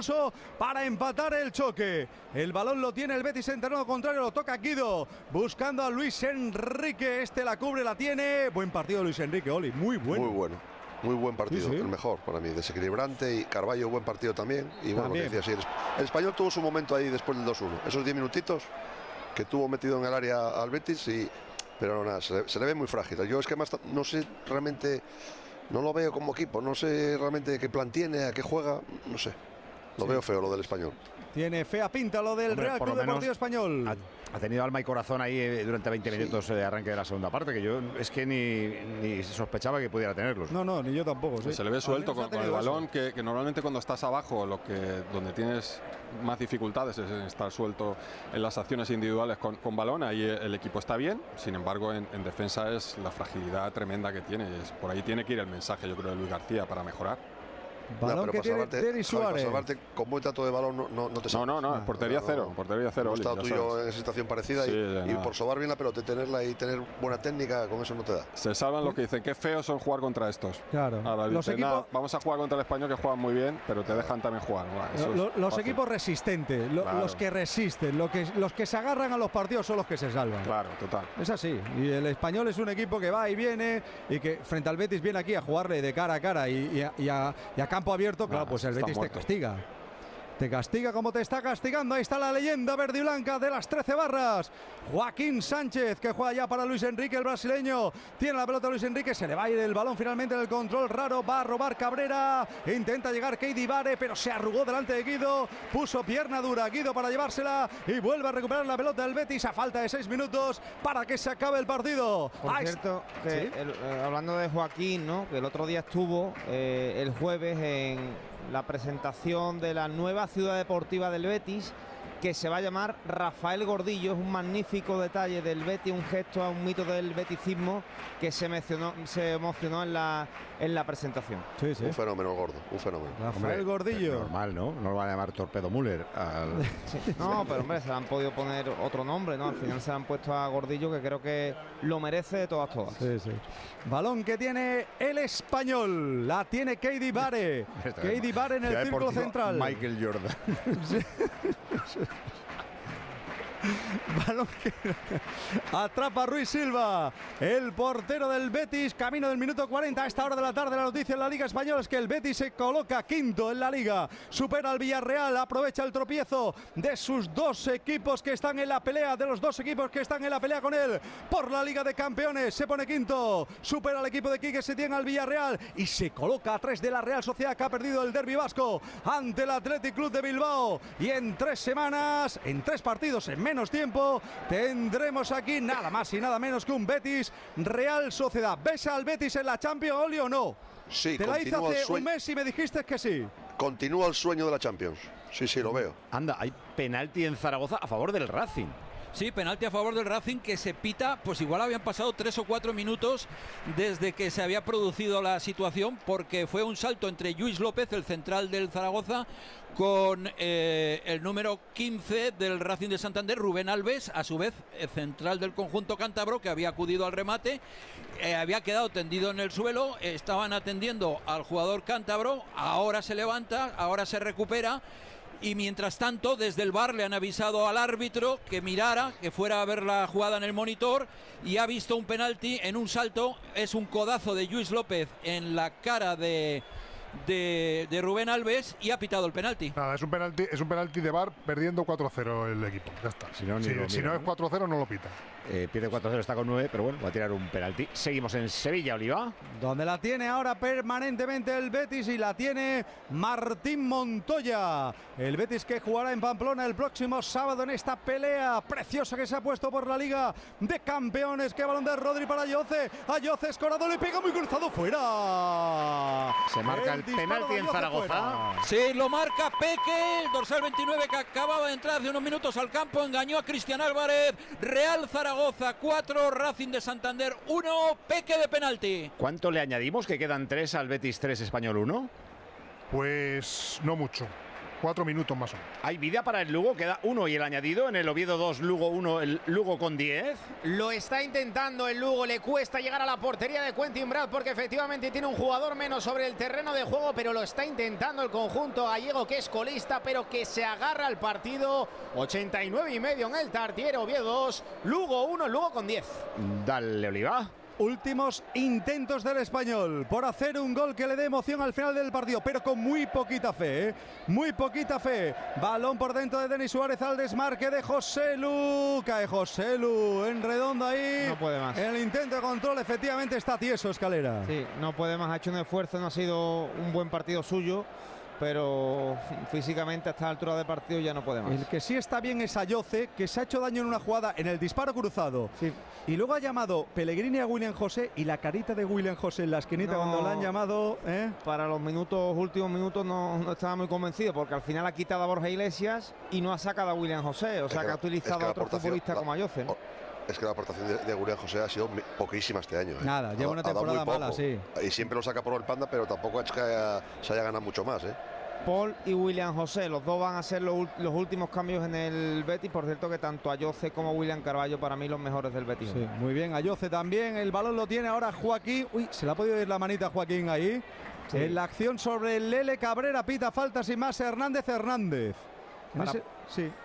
incluso para empatar el choque. El balón lo tiene el Betis en terreno contrario, lo toca Guido, buscando a Luis Enrique, este la cubre, la tiene. Buen partido Luis Enrique, Oli, muy bueno. Muy bueno, muy buen partido, sí, sí. El mejor para mí, desequilibrante, y Carballo buen partido también. Y bueno, también. Lo que decía, sí, el español tuvo su momento ahí después del 2-1, esos 10 minutitos que tuvo metido en el área al Betis, pero no, nada, se le ve muy frágil. Yo es que más no sé realmente, no lo veo como equipo, no sé realmente qué plan tiene, a qué juega, no sé. Lo veo feo lo del español. Tiene fea pinta lo del Real Club Deportivo Español. Ha tenido alma y corazón ahí durante 20 minutos de arranque de la segunda parte, que yo es que ni sospechaba que pudiera tenerlos. No, ni yo tampoco. ¿Sí? Se le ve suelto con el balón, que normalmente cuando estás abajo, donde tienes más dificultades es estar suelto en las acciones individuales con balón. Ahí el equipo está bien, sin embargo en defensa es la fragilidad tremenda que tiene. Por ahí tiene que ir el mensaje, yo creo, de Luis García para mejorar. Balón que tiene Denis Suárez. Para salvarte con buen trato de balón no te salvas. No, portería cero. Portería cero. Estado tuyo en situación parecida, sí, y por sobar bien la pelota, tenerla y tener buena técnica, con eso no te da. Se salvan los que dicen que feos son jugar contra estos. Claro. Ahora, los equipos... Vamos a jugar contra el español, que juegan muy bien, pero te dejan también jugar. Los equipos resistentes, los que resisten, los que se agarran a los partidos son los que se salvan. Claro, total. Es así. Y el español es un equipo que va y viene, y que frente al Betis viene aquí a jugarle de cara a cara y a campo abierto, claro, pues el Betis te castiga. Te castiga como te está castigando. Ahí está la leyenda verde y blanca de las 13 barras. Joaquín Sánchez, que juega ya para Luis Enrique, el brasileño. Tiene la pelota Luis Enrique, se le va a ir el balón finalmente en el control raro. Va a robar Cabrera. Intenta llegar Keidi Vare, pero se arrugó delante de Guido. Puso pierna dura Guido para llevársela. Y vuelve a recuperar la pelota del Betis a falta de 6 minutos para que se acabe el partido. Por cierto, que hablando de Joaquín, ¿no?, que el otro día estuvo el jueves en la presentación de la nueva ciudad deportiva del Betis, que se va a llamar Rafael Gordillo. Es un magnífico detalle del Betis, un gesto a un mito del beticismo que se emocionó en la presentación. Sí, sí. Un fenómeno, Gordo, un fenómeno. Rafael Gordillo. Normal, ¿no? No lo van a llamar Torpedo Müller. Sí. No, pero hombre, se le han podido poner otro nombre, ¿no? Al final se le han puesto a Gordillo, que creo que lo merece de todas. Sí, sí. Balón que tiene el español. La tiene Keidi Vare. Keidi Vare en el círculo central. Michael Jordan. Balón que atrapa Ruiz Silva, el portero del Betis, camino del minuto 40. A esta hora de la tarde, la noticia en la Liga Española es que el Betis se coloca quinto en la Liga, supera al Villarreal, aprovecha el tropiezo de sus dos equipos que están en la pelea, de los dos equipos que están en la pelea con él por la Liga de Campeones. Se pone quinto, supera al equipo de Quique Setién, al Villarreal, y se coloca a 3 de la Real Sociedad, que ha perdido el derbi vasco ante el Athletic Club de Bilbao. Y en 3 semanas, en 3 partidos, en menos tiempo, tendremos aquí nada más y nada menos que un Betis Real Sociedad. ¿Ves al Betis en la Champions, Oli, o no? Sí. Te la hice hace un mes y me dijiste que sí. Continúa el sueño de la Champions. Sí, lo veo. Anda, hay penalti en Zaragoza a favor del Racing. Sí, penalti a favor del Racing, que se pita, pues igual habían pasado 3 o 4 minutos desde que se había producido la situación, porque fue un salto entre Lluís López, el central del Zaragoza, con el número 15 del Racing de Santander, Rubén Alves, a su vez el central del conjunto cántabro, que había acudido al remate, había quedado tendido en el suelo, estaban atendiendo al jugador cántabro, ahora se levanta, ahora se recupera. Y mientras tanto, desde el VAR le han avisado al árbitro que mirara, que fuera a ver la jugada en el monitor, y ha visto un penalti en un salto. Es un codazo de Lluís López en la cara de Rubén Alves, y ha pitado el penalti. Nada, es un penalti de VAR, perdiendo 4-0 el equipo. Ya está. Si no es 4-0, no lo pita. Pierde 4-0, está con 9, pero bueno, va a tirar un penalti. Seguimos en Sevilla, Oliva. Donde la tiene ahora permanentemente el Betis, y la tiene Martín Montoya. El Betis que jugará en Pamplona el próximo sábado en esta pelea preciosa que se ha puesto por la Liga de Campeones. ¡Qué balón de Rodri para Ayoce! Ayoce escorado, le pega muy cruzado, fuera. Se marca el penalti en Zaragoza. Sí, lo marca Peque, el dorsal 29, que acababa de entrar hace unos minutos al campo. Engañó a Cristian Álvarez. Real Zaragoza 4, Racing de Santander 1, Peque de penalti. ¿Cuánto le añadimos? Que quedan 3 al Betis 3, Español 1. Pues no mucho. 4 minutos más o menos. Hay vida para el Lugo, queda 1 y el añadido. En el Oviedo 2, Lugo 1, el Lugo con 10. Lo está intentando el Lugo, le cuesta llegar a la portería de Quentin Brad porque efectivamente tiene un jugador menos sobre el terreno de juego, pero lo está intentando el conjunto gallego, que es colista, pero que se agarra al partido. 89,5 en el Tartiere, Oviedo 2, Lugo 1, Lugo con 10. Dale, Oliva. Últimos intentos del Español por hacer un gol que le dé emoción al final del partido, pero con muy poquita fe, ¿eh? Muy poquita fe. Balón por dentro de Denis Suárez al desmarque de Joselu. Cae Joselu en redonda ahí. No puede más. El intento de control efectivamente está tieso, Escalera. Sí, no puede más. Ha hecho un esfuerzo, no ha sido un buen partido suyo, pero físicamente a esta altura de partido ya no podemos. El que sí está bien es Ayoce, que se ha hecho daño en una jugada en el disparo cruzado. Sí. Y luego ha llamado Pellegrini a William José, y la carita de William José en la esquinita, no, cuando la han llamado, ¿eh? Para los últimos minutos no estaba muy convencido, porque al final ha quitado a Borja Iglesias y no ha sacado a William José. O sea, que ha utilizado a otro futbolista como Ayoce, ¿no? Es que la aportación de William José ha sido poquísima este año, ¿eh? Nada, lleva una temporada mala, sí. Y siempre lo saca por el Panda, pero tampoco es que se haya ganado mucho más, ¿eh? Paul y William José, los dos van a ser los últimos cambios en el Betis. Por cierto, que tanto Ayoce como William Carvalho, para mí, los mejores del Betis. Sí, muy bien, Ayoce también. El balón lo tiene ahora Joaquín. Uy, se le ha podido ir la manita a Joaquín ahí. Sí. En la acción sobre el Lele Cabrera, pita falta sin más Hernández.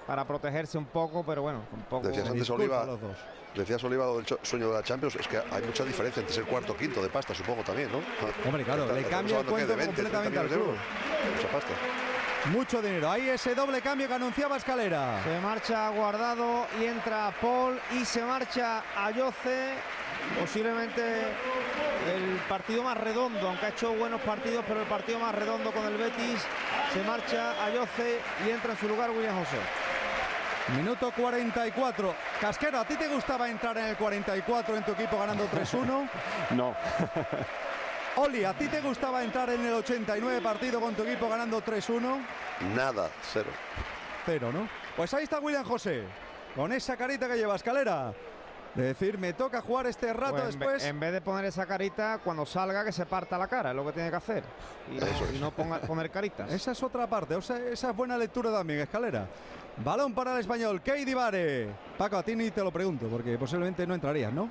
Para protegerse un poco, pero bueno, un poco. Decías antes, Oliva, lo del sueño de la Champions. Es que hay mucha diferencia entre ser cuarto o quinto de pasta, supongo también, ¿no? Hombre, claro, le cambia el cuento completamente al club. Mucha pasta. Mucho dinero. Ahí ese doble cambio que anunciaba Escalera. Se marcha Guardado y entra Paul, y se marcha Ayoce. Posiblemente el partido más redondo, aunque ha hecho buenos partidos, pero el partido más redondo con el Betis. Se marcha Ayoce y entra en su lugar William José. Minuto 44. Casquero, ¿a ti te gustaba entrar en el 44 en tu equipo ganando 3-1? No. Oli, ¿a ti te gustaba entrar en el 89 partido con tu equipo ganando 3-1? Nada, cero. Cero, ¿no? Pues ahí está William José, con esa carita que lleva, Escalera. De decir, me toca jugar este rato, pues después. En vez de poner esa carita, cuando salga que se parta la cara, es lo que tiene que hacer. Y no poner caritas. Esa es otra parte, o sea, esa es buena lectura también, Escalera. Balón para el Español, Keidibare. Paco, a ti ni te lo pregunto, porque posiblemente no entrarías, ¿no?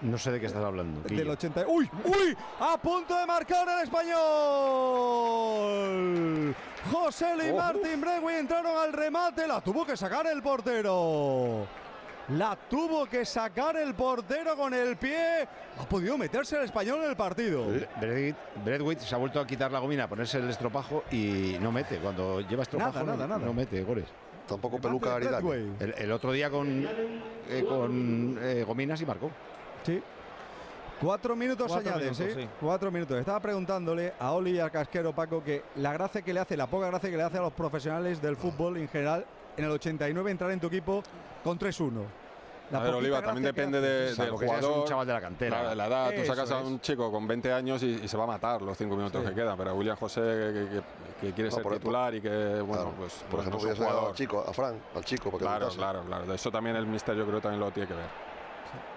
No sé de qué estás hablando. Del 80. ¡Uy! ¡Uy! ¡A punto de marcar el Español! Joselu y Martín Bregui entraron al remate. La tuvo que sacar el portero. La tuvo que sacar el portero con el pie. Ha podido meterse el Español en el partido. Bredwitt se ha vuelto a quitar la gomina, ponerse el estropajo y no mete. Cuando lleva estropajo no mete goles. Tampoco Peluca Aridane. El otro día con gominas y marcó. Sí. 4 minutos añades, ¿eh? Sí. 4 minutos. Estaba preguntándole a Oli y al Casquero, Paco, que la gracia que le hace, la poca gracia que le hace a los profesionales del fútbol en general, en el 89 entrar en tu equipo con 3-1. A ver, Oliva, también depende del jugador, un chaval de la cantera. La edad, tú sacas a un chico con 20 años y se va a matar los 5 minutos que quedan, pero William José, que quiere ser titular y que, bueno, pues... Por ejemplo, podría ser al chico, a Frank, al chico. Claro. Eso también el míster, yo creo, también lo tiene que ver.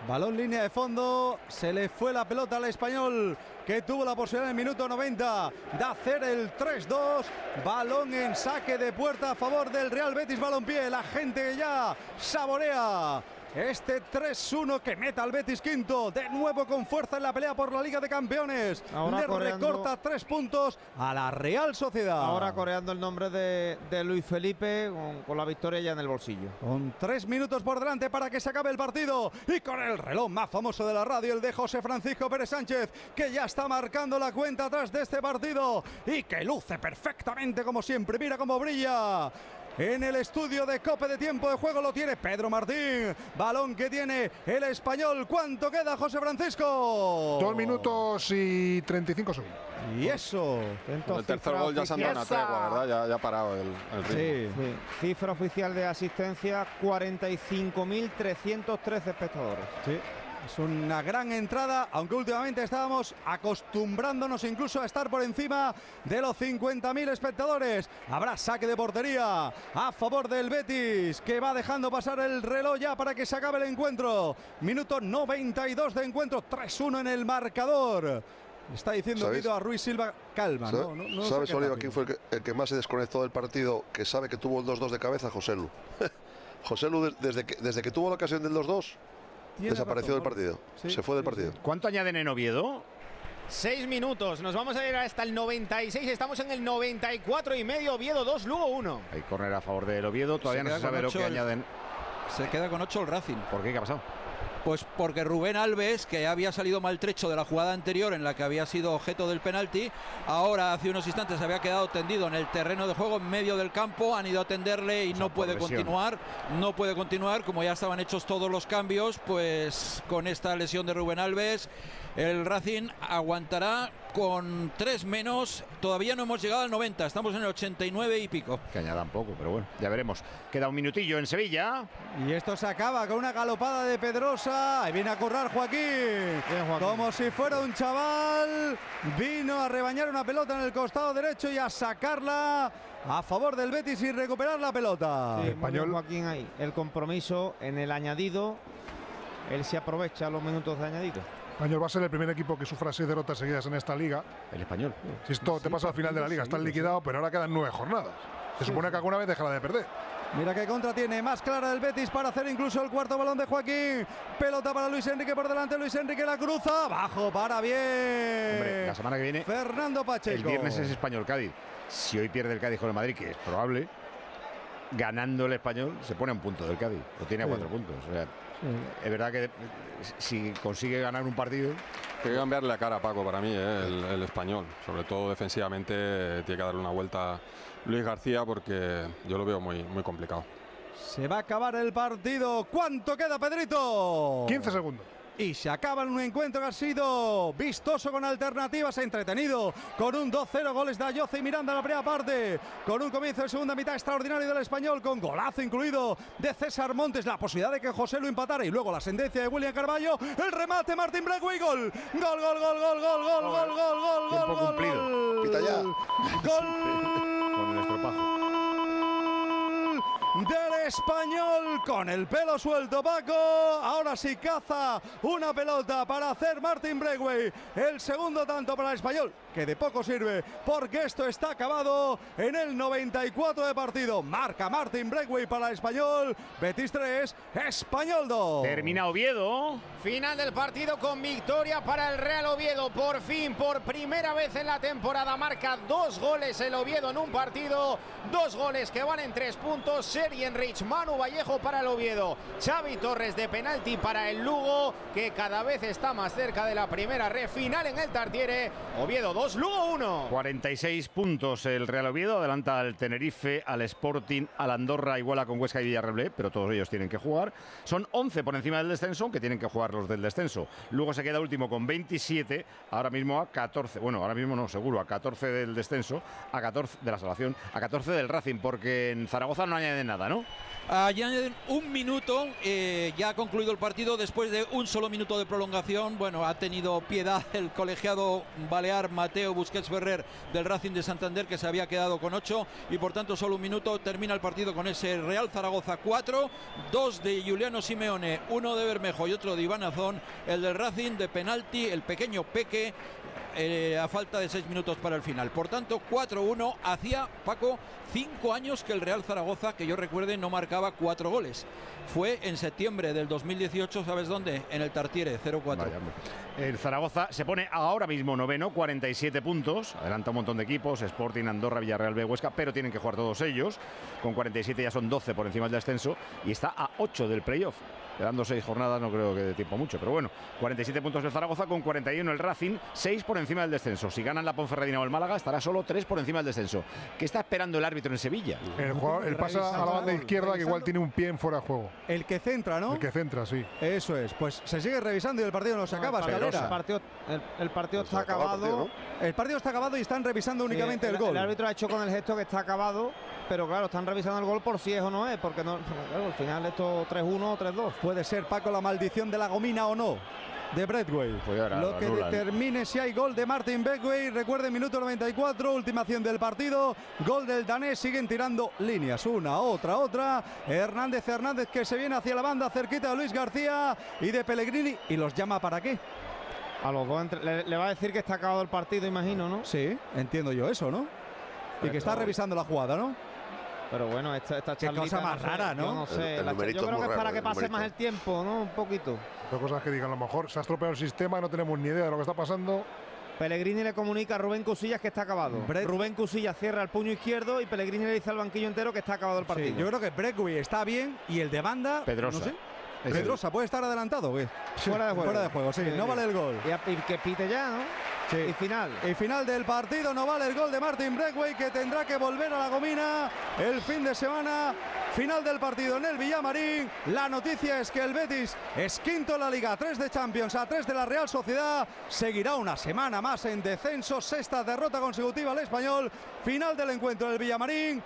Balón línea de fondo, se le fue la pelota al Español, que tuvo la posibilidad en el minuto 90 de hacer el 3-2. Balón en saque de puerta a favor del Real Betis Balompié. La gente que ya saborea este 3-1 que meta al Betis quinto, de nuevo con fuerza en la pelea por la Liga de Campeones. Ahora le recorta 3 puntos a la Real Sociedad. Ahora coreando el nombre de Luis Felipe, con la victoria ya en el bolsillo. Con 3 minutos por delante para que se acabe el partido, y con el reloj más famoso de la radio, el de José Francisco Pérez Sánchez, que ya está marcando la cuenta atrás de este partido y que luce perfectamente como siempre. Mira cómo brilla. En el estudio de COPE de tiempo de juego lo tiene Pedro Martín. Balón que tiene el Español. ¿Cuánto queda, José Francisco? 2 minutos y 35 segundos. Y eso. Entonces, el tercer gol ya se anda una tregua, ¿verdad? Ya ha parado el ritmo. Sí, sí. Cifra oficial de asistencia, 45.313 espectadores. Sí. Es una gran entrada, aunque últimamente estábamos acostumbrándonos incluso a estar por encima de los 50.000 espectadores. Habrá saque de portería a favor del Betis, que va dejando pasar el reloj ya para que se acabe el encuentro. Minuto 92 de encuentro, 3-1 en el marcador. Está diciendo Guido a Ruiz Silva, calma. ¿Sabes, ¿sabes Oliva, quién fue el que más se desconectó del partido, que sabe que tuvo el 2-2 de cabeza? Joselu. Joselu, desde que tuvo la ocasión del 2-2, desapareció del partido. Sí, se fue del partido. ¿Cuánto añaden en Oviedo? 6 minutos, nos vamos a ir hasta el 96, estamos en el 94 y medio. Oviedo 2, Lugo 1. Hay córner a favor del Oviedo, todavía no se sabe lo que añaden. Se queda con 8 el Racing. ¿Por qué? ¿Qué ha pasado? Pues porque Rubén Alves, que había salido maltrecho de la jugada anterior en la que había sido objeto del penalti, ahora hace unos instantes había quedado tendido en el terreno de juego, en medio del campo, han ido a atenderle y no puede continuar, como ya estaban hechos todos los cambios, pues con esta lesión de Rubén Alves, el Racing aguantará con 3 menos, todavía no hemos llegado al 90, estamos en el 89 y pico. Que añadan poco, pero bueno, ya veremos. Queda un minutillo en Sevilla. Y esto se acaba con una galopada de Pedrosa. Ahí viene a currar Joaquín. Bien, Joaquín. Como si fuera un chaval. Vino a rebañar una pelota en el costado derecho y a sacarla a favor del Betis y recuperar la pelota. Sí, el español Joaquín ahí. El compromiso en el añadido. Él se aprovecha los minutos de añadido. El español va a ser el primer equipo que sufra 6 derrotas seguidas en esta liga. El español. Si esto te pasa al final de la liga, estás liquidado, pero ahora quedan 9 jornadas. Se supone que alguna vez dejará de perder. Mira qué contra tiene, más clara del Betis para hacer incluso el cuarto balón de Joaquín. Pelota para Luis Enrique por delante, Luis Enrique la cruza, abajo para bien. Hombre, la semana que viene, Fernando Pacheco. El viernes es Español-Cádiz. Si hoy pierde el Cádiz con el Madrid, que es probable, ganando el Español se pone a un punto del Cádiz. Lo tiene a 4 puntos. O sea, es verdad que si consigue ganar un partido... Tiene que cambiarle la cara a Paco para mí, el Español. Sobre todo defensivamente tiene que darle una vuelta Luis García, porque yo lo veo muy, muy complicado. Se va a acabar el partido. ¿Cuánto queda, Pedrito? 15 segundos. Y se acaba en un encuentro que ha sido vistoso, con alternativas, entretenido, con un 2-0, goles de Ayoce y Miranda en la primera parte, con un comienzo de segunda mitad extraordinario del Español, con golazo incluido de César Montes, la posibilidad de que Joselu empatara y luego la ascendencia de William Carballo, el remate, Martín Brecua y gol. Gol, gol, gol, gol, gol, gol, gol, gol, gol, gol, gol, gol, pita ya. Gol. Con el estropajo del Español, con el pelo suelto Paco, ahora sí caza una pelota para hacer Martin Bregway, el segundo tanto para el Español, que de poco sirve porque esto está acabado en el 94 de partido. Marca Martin Bregway para el Español. Betis 3, Español 2. Termina Oviedo. Final del partido con victoria para el Real Oviedo. Por fin, por primera vez en la temporada, marca 2 goles el Oviedo en un partido. 2 goles que van en 3 puntos. Serien Rich, Manu Vallejo para el Oviedo, Xavi Torres de penalti para el Lugo, que cada vez está más cerca de la primera red. Final en el Tartiere. Oviedo 2, Lugo 1. 46 puntos el Real Oviedo, adelanta al Tenerife, al Sporting, al Andorra, iguala con Huesca y Villarreal, pero todos ellos tienen que jugar. Son 11 por encima del descenso, que tienen que jugar los del descenso. Luego se queda último con 27, ahora mismo a 14, bueno, ahora mismo no, seguro, a 14 del descenso, a 14 de la salvación, a 14 del Racing, porque en Zaragoza no añaden nada, ¿no? Añaden un minuto, ya ha concluido el partido después de un solo minuto de prolongación. Bueno, ha tenido piedad el colegiado balear Mateo Busquets Ferrer del Racing de Santander, que se había quedado con 8 y por tanto solo un minuto. Termina el partido con ese Real Zaragoza 4, 2 de Juliano Simeone, 1 de Bermejo y otro de Iván Azón. El del Racing de penalti, el pequeño Peque, a falta de 6 minutos para el final. Por tanto, 4-1. Hacía, Paco, 5 años que el Real Zaragoza, que yo recuerde, no marcaba 4 goles. Fue en septiembre del 2018, ¿sabes dónde? En el Tartiere, 0-4. El Zaragoza se pone ahora mismo noveno, 47 puntos. Adelanta un montón de equipos, Sporting, Andorra, Villarreal B, Huesca, pero tienen que jugar todos ellos. Con 47 ya son 12 por encima del descenso y está a 8 del playoff. Quedando 6 jornadas, no creo que dé tiempo mucho, pero bueno, 47 puntos el Zaragoza, con 41 el Racing, 6 por encima del descenso. Si ganan la Ponferradina o el Málaga, estará solo 3 por encima del descenso. ¿Qué está esperando el árbitro en Sevilla? El jugador, el pasa a la banda izquierda, que igual tiene un pie en fuera de juego. El que centra, ¿no? El que centra, sí. Eso es, pues se sigue revisando y el partido no se acaba. El partido está acabado. El partido está acabado y están revisando únicamente el gol. El árbitro ha hecho con el gesto que está acabado, pero claro, están revisando el gol por si es o no es, porque no, claro, al final esto 3-1 o 3-2. Puede ser, Paco, la maldición de la gomina o no de Bradway, lo que determine si hay gol de Martin Bradway. Recuerde, minuto 94, última acción del partido, gol del danés. Siguen tirando líneas, una, otra, otra. Hernández que se viene hacia la banda, cerquita de Luis García y de Pellegrini, y los llama, ¿para qué? A los dos le va a decir que está acabado el partido, imagino, ¿no? Sí, entiendo yo eso, ¿no? Y que está revisando la jugada, ¿no? Pero bueno, esta charlita... Qué cosa más rara, ¿no? Yo no sé. Yo creo que es para que pase más el tiempo, ¿no? Un poquito. Dos cosas que digan, a lo mejor se ha estropeado el sistema y no tenemos ni idea de lo que está pasando. Pellegrini le comunica a Rubén Cusillas que está acabado. Rubén Cusillas cierra el puño izquierdo y Pellegrini le dice al banquillo entero que está acabado el partido. Sí, yo creo que Breakaway está bien y el de banda... Pedrosa. No sé. Pedrosa puede estar adelantado, ¿qué? Fuera de juego. Fuera de juego, sí. No vale el gol. Y que pite ya, ¿no? Sí. Y final. Y final del partido, no vale el gol de Martin Breakaway, que tendrá que volver a la Gomina el fin de semana. Final del partido en el Villamarín. La noticia es que el Betis es quinto en la Liga, 3 de Champions, a 3 de la Real Sociedad. Seguirá una semana más en descenso, sexta derrota consecutiva al Español. Final del encuentro en el Villamarín.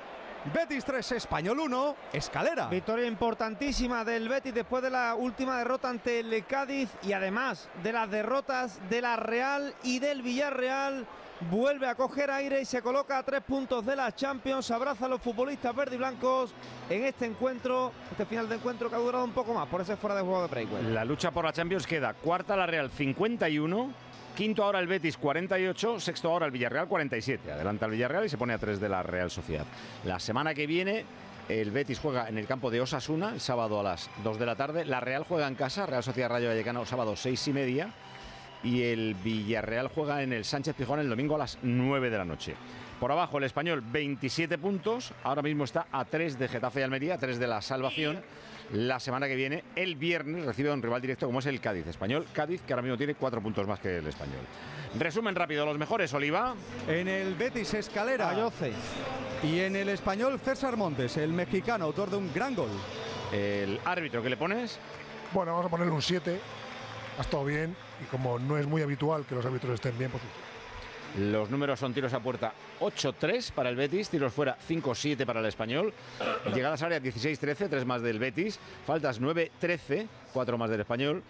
Betis 3, Español 1, Escalera. Victoria importantísima del Betis después de la última derrota ante el Cádiz, y además de las derrotas de la Real y del Villarreal, vuelve a coger aire y se coloca a 3 puntos de la Champions. Abraza a los futbolistas verde y blancos en este encuentro, este final de encuentro que ha durado un poco más, por ese fuera de juego de Breakaway. La lucha por la Champions queda cuarta la Real, 51. Quinto ahora el Betis, 48. Sexto ahora el Villarreal, 47. Adelanta el Villarreal y se pone a 3 de la Real Sociedad. La semana que viene el Betis juega en el campo de Osasuna, el sábado a las 2 de la tarde. La Real juega en casa, Real Sociedad Rayo Vallecano, sábado 6:30. Y el Villarreal juega en el Sánchez Pizjuán el domingo a las 9 de la noche. Por abajo el Español, 27 puntos. Ahora mismo está a 3 de Getafe y Almería, 3 de la salvación. La semana que viene, el viernes, recibe a un rival directo como es el Cádiz. Español, Cádiz, que ahora mismo tiene 4 puntos más que el Español. Resumen rápido, los mejores, Oliva. En el Betis, Escalera. Ayoce. Y en el Español, César Montes, el mexicano, autor de un gran gol. El árbitro, ¿qué le pones? Bueno, vamos a ponerle un 7. Ha estado bien, y como no es muy habitual que los árbitros estén bien, pues... Los números son tiros a puerta 8-3 para el Betis, tiros fuera 5-7 para el Español, llegadas a área 16-13, 3 más del Betis, faltas 9-13, 4 más del Español,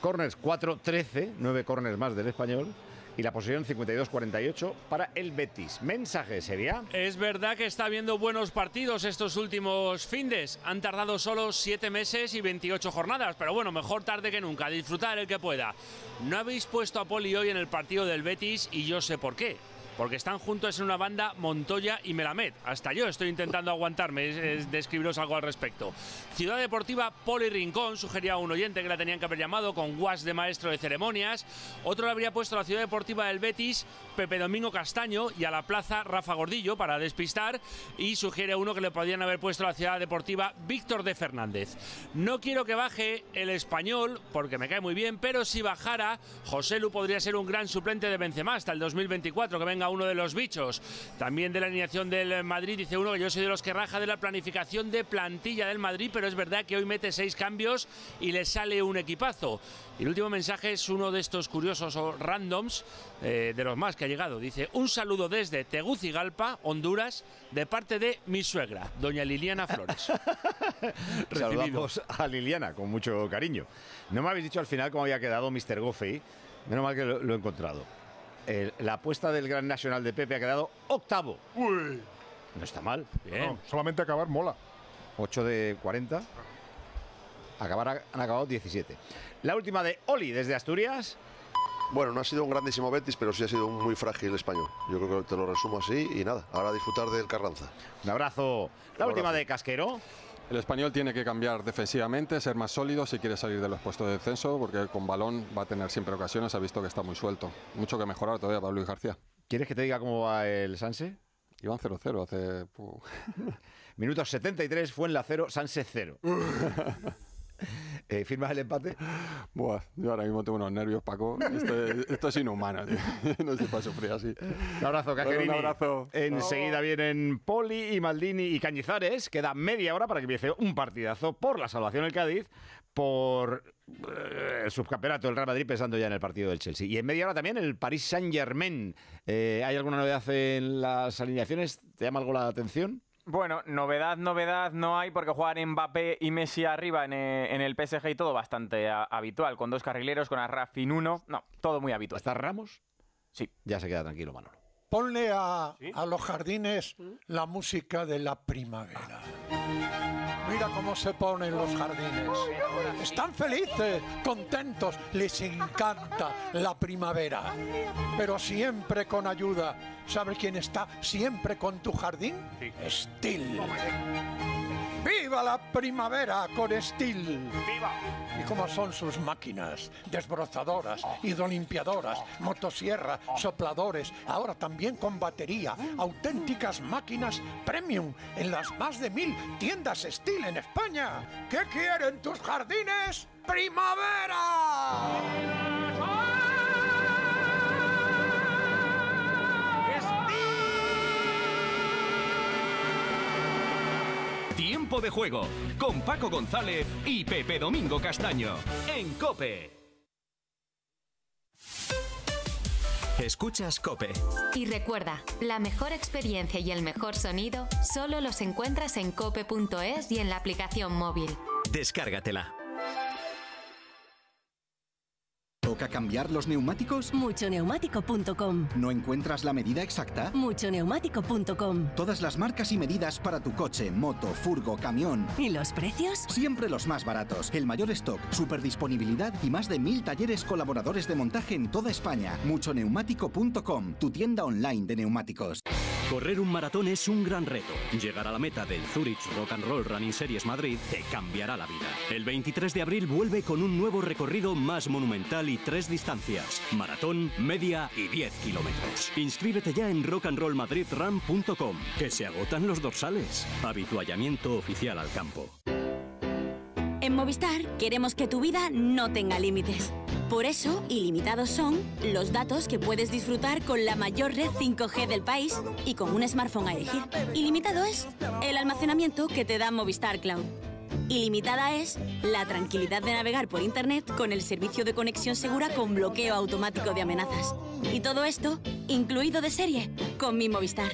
corners 4-13, 9 corners más del Español. Y la posesión 52-48 para el Betis. Mensaje sería... Es verdad que está habiendo buenos partidos estos últimos findes. Han tardado solo 7 meses y 28 jornadas. Pero bueno, mejor tarde que nunca. Disfrutar el que pueda. No habéis puesto a Poli hoy en el partido del Betis y yo sé por qué. Porque están juntos en una banda Montoya y Melamed. Hasta yo estoy intentando aguantarme, de escribiros algo al respecto. Ciudad Deportiva, Poli Rincón, sugería a un oyente que la tenían que haber llamado, con Guas de maestro de ceremonias. Otro le habría puesto a la Ciudad Deportiva del Betis, Pepe Domingo Castaño, y a la Plaza, Rafa Gordillo, para despistar. Y sugiere a uno que le podrían haber puesto a la Ciudad Deportiva, Víctor de Fernández. No quiero que baje el Español, porque me cae muy bien, pero si bajara, José Lu podría ser un gran suplente de Benzema hasta el 2024, que venga a uno de los bichos. También de la alineación del Madrid dice uno que yo soy de los que raja de la planificación de plantilla del Madrid, pero es verdad que hoy mete 6 cambios y le sale un equipazo. Y el último mensaje es uno de estos curiosos o randoms, de los más que ha llegado. Dice: un saludo desde Tegucigalpa, Honduras, de parte de mi suegra, doña Liliana Flores. Saludamos a Liliana con mucho cariño. No me habéis dicho al final cómo había quedado Mr. Goffey. Menos mal que lo he encontrado. La apuesta del Gran Nacional de Pepe ha quedado 8º. Uy. No está mal. Bien. No, solamente acabar mola. 8 de 40. Han acabado 17. La última de Oli desde Asturias. Bueno, no ha sido un grandísimo Betis, pero sí ha sido un muy frágil Español. Yo creo que te lo resumo así y nada. Ahora a disfrutar del Carranza. Un abrazo. La última de Casquero. El Español tiene que cambiar defensivamente, ser más sólido si quiere salir de los puestos de descenso, porque con balón va a tener siempre ocasiones, ha visto que está muy suelto. Mucho que mejorar todavía para Luis García. ¿Quieres que te diga cómo va el Sanse? Iban 0-0 hace... Minutos 73, Fuenla 0, Sanse 0. ¿Firmas el empate? Buah, yo ahora mismo tengo unos nervios, Paco. Esto es inhumano, tío. No sé para sufrir así. Un abrazo, Cajerini. Un abrazo. Enseguida vienen Poli y Maldini y Cañizares. Queda media hora para que empiece un partidazo por la salvación del Cádiz, por el subcampeonato del Real Madrid, pensando ya en el partido del Chelsea. Y en media hora también el Paris Saint-Germain. ¿Hay alguna novedad en las alineaciones? ¿Te llama algo la atención? Bueno, novedad no hay, porque juegan Mbappé y Messi arriba en el PSG y todo bastante habitual, con 2 carrileros, con Arrafin 1, no, todo muy habitual. ¿Está Ramos? Sí. Ya se queda tranquilo, Manolo. Ponle a los jardines la música de la primavera. Mira cómo se ponen los jardines. Están felices, contentos, les encanta la primavera. Pero siempre con ayuda. ¿Sabes quién está siempre con tu jardín? Sí. Estil. ¡Viva la primavera con Estil! ¡Viva! ¿Y cómo son sus máquinas? Desbrozadoras, hidrolimpiadoras, motosierras, sopladores, ahora también con batería. Auténticas máquinas premium en las más de 1000 tiendas Estil en España. ¿Qué quieren tus jardines? ¡Primavera! Tiempo de juego con Paco González y Pepe Domingo Castaño en COPE. Escuchas COPE. Y recuerda, la mejor experiencia y el mejor sonido solo los encuentras en cope.es y en la aplicación móvil. Descárgatela. ¿Toca cambiar los neumáticos? Muchoneumático.com. ¿No encuentras la medida exacta? Muchoneumático.com. Todas las marcas y medidas para tu coche, moto, furgo, camión. ¿Y los precios? Siempre los más baratos. El mayor stock, super disponibilidad y más de 1000 talleres colaboradores de montaje en toda España. Muchoneumático.com, tu tienda online de neumáticos. Correr un maratón es un gran reto. Llegar a la meta del Zurich Rock and Roll Running Series Madrid te cambiará la vida. El 23 de abril vuelve con un nuevo recorrido más monumental y 3 distancias. Maratón, media y 10 kilómetros. Inscríbete ya en rockandrollmadridrun.com, que se agotan los dorsales. Habituallamiento oficial al campo. En Movistar queremos que tu vida no tenga límites. Por eso, ilimitados son los datos que puedes disfrutar con la mayor red 5G del país y con un smartphone a elegir. Ilimitado es el almacenamiento que te da Movistar Cloud. Ilimitada es la tranquilidad de navegar por Internet con el servicio de conexión segura con bloqueo automático de amenazas. Y todo esto, incluido de serie, con Mi Movistar.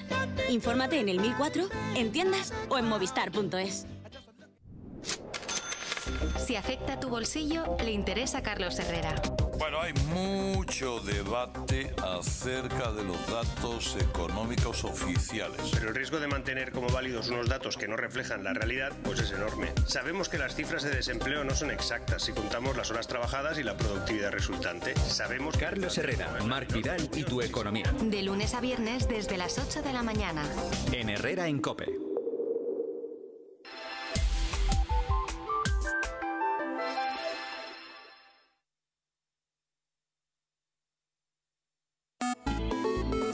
Infórmate en el 1004, en tiendas o en movistar.es. Si afecta tu bolsillo, le interesa a Carlos Herrera. Bueno, hay mucho debate acerca de los datos económicos oficiales. Pero el riesgo de mantener como válidos unos datos que no reflejan la realidad, pues es enorme. Sabemos que las cifras de desempleo no son exactas si contamos las horas trabajadas y la productividad resultante. Sabemos... Carlos Herrera, Marc Vidal y Tu Economía. De lunes a viernes desde las 8 de la mañana. En Herrera en COPE.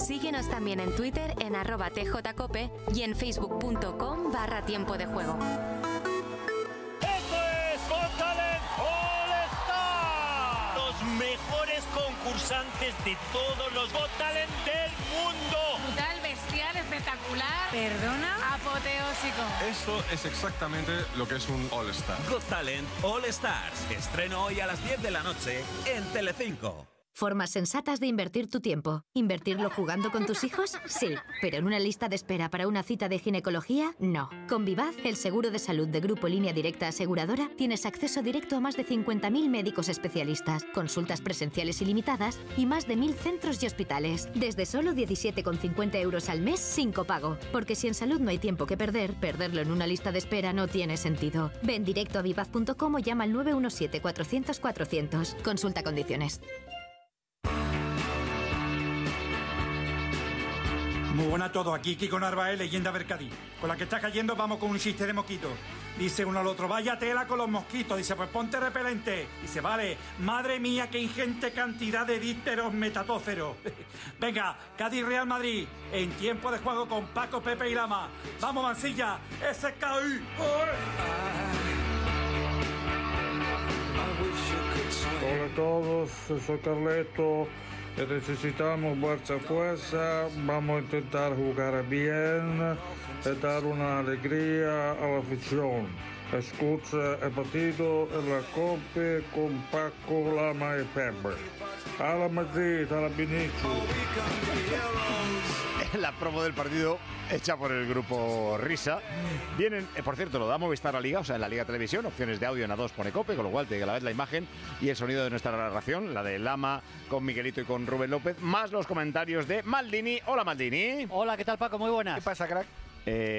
Síguenos también en Twitter en @tjcope y en facebook.com/tiempo de juego. ¡Esto es Montalent All Star! Los mejores concursantes de todos los Montalent del mundo. Brutal, bestial, espectacular. Perdona, apoteósico. Esto es exactamente lo que es un All Star. Montalent All Stars. Estreno hoy a las 10 de la noche en Telecinco. Formas sensatas de invertir tu tiempo. ¿Invertirlo jugando con tus hijos? Sí, pero en una lista de espera para una cita de ginecología, no. Con Vivaz, el seguro de salud de Grupo Línea Directa Aseguradora, tienes acceso directo a más de 50.000 médicos especialistas, consultas presenciales ilimitadas y más de 1.000 centros y hospitales. Desde solo 17,50 € al mes sin copago. Porque si en salud no hay tiempo que perder, perderlo en una lista de espera no tiene sentido. Ven directo a vivaz.com o llama al 917 400 400. Consulta condiciones. Muy buena a todos, aquí Kiko Narváez, leyenda Bercadí. Con la que está cayendo vamos con un chiste de mosquito. Dice uno al otro, vaya tela con los mosquitos. Dice, pues ponte repelente. Dice, vale, madre mía, qué ingente cantidad de dípteros metatóceros. Venga, Cádiz Real Madrid, en tiempo de juego con Paco, Pepe y Lama. Vamos, Mansilla, ese es KU. Hola a todos, soy Carleto. Necesitamos mucha fuerza, vamos a intentar jugar bien, dar una alegría a la afición. Escucha el partido en la COPE con Paco, Lama y Pepe. A la Madrid, a la Vinicius. La promo del partido hecha por el grupo Risa. Vienen, por cierto, lo da Movistar a Liga, o sea, en la Liga Televisión, opciones de audio en A2 pone COPE, con lo cual te grabáis la imagen y el sonido de nuestra narración, la de Lama con Miguelito y con Rubén López, más los comentarios de Maldini. Hola, Maldini. Hola, ¿qué tal, Paco? Muy buenas. ¿Qué pasa, crack?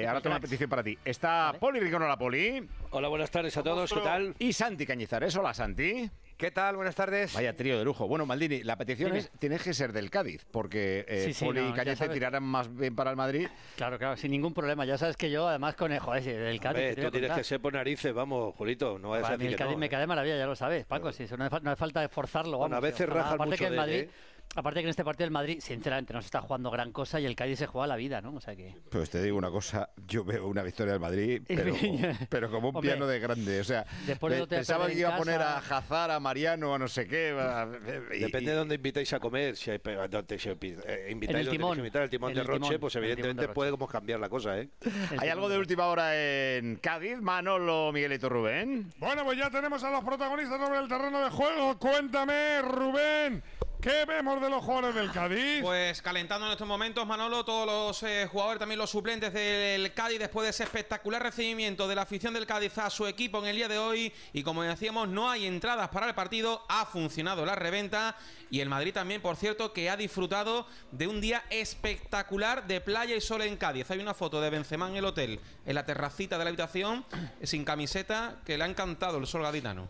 Ahora tengo una petición para ti. Está Poli Rico, ¿no? La Poli. Hola, buenas tardes a todos. ¿Qué tal? Y Santi Cañizares. Hola, Santi. ¿Qué tal? Buenas tardes. Vaya trío de lujo. Bueno, Maldini, la petición es, tienes que ser del Cádiz, porque Poli y Cañete tiraran más bien para el Madrid. Claro, claro, sin ningún problema. Ya sabes que yo, además, con el del Cádiz... Hombre, tú tienes que ser por narices, vamos, Julito, no vayas a decir que no. El Cádiz me cae de maravilla, ya lo sabes, Paco, sí, eso no hace falta esforzarlo. Bueno, a veces rajas mucho que el Madrid, aparte que en este partido el Madrid, sinceramente, no se está jugando gran cosa y el Cádiz se juega la vida, ¿no? O sea que... Pues te digo una cosa, yo veo una victoria del Madrid, pero como un piano de grande, o sea, pensaba que iba a poner a Hazard, a Mariano, a no sé qué. Depende de dónde invitáis a comer. Si invitáis al timón de Roche, pues evidentemente podemos cambiar la cosa, ¿eh? ¿Hay algo de última hora en Cádiz, Manolo, Miguelito, Rubén? Bueno, pues ya tenemos a los protagonistas sobre el terreno de juego. Cuéntame, Rubén, ¿qué vemos de los jugadores del Cádiz? Pues calentando en estos momentos, Manolo, todos los jugadores, también los suplentes del Cádiz, después de ese espectacular recibimiento de la afición del Cádiz a su equipo en el día de hoy. Y como decíamos, no hay entradas para el partido, ha funcionado la reventa. Y el Madrid también, por cierto, que ha disfrutado de un día espectacular de playa y sol en Cádiz. Hay una foto de Benzema en el hotel, en la terracita de la habitación, sin camiseta, que le ha encantado el sol gaditano.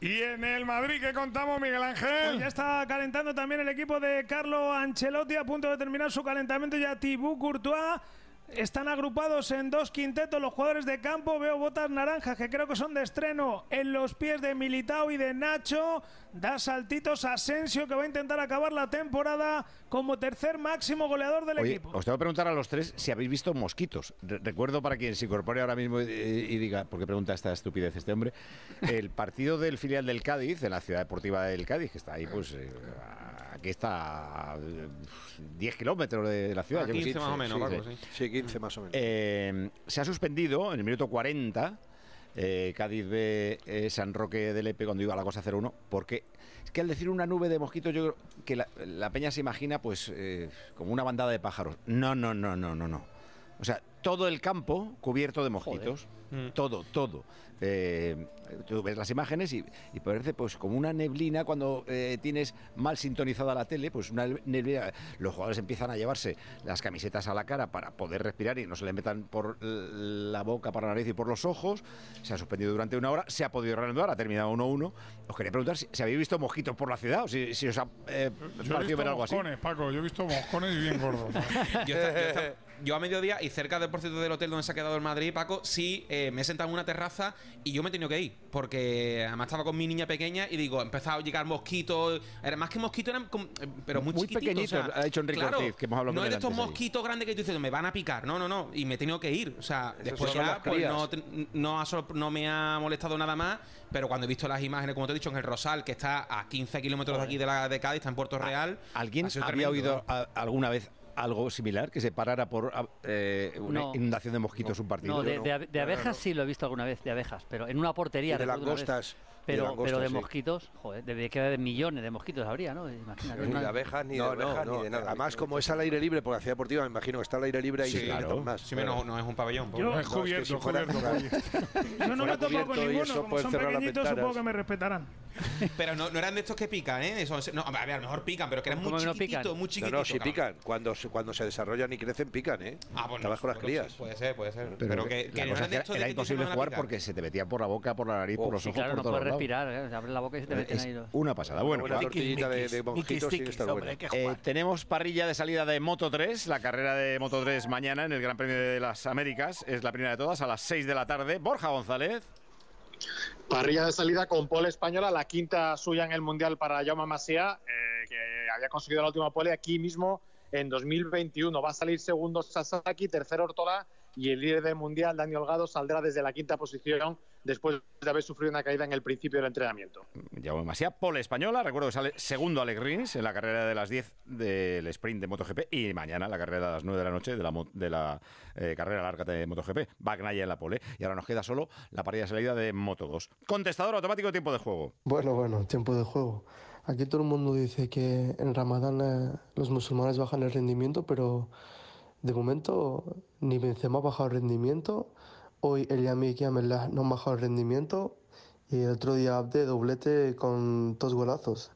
Y en el Madrid, ¿qué contamos, Miguel Ángel? Pues ya está calentando también el equipo de Carlo Ancelotti, a punto de terminar su calentamiento ya Thibaut Courtois. Están agrupados en dos quintetos los jugadores de campo. Veo botas naranjas que creo que son de estreno en los pies de Militao y de Nacho. Da saltitos a Asensio, que va a intentar acabar la temporada como tercer máximo goleador del equipo. Os tengo que preguntar a los tres si habéis visto mosquitos. Recuerdo para quien se incorpore ahora mismo y diga, ¿por qué pregunta esta estupidez este hombre? El partido del filial del Cádiz, de la Ciudad Deportiva del Cádiz, que está ahí, pues aquí está a 10 kilómetros de la ciudad. A 15 más o menos, Marcos, sí. 15 más o menos. Se ha suspendido en el minuto 40 Cádiz B San Roque de Lepe, cuando iba a la cosa 0-1, porque es que al decir una nube de mosquitos, yo creo que la peña se imagina pues como una bandada de pájaros. No. O sea, todo el campo cubierto de mosquitos. Joder. Todo. Tú ves las imágenes y parece pues como una neblina cuando tienes mal sintonizada la tele, pues una neblina. Los jugadores empiezan a llevarse las camisetas a la cara para poder respirar y no se le metan por la boca, por la nariz y por los ojos. Se ha suspendido durante una hora, se ha podido reanudar, ha terminado 1-1. Os quería preguntar si habéis visto mosquitos por la ciudad o si os ha parecido ver algo así. Yo he visto moscones, Paco, yo he visto moscones y bien gordos. Yo a mediodía y cerca de por cierto del hotel donde se ha quedado el Madrid, Paco, sí, me he sentado en una terraza y yo me he tenido que ir, porque además estaba con mi niña pequeña y digo, empezaron a llegar mosquitos, era más que mosquitos, eran pero muy pequeñitos, o sea, ha hecho Enrique Ortiz, que hemos hablado con él antes, estos mosquitos grandes que tú dices, me van a picar, no, y me he tenido que ir, o sea, después ya pues, no me ha molestado nada más, pero cuando he visto las imágenes, como te he dicho, en el Rosal, que está a 15 kilómetros de aquí de Cádiz, está en Puerto Real. ¿Alguien había oído alguna vez algo similar, que se parara por una inundación de mosquitos un partido? No, de abejas sí lo he visto alguna vez, de abejas, pero en una portería. De langostas. Pero de mosquitos, joder, de millones de mosquitos habría, ¿no? Imagínate. Ni de abejas, ni de nada. Además, como es al aire libre, por la Ciudad Deportiva, me imagino que está al aire libre ahí. Sí, claro. Más. Sí, pero no es un pabellón. Yo no, es cubierto, yo no me he topado con ninguno, como son pequeñitos, supongo que me respetarán. Pero no eran de estos que pican, ¿eh? A ver, a lo mejor pican, pero que eran muy chiquititos, muy chiquititos. No, sí pican. Cuando se desarrollan y crecen, pican, ¿eh? Bueno, trabajo las crías. Sí, puede ser. Pero que no eran de estos. Era imposible jugar porque se te metía por la boca, por la nariz, por los ojos, por todos lados. Se abre la boca y se te meten ahí. Una pasada. Bueno, una tortillita de mosquitos tiene que estar buena. Tenemos parrilla de salida de Moto 3, la carrera de Moto 3 mañana en el Gran Premio de las Américas. Es la primera de todas, a las 6 de la tarde. Borja González. Parrilla de salida con pole española, la quinta suya en el Mundial para Jaume Masia, que había conseguido la última pole aquí mismo en 2021. Va a salir segundo Sasaki, tercero Ortola, y el líder del Mundial, Dani Holgado, saldrá desde la quinta posición después de haber sufrido una caída en el principio del entrenamiento. Jaume Masia, pole española. Recuerdo que sale segundo Alex Rins en la carrera de las 10 del sprint de MotoGP, y mañana la carrera de las 9 de la noche de la carrera larga de MotoGP. Bagnaia en la pole. Y ahora nos queda solo la parrilla de salida de Moto2. Contestador automático, tiempo de juego. Bueno, tiempo de juego. Aquí todo el mundo dice que en Ramadán los musulmanes bajan el rendimiento, pero de momento ni Benzema ha bajado el rendimiento. Hoy El Yami y Amelah no han bajado el rendimiento. Y el otro día Abde doblete con 2 golazos.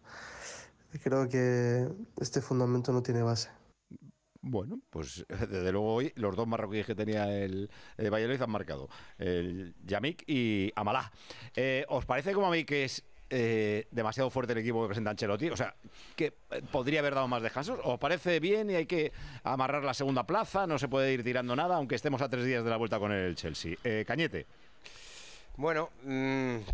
Creo que este fundamento no tiene base. Bueno, pues desde luego hoy los dos marroquíes que tenía el Valladolid han marcado, el Yamik y Amalá. ¿Os parece como a mí que es demasiado fuerte el equipo que presenta Ancelotti? O sea, ¿que podría haber dado más descansos? ¿Os parece bien y hay que amarrar la segunda plaza? No se puede ir tirando nada, aunque estemos a 3 días de la vuelta con el Chelsea. Cañete. Bueno,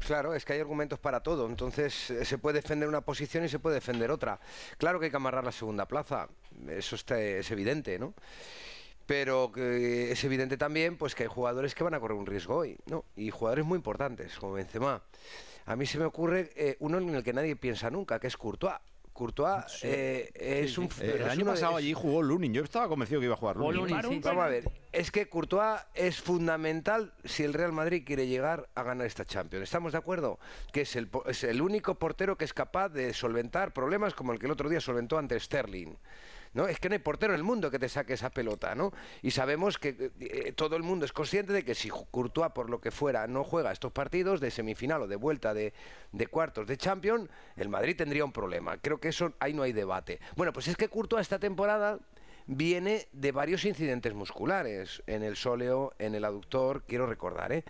claro, es que hay argumentos para todo. Entonces se puede defender una posición y se puede defender otra. Claro que hay que amarrar la segunda plaza, eso es evidente, ¿no? Pero que es evidente también pues que hay jugadores que van a correr un riesgo hoy, ¿no? Y jugadores muy importantes, como Benzema. A mí se me ocurre uno en el que nadie piensa nunca, que es Courtois. Courtois sí, es un... El año pasado allí jugó Lunin, yo estaba convencido que iba a jugar Lunin. Sí. Vamos a ver, es que Courtois es fundamental si el Real Madrid quiere llegar a ganar esta Champions. ¿Estamos de acuerdo? Que es el único portero que es capaz de solventar problemas como el que el otro día solventó ante Sterling. ¿No? Es que no hay portero en el mundo que te saque esa pelota, ¿no? Y sabemos que todo el mundo es consciente de que si Courtois, por lo que fuera, no juega estos partidos de semifinal o de vuelta de cuartos de Champions, el Madrid tendría un problema. Creo que eso ahí no hay debate. Bueno, pues es que Courtois esta temporada viene de varios incidentes musculares, en el sóleo, en el aductor, quiero recordar, ¿eh?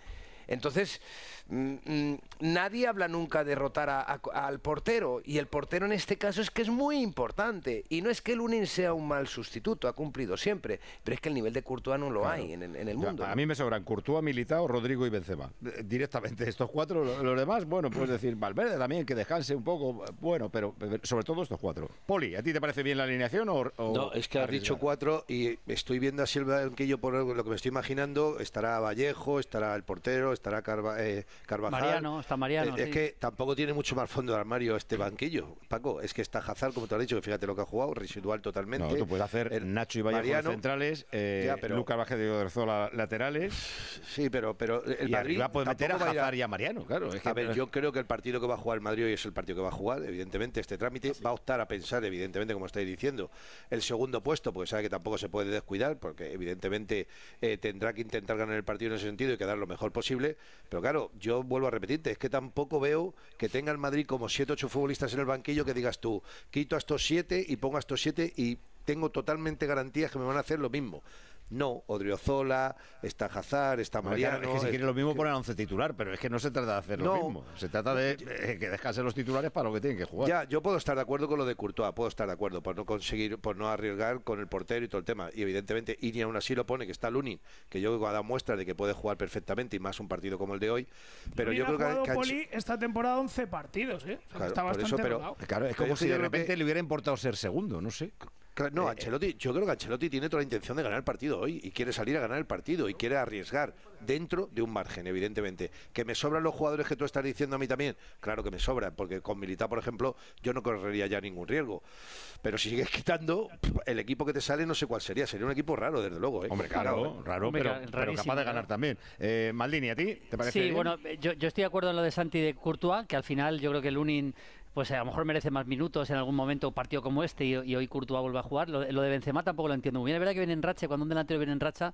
Entonces, nadie habla nunca de rotar al portero, y el portero en este caso es que es muy importante, y no es que Lunin sea un mal sustituto, ha cumplido siempre, pero es que el nivel de Courtois no lo claro. hay en el mundo. Ya, a mí me sobran Courtois, Militao, Rodrigo y Benzema, directamente estos cuatro, los demás, bueno, puedes decir Valverde también, que descanse un poco, bueno, pero sobre todo estos cuatro. Poli, ¿a ti te parece bien la alineación? No, es que has arriesgar? Dicho cuatro, y estoy viendo así el banquillo, por lo que me estoy imaginando, estará Vallejo, estará el portero, estará Carvajal. Mariano, está Mariano. Es sí. que tampoco tiene mucho más fondo de armario este banquillo, Paco. Es que está Hazard, como te has dicho, que fíjate lo que ha jugado, residual totalmente. No, tú puedes hacer Nacho y Vallejo Mariano, centrales, Lucas Vázquez de Odriozola laterales. Sí, pero el Madrid puede meter a Hazard y a Mariano, claro. Es que, a ver, yo creo que el partido que va a jugar el Madrid hoy es el partido que va a jugar, evidentemente, este trámite. Sí. Va a optar a pensar, evidentemente, como estáis diciendo, el segundo puesto, porque sabe que tampoco se puede descuidar, porque evidentemente tendrá que intentar ganar el partido en ese sentido y quedar lo mejor posible. Pero claro, yo vuelvo a repetirte, es que tampoco veo que tenga el Madrid como 7 u 8 futbolistas en el banquillo que digas tú, quito a estos 7 y pongo a estos 7 y tengo totalmente garantías que me van a hacer lo mismo. No, Odriozola, está Hazard, está Mariano... Es que si quieren lo mismo poner a 11 titular, pero es que no se trata de hacer lo mismo. Se trata de que descansen los titulares para lo que tienen que jugar. Ya, yo puedo estar de acuerdo con lo de Courtois, puedo estar de acuerdo por no arriesgar con el portero y todo el tema. Y evidentemente, y ni aún así lo pone, que está Lunin, que yo creo que ha dado muestra de que puede jugar perfectamente, y más un partido como el de hoy. Pero yo creo que... Lunin ha jugado, Poli, esta temporada 11 partidos, ¿eh? O sea, claro, está bastante rogado. Claro, es como si de repente le hubiera importado ser segundo, no sé... No, Ancelotti, yo creo que Ancelotti tiene toda la intención de ganar el partido hoy y quiere salir a ganar el partido y quiere arriesgar dentro de un margen, evidentemente. ¿Que me sobran los jugadores que tú estás diciendo a mí también? Claro que me sobran, porque con Militao, por ejemplo, yo no correría ya ningún riesgo. Pero si sigues quitando, el equipo que te sale no sé cuál sería. Sería un equipo raro, desde luego. ¿Eh? Hombre, claro, raro, pero capaz de ganar también. Maldini, ¿a ti te parece bien? Sí, bueno, yo estoy de acuerdo en lo de Santi de Courtois, que al final yo creo que Lunin... pues a lo mejor merece más minutos en algún momento, un partido como este, y hoy Courtois vuelve a jugar. Lo de Benzema tampoco lo entiendo muy bien. Es verdad que viene en racha, cuando un delantero viene en racha,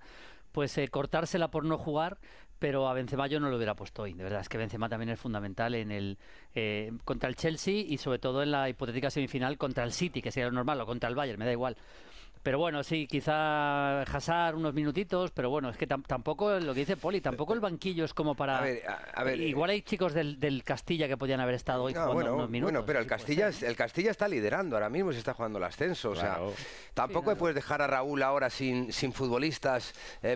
pues cortársela por no jugar, pero a Benzema yo no lo hubiera puesto hoy. De verdad, es que Benzema también es fundamental en el contra el Chelsea y sobre todo en la hipotética semifinal contra el City, que sería lo normal, o contra el Bayern, me da igual. Pero bueno, sí, quizá Hazard unos minutitos, pero bueno, es que tampoco, lo que dice Poli, tampoco el banquillo es como para... A ver, igual hay chicos del Castilla que podían haber estado hoy jugando unos minutos. Bueno, pero el Castilla está liderando ahora mismo, se está jugando el ascenso, claro. O sea, tampoco puedes dejar a Raúl ahora sin futbolistas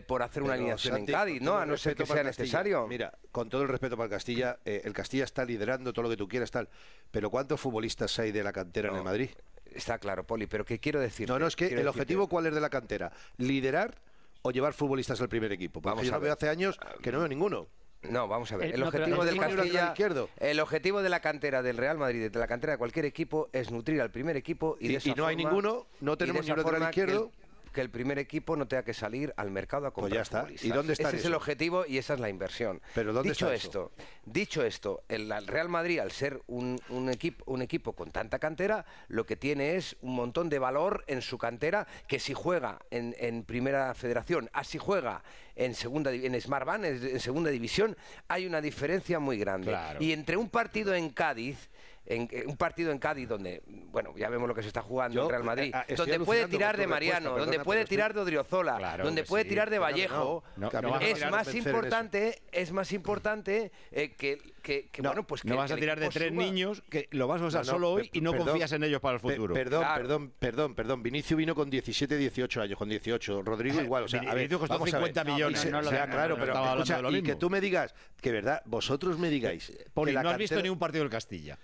por hacer una alineación en Cádiz, ¿no? A no ser que sea necesario. Mira, con todo el respeto para el Castilla está liderando todo lo que tú quieras, tal, pero ¿cuántos futbolistas hay de la cantera en el Madrid? Está claro, Poli, pero ¿qué quiero decir? No, es que el objetivo, ¿cuál es de la cantera? ¿Liderar o llevar futbolistas al primer equipo? Porque yo lo veo hace años que no veo ninguno. No, vamos a ver, el objetivo del Castilla, el objetivo de la cantera del Real Madrid, de la cantera de cualquier equipo, es nutrir al primer equipo y de esa forma, hay ninguno, no tenemos ni lateral izquierdo. Que el primer equipo no tenga que salir al mercado a comprar futbolistas. ¿Y dónde está eso? Ese es el objetivo y esa es la inversión. ¿Pero dónde está eso? Dicho esto, el Real Madrid, al ser un equipo con tanta cantera, lo que tiene es un montón de valor en su cantera, que si juega en Primera Federación, así juega en Smartbank, en segunda división, hay una diferencia muy grande. Claro. Y entre un partido en Cádiz, donde, bueno, ya vemos lo que se está jugando en Real Madrid, donde puede tirar de Mariano, donde puede tirar de Odriozola, donde puede tirar de Vallejo, es más importante que bueno, pues que no vas a tirar de tres niños que lo vas a usar solo hoy y no confías en ellos para el futuro. Perdón, Vinicius vino con 17, 18 años, con 18, Rodrigo igual, o sea, Vinicius costó 50 millones. Claro, pero y que tú me digas, que verdad, vosotros me digáis, no has visto ni un partido del Castilla.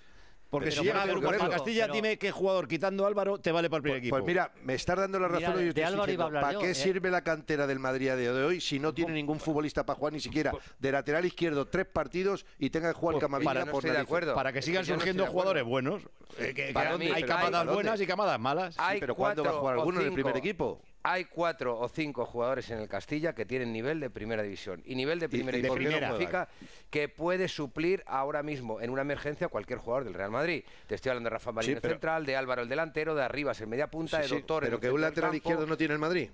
Porque si llega a haber un partido para Castilla, dime qué jugador, quitando a Álvaro, te vale para el primer equipo. Pues mira, me estás dando la razón hoy. ¿Para qué sirve la cantera del Madrid de hoy si no tiene ningún futbolista para jugar ni siquiera de lateral izquierdo 3 partidos y tenga que jugar Camavinga por narices? Para que sigan surgiendo jugadores buenos. Hay camadas buenas y camadas malas. Pero ¿cuándo va a jugar alguno en el primer equipo? Hay 4 o 5 jugadores en el Castilla que tienen nivel de primera división. Y nivel de primera división significa que puede suplir ahora mismo, en una emergencia, cualquier jugador del Real Madrid. Te estoy hablando de Rafa Marín central, de Álvaro el delantero, de Arribas el media punta, de Doctor el centro del campo. Pero que un lateral izquierdo no tiene el Madrid.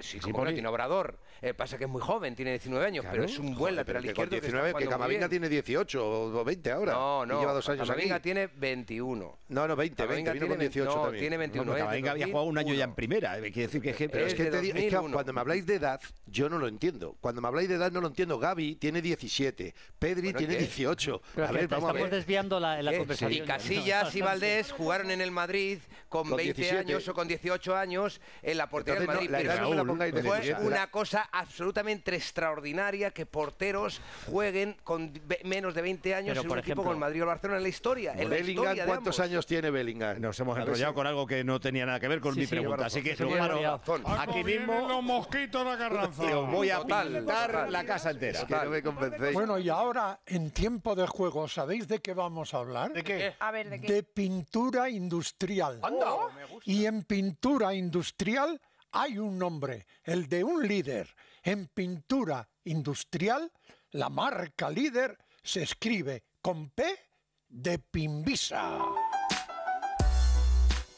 Sí, como no tiene Obrador. Pasa que es muy joven, tiene 19 años, pero es un buen lateral izquierdo. 19, que Camavinga tiene 18 o 20 ahora. No, lleva 2 años. Camavinga tiene 21. No, 20, vino con 18 también. Tiene 21. Camavinga había jugado un año ya en primera, quiere decir. Pero es que te digo, cuando me habláis de edad, yo no lo entiendo. Gavi tiene 17, Pedri tiene 18. A ver, vamos a ver. Estamos desviando la conversación. Y Casillas y Valdés jugaron en el Madrid con 20 años o con 18 años en la portería del Madrid. Fue una cosa absolutamente extraordinaria que porteros jueguen con menos de 20 años en un equipo con Madrid o Barcelona en la historia. Bellingham, ¿cuántos años tiene Bellingham? Nos hemos enrollado con algo que no tenía nada que ver con mi pregunta. Así que, aquí mismo los mosquitos a Carranza. Os voy a pintar la casa entera. Es que no me convencéis. Bueno, y ahora, en tiempo de juego, ¿sabéis de qué vamos a hablar? ¿De qué? A ver, ¿de qué? De pintura industrial. ¡Anda! Y en pintura industrial hay un nombre, el de un líder. En pintura industrial, la marca líder se escribe con P de Pinvisa.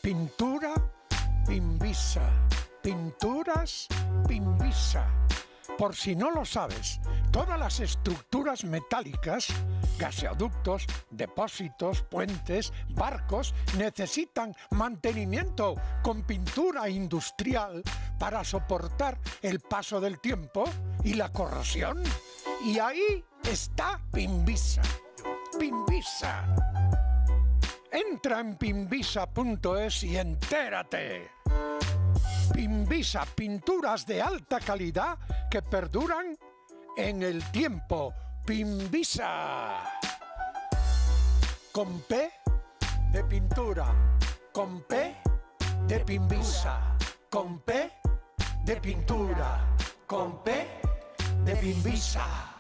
Pintura Pinvisa, pinturas Pinvisa. Por si no lo sabes, todas las estructuras metálicas, gaseoductos, depósitos, puentes, barcos, necesitan mantenimiento con pintura industrial para soportar el paso del tiempo y la corrosión. Y ahí está Pinvisa. Pinvisa. Entra en pinvisa.es y entérate. Pinvisa, pinturas de alta calidad que perduran en el tiempo. Pinvisa. Con P de pintura. Con P de Pinvisa. Con P de pintura. Con P de Pinvisa.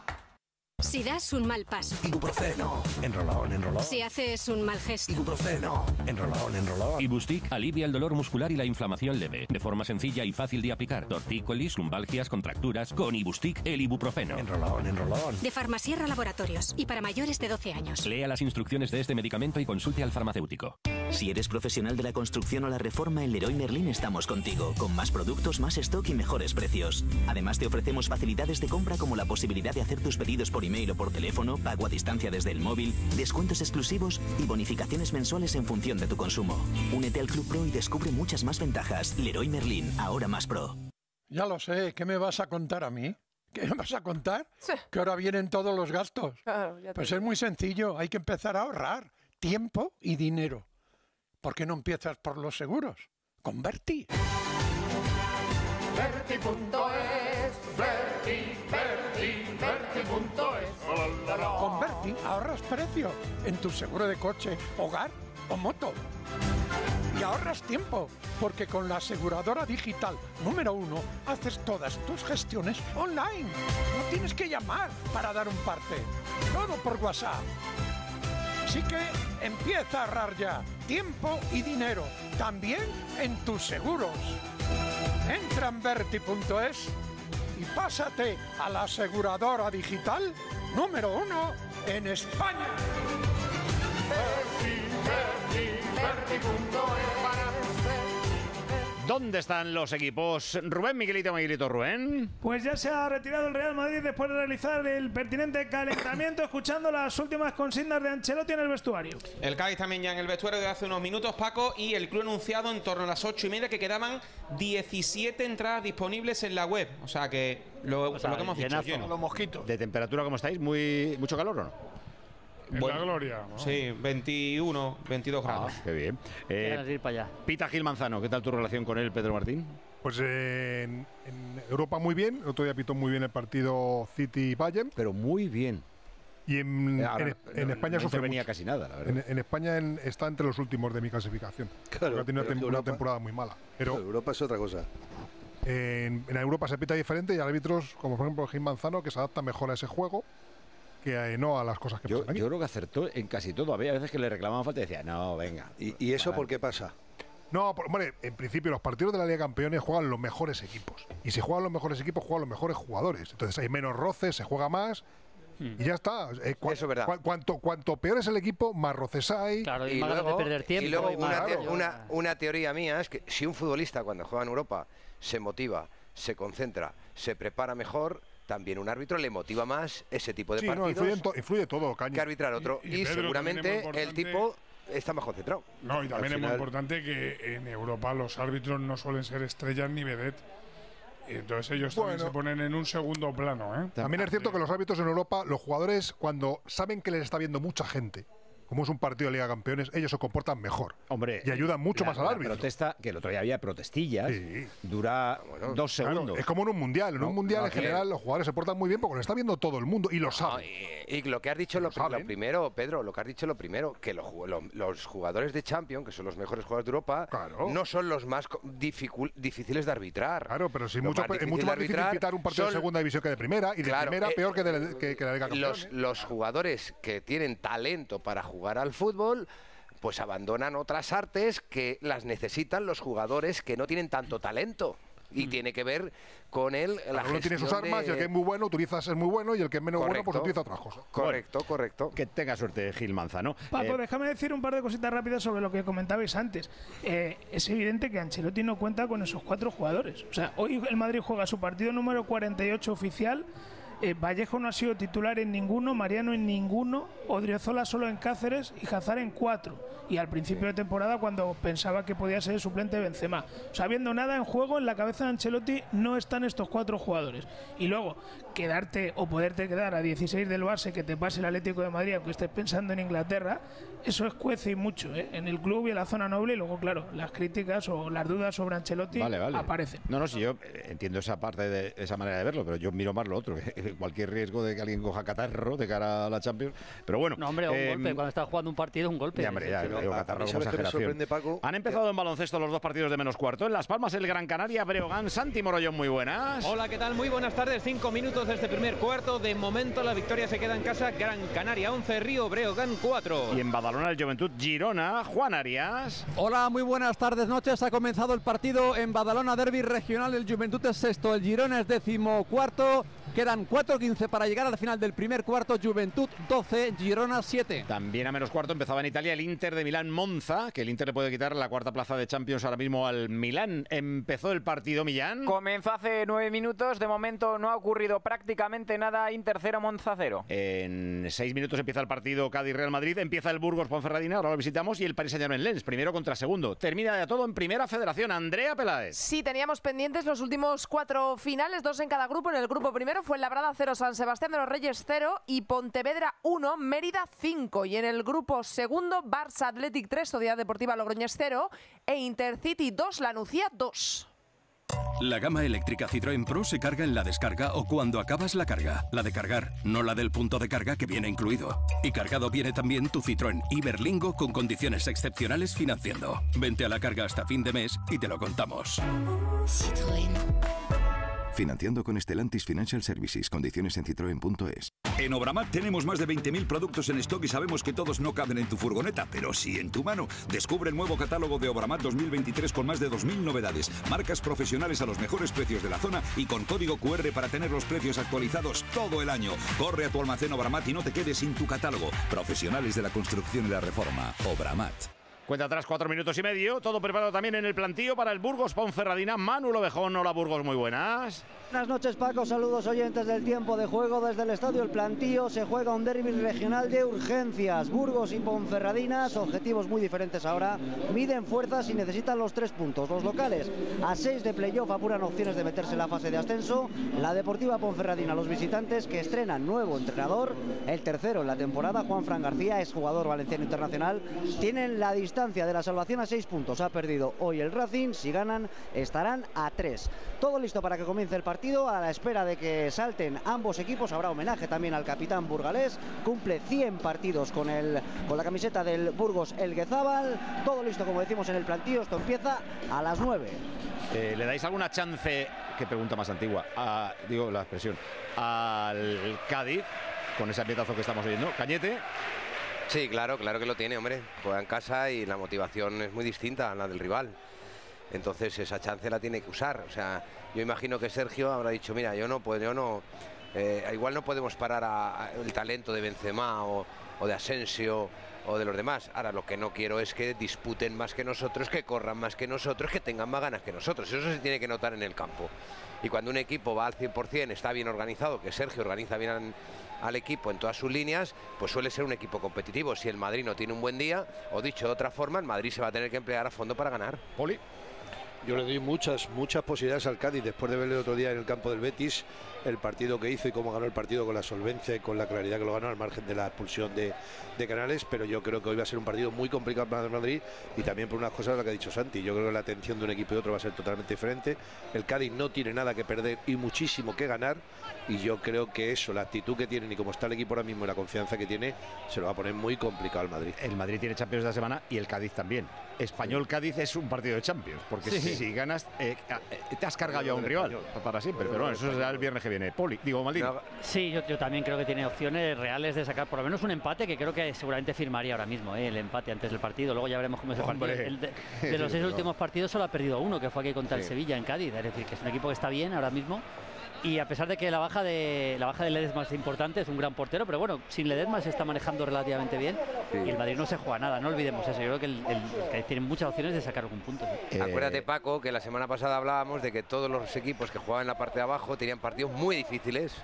Si das un mal paso, ibuprofeno, enrolón, enrolón. Si haces un mal gesto, ibuprofeno, enrolón, enrolón. Ibustic alivia el dolor muscular y la inflamación leve, de forma sencilla y fácil de aplicar. Tortícolis, lumbalgias, contracturas, con Ibustic el ibuprofeno. Enrolón, enrolón. De Farmasierra Laboratorios y para mayores de 12 años. Lea las instrucciones de este medicamento y consulte al farmacéutico. Si eres profesional de la construcción o la reforma, en Leroy Merlin estamos contigo, con más productos, más stock y mejores precios. Además te ofrecemos facilidades de compra como la posibilidad de hacer tus pedidos por email o por teléfono, pago a distancia desde el móvil, descuentos exclusivos y bonificaciones mensuales en función de tu consumo. Únete al Club Pro y descubre muchas más ventajas. Leroy Merlin, ahora más pro. Ya lo sé, ¿qué me vas a contar a mí? ¿Qué me vas a contar? Sí. Que ahora vienen todos los gastos. Claro, pues es muy sencillo, hay que empezar a ahorrar tiempo y dinero. ¿Por qué no empiezas por los seguros? Con Verti. Verti.es, Verti.es. Con Verti ahorras precio en tu seguro de coche, hogar o moto. Y ahorras tiempo, porque con la aseguradora digital número 1 haces todas tus gestiones online. No tienes que llamar para dar un parte. Todo por WhatsApp. Así que empieza a ahorrar ya tiempo y dinero, también en tus seguros. Entra en Verti.es y pásate a la aseguradora digital número 1 en España. Verti, Verti, Verti.es. ¿Dónde están los equipos? Rubén, Miguelito, Rubén. Pues ya se ha retirado el Real Madrid después de realizar el pertinente calentamiento, escuchando las últimas consignas de Ancelotti en el vestuario. El Cádiz también ya en el vestuario de hace unos minutos, Paco, y el club anunciado en torno a las 8:30 que quedaban 17 entradas disponibles en la web. O sea que lo que hemos dicho, lleno. Los mosquitos. ¿De temperatura cómo estáis? ¿Mucho calor o no? Buena gloria, ¿no? Sí, 21, 22 grados. Qué bien. Ir para allá. Pita Gil Manzano, ¿qué tal tu relación con él, Pedro Martín? Pues en Europa muy bien. El otro día pitó muy bien el partido City-Bayern. Pero muy bien. Y en España no venía casi nada, la verdad. En España está entre los últimos de mi clasificación. Claro, ha tenido una temporada muy mala. Pero Europa es otra cosa. En Europa se pita diferente y hay árbitros, como por ejemplo Gil Manzano, que se adaptan mejor a ese juego. Que no a las cosas que pasan aquí. Yo creo que acertó en casi todo. Había veces que le reclamaban falta y decía, no, venga. ¿Y eso por qué pasa? No, hombre, en principio los partidos de la Liga de Campeones juegan los mejores equipos. Y si juegan los mejores equipos, juegan los mejores jugadores. Entonces hay menos roces, se juega más. Y ya está. Eso es verdad. Cuanto peor es el equipo, más roces hay. Claro, y luego, de perder tiempo, y luego una teoría mía es que si un futbolista cuando juega en Europa se motiva, se concentra, se prepara mejor, también un árbitro le motiva más ese tipo de partidos. Influye todo, Caño. Que arbitrar otro. Y Pedro, seguramente el tipo está más concentrado. No, y también es muy importante que en Europa los árbitros no suelen ser estrellas ni vedettes. Entonces ellos también se ponen en un segundo plano, ¿eh? También es cierto que los árbitros en Europa, los jugadores, cuando saben que les está viendo mucha gente, como es un partido de Liga de Campeones, ellos se comportan mejor. Hombre, y ayudan mucho más al árbitro. Protesta, que el otro día había protestillas, dura 2 segundos. Claro, es como en un mundial. En un mundial en general los jugadores se portan muy bien porque lo está viendo todo el mundo y lo saben. Y lo que has dicho lo primero, Pedro, que los jugadores de Champions, que son los mejores jugadores de Europa, no son los más difíciles de arbitrar. Claro, pero sí, es mucho más difícil arbitrar un partido de segunda división que de primera, y de primera peor que la Liga de Campeones. Los jugadores que tienen talento para jugar al fútbol, pues abandonan otras artes que las necesitan los jugadores que no tienen tanto talento. Y tiene que ver con él la gestión. Uno tiene sus armas y el que es muy bueno es muy bueno, y el que es menos bueno pues utiliza otras cosas. Correcto, correcto. Que tenga suerte Gil Manzano. Paco, déjame decir un par de cositas rápidas sobre lo que comentabais antes. Es evidente que Ancelotti no cuenta con esos 4 jugadores. O sea, hoy el Madrid juega su partido número 48 oficial. Vallejo no ha sido titular en ninguno, Mariano en ninguno, Odriozola solo en Cáceres y Hazard en 4. Y al principio de temporada, cuando pensaba que podía ser el suplente de Benzema. O sea, habiendo nada en juego, en la cabeza de Ancelotti no están estos 4 jugadores. Y luego, quedarte o poderte quedar a 16 del Barça, que te pase el Atlético de Madrid, aunque estés pensando en Inglaterra, eso escuece y mucho, ¿eh? En el club y en la zona noble. Y luego, claro, las críticas o las dudas sobre Ancelotti aparecen. No, si yo entiendo esa parte, de esa manera de verlo, pero yo miro más lo otro. Cualquier riesgo de que alguien coja catarro de cara a la Champions, pero bueno. No, hombre, un golpe, cuando estás jugando un partido, un golpe. Ya, hombre, ya, digo, catarro como exageración. Paco, han empezado en baloncesto los 2 partidos de -4. En Las Palmas, el Gran Canaria, Breogán. Santi Morollón, muy buenas. Hola, ¿qué tal? Muy buenas tardes. 5 minutos de este primer cuarto. De momento la victoria se queda en casa. Gran Canaria 11, Río Breogán 4. Y en Badalona, el Juventud Girona, Juan Arias. Hola, muy buenas tardes, noches. Ha comenzado el partido en Badalona, derbi regional. El Juventud es sexto, el Girona es 14º. Quedan 4:15 para llegar al final del primer cuarto. Juventud 12, Girona 7. También a -4 empezaba en Italia el Inter de Milán-Monza, que el Inter le puede quitar la 4ª plaza de Champions ahora mismo al Milán. Empezó el partido, Millán. Comenzó hace 9 minutos, de momento no ha ocurrido prácticamente nada. Inter 0, Monza 0. En 6 minutos empieza el partido Cádiz-Real Madrid, empieza el Burgos-Ponferradina, ahora lo visitamos, y el Paris Saint-Germain-Lens, primero contra segundo. Termina de todo en Primera Federación. Andrea Peláez. Sí, teníamos pendientes los últimos 4 finales, 2 en cada grupo. En el grupo primero, Fuenlabrada 0, San Sebastián de los Reyes 0 y Pontevedra 1, Mérida 5. Y en el grupo segundo, Barça Athletic 3, Sociedad Deportiva Logroñés 0 e Intercity 2, Lanucía 2. La gama eléctrica Citroën Pro se carga en la descarga o cuando acabas la carga. La de cargar, no la del punto de carga que viene incluido. Y cargado viene también tu Citroën Iberlingo con condiciones excepcionales financiando. Vente a la carga hasta fin de mes y te lo contamos. Citroën. Financiando con Stellantis Financial Services. Condiciones en citroen.es. En Obramat tenemos más de 20.000 productos en stock y sabemos que todos no caben en tu furgoneta, pero sí en tu mano. Descubre el nuevo catálogo de Obramat 2023 con más de 2.000 novedades, marcas profesionales a los mejores precios de la zona y con código QR para tener los precios actualizados todo el año. Corre a tu almacén Obramat y no te quedes sin tu catálogo. Profesionales de la construcción y la reforma. Obramat. Cuenta atrás 4 minutos y medio, todo preparado también en el plantío para el Burgos Ponferradina. Manu Lobejón, hola Burgos, muy buenas. Buenas noches Paco, saludos oyentes del tiempo de juego. Desde el estadio El Plantío se juega un derbi regional de urgencias. Burgos y Ponferradinas, objetivos muy diferentes ahora, miden fuerzas y necesitan los 3 puntos. Los locales a 6 de playoff apuran opciones de meterse en la fase de ascenso. La Deportiva Ponferradina, los visitantes que estrenan nuevo entrenador, el tercero en la temporada, Juanfran García, exjugador valenciano internacional, tienen la distancia de la salvación a 6 puntos, ha perdido hoy el Racing, si ganan estarán a 3. Todo listo para que comience el partido, a la espera de que salten ambos equipos, habrá homenaje también al capitán burgalés, cumple 100 partidos con la camiseta del Burgos Elguezábal, todo listo como decimos en el plantío, esto empieza a las 9. ¿Le dais alguna chance, qué pregunta más antigua, digo la expresión, al Cádiz, con ese ambientazo que estamos oyendo, Cañete? Sí, claro, claro que lo tiene, hombre. Juega en casa y la motivación es muy distinta a la del rival. Entonces esa chance la tiene que usar. O sea, yo imagino que Sergio habrá dicho, mira, igual no podemos parar el talento de Benzema o de Asensio o de los demás. Ahora lo que no quiero es que disputen más que nosotros, que corran más que nosotros, que tengan más ganas que nosotros. Eso se tiene que notar en el campo. Y cuando un equipo va al 100%, está bien organizado, que Sergio organiza bien al equipo en todas sus líneas, pues suele ser un equipo competitivo. Si el Madrid no tiene un buen día, o dicho de otra forma, el Madrid se va a tener que emplear a fondo para ganar. Poli. Yo le doy muchas posibilidades al Cádiz, después de verle el otro día en el campo del Betis, el partido que hizo y cómo ganó el partido, con la solvencia y con la claridad que lo ganó, al margen de la expulsión de Canales. Pero yo creo que hoy va a ser un partido muy complicado para el Madrid, y también por unas cosas de las que ha dicho Santi. Yo creo que la atención de un equipo y otro va a ser totalmente diferente. El Cádiz no tiene nada que perder y muchísimo que ganar, y yo creo que eso, la actitud que tienen y como está el equipo ahora mismo y la confianza que tiene, se lo va a poner muy complicado al Madrid. El Madrid tiene Champions de la semana y el Cádiz también. Español-Cádiz es un partido de Champions, porque sí. Si ganas, te has cargado ya a un rival para siempre, pero bueno, eso será el viernes que viene. Poli, digo, Maldini. Sí, yo también creo que tiene opciones reales de sacar por lo menos un empate, que creo que seguramente firmaría ahora mismo, el empate antes del partido. Luego ya veremos cómo es el partido. De los 6 últimos partidos solo ha perdido uno, que fue aquí contra el Sevilla en Cádiz. Es decir, que es un equipo que está bien ahora mismo. Y a pesar de que la baja de Ledesma es importante, es un gran portero, pero bueno, sin Ledesma se está manejando relativamente bien, y el Madrid no se juega nada, no olvidemos eso. Yo creo que el Cádiz tiene muchas opciones de sacar algún punto. ¿Sí? Acuérdate, Paco, que la semana pasada hablábamos de que todos los equipos que jugaban en la parte de abajo tenían partidos muy difíciles,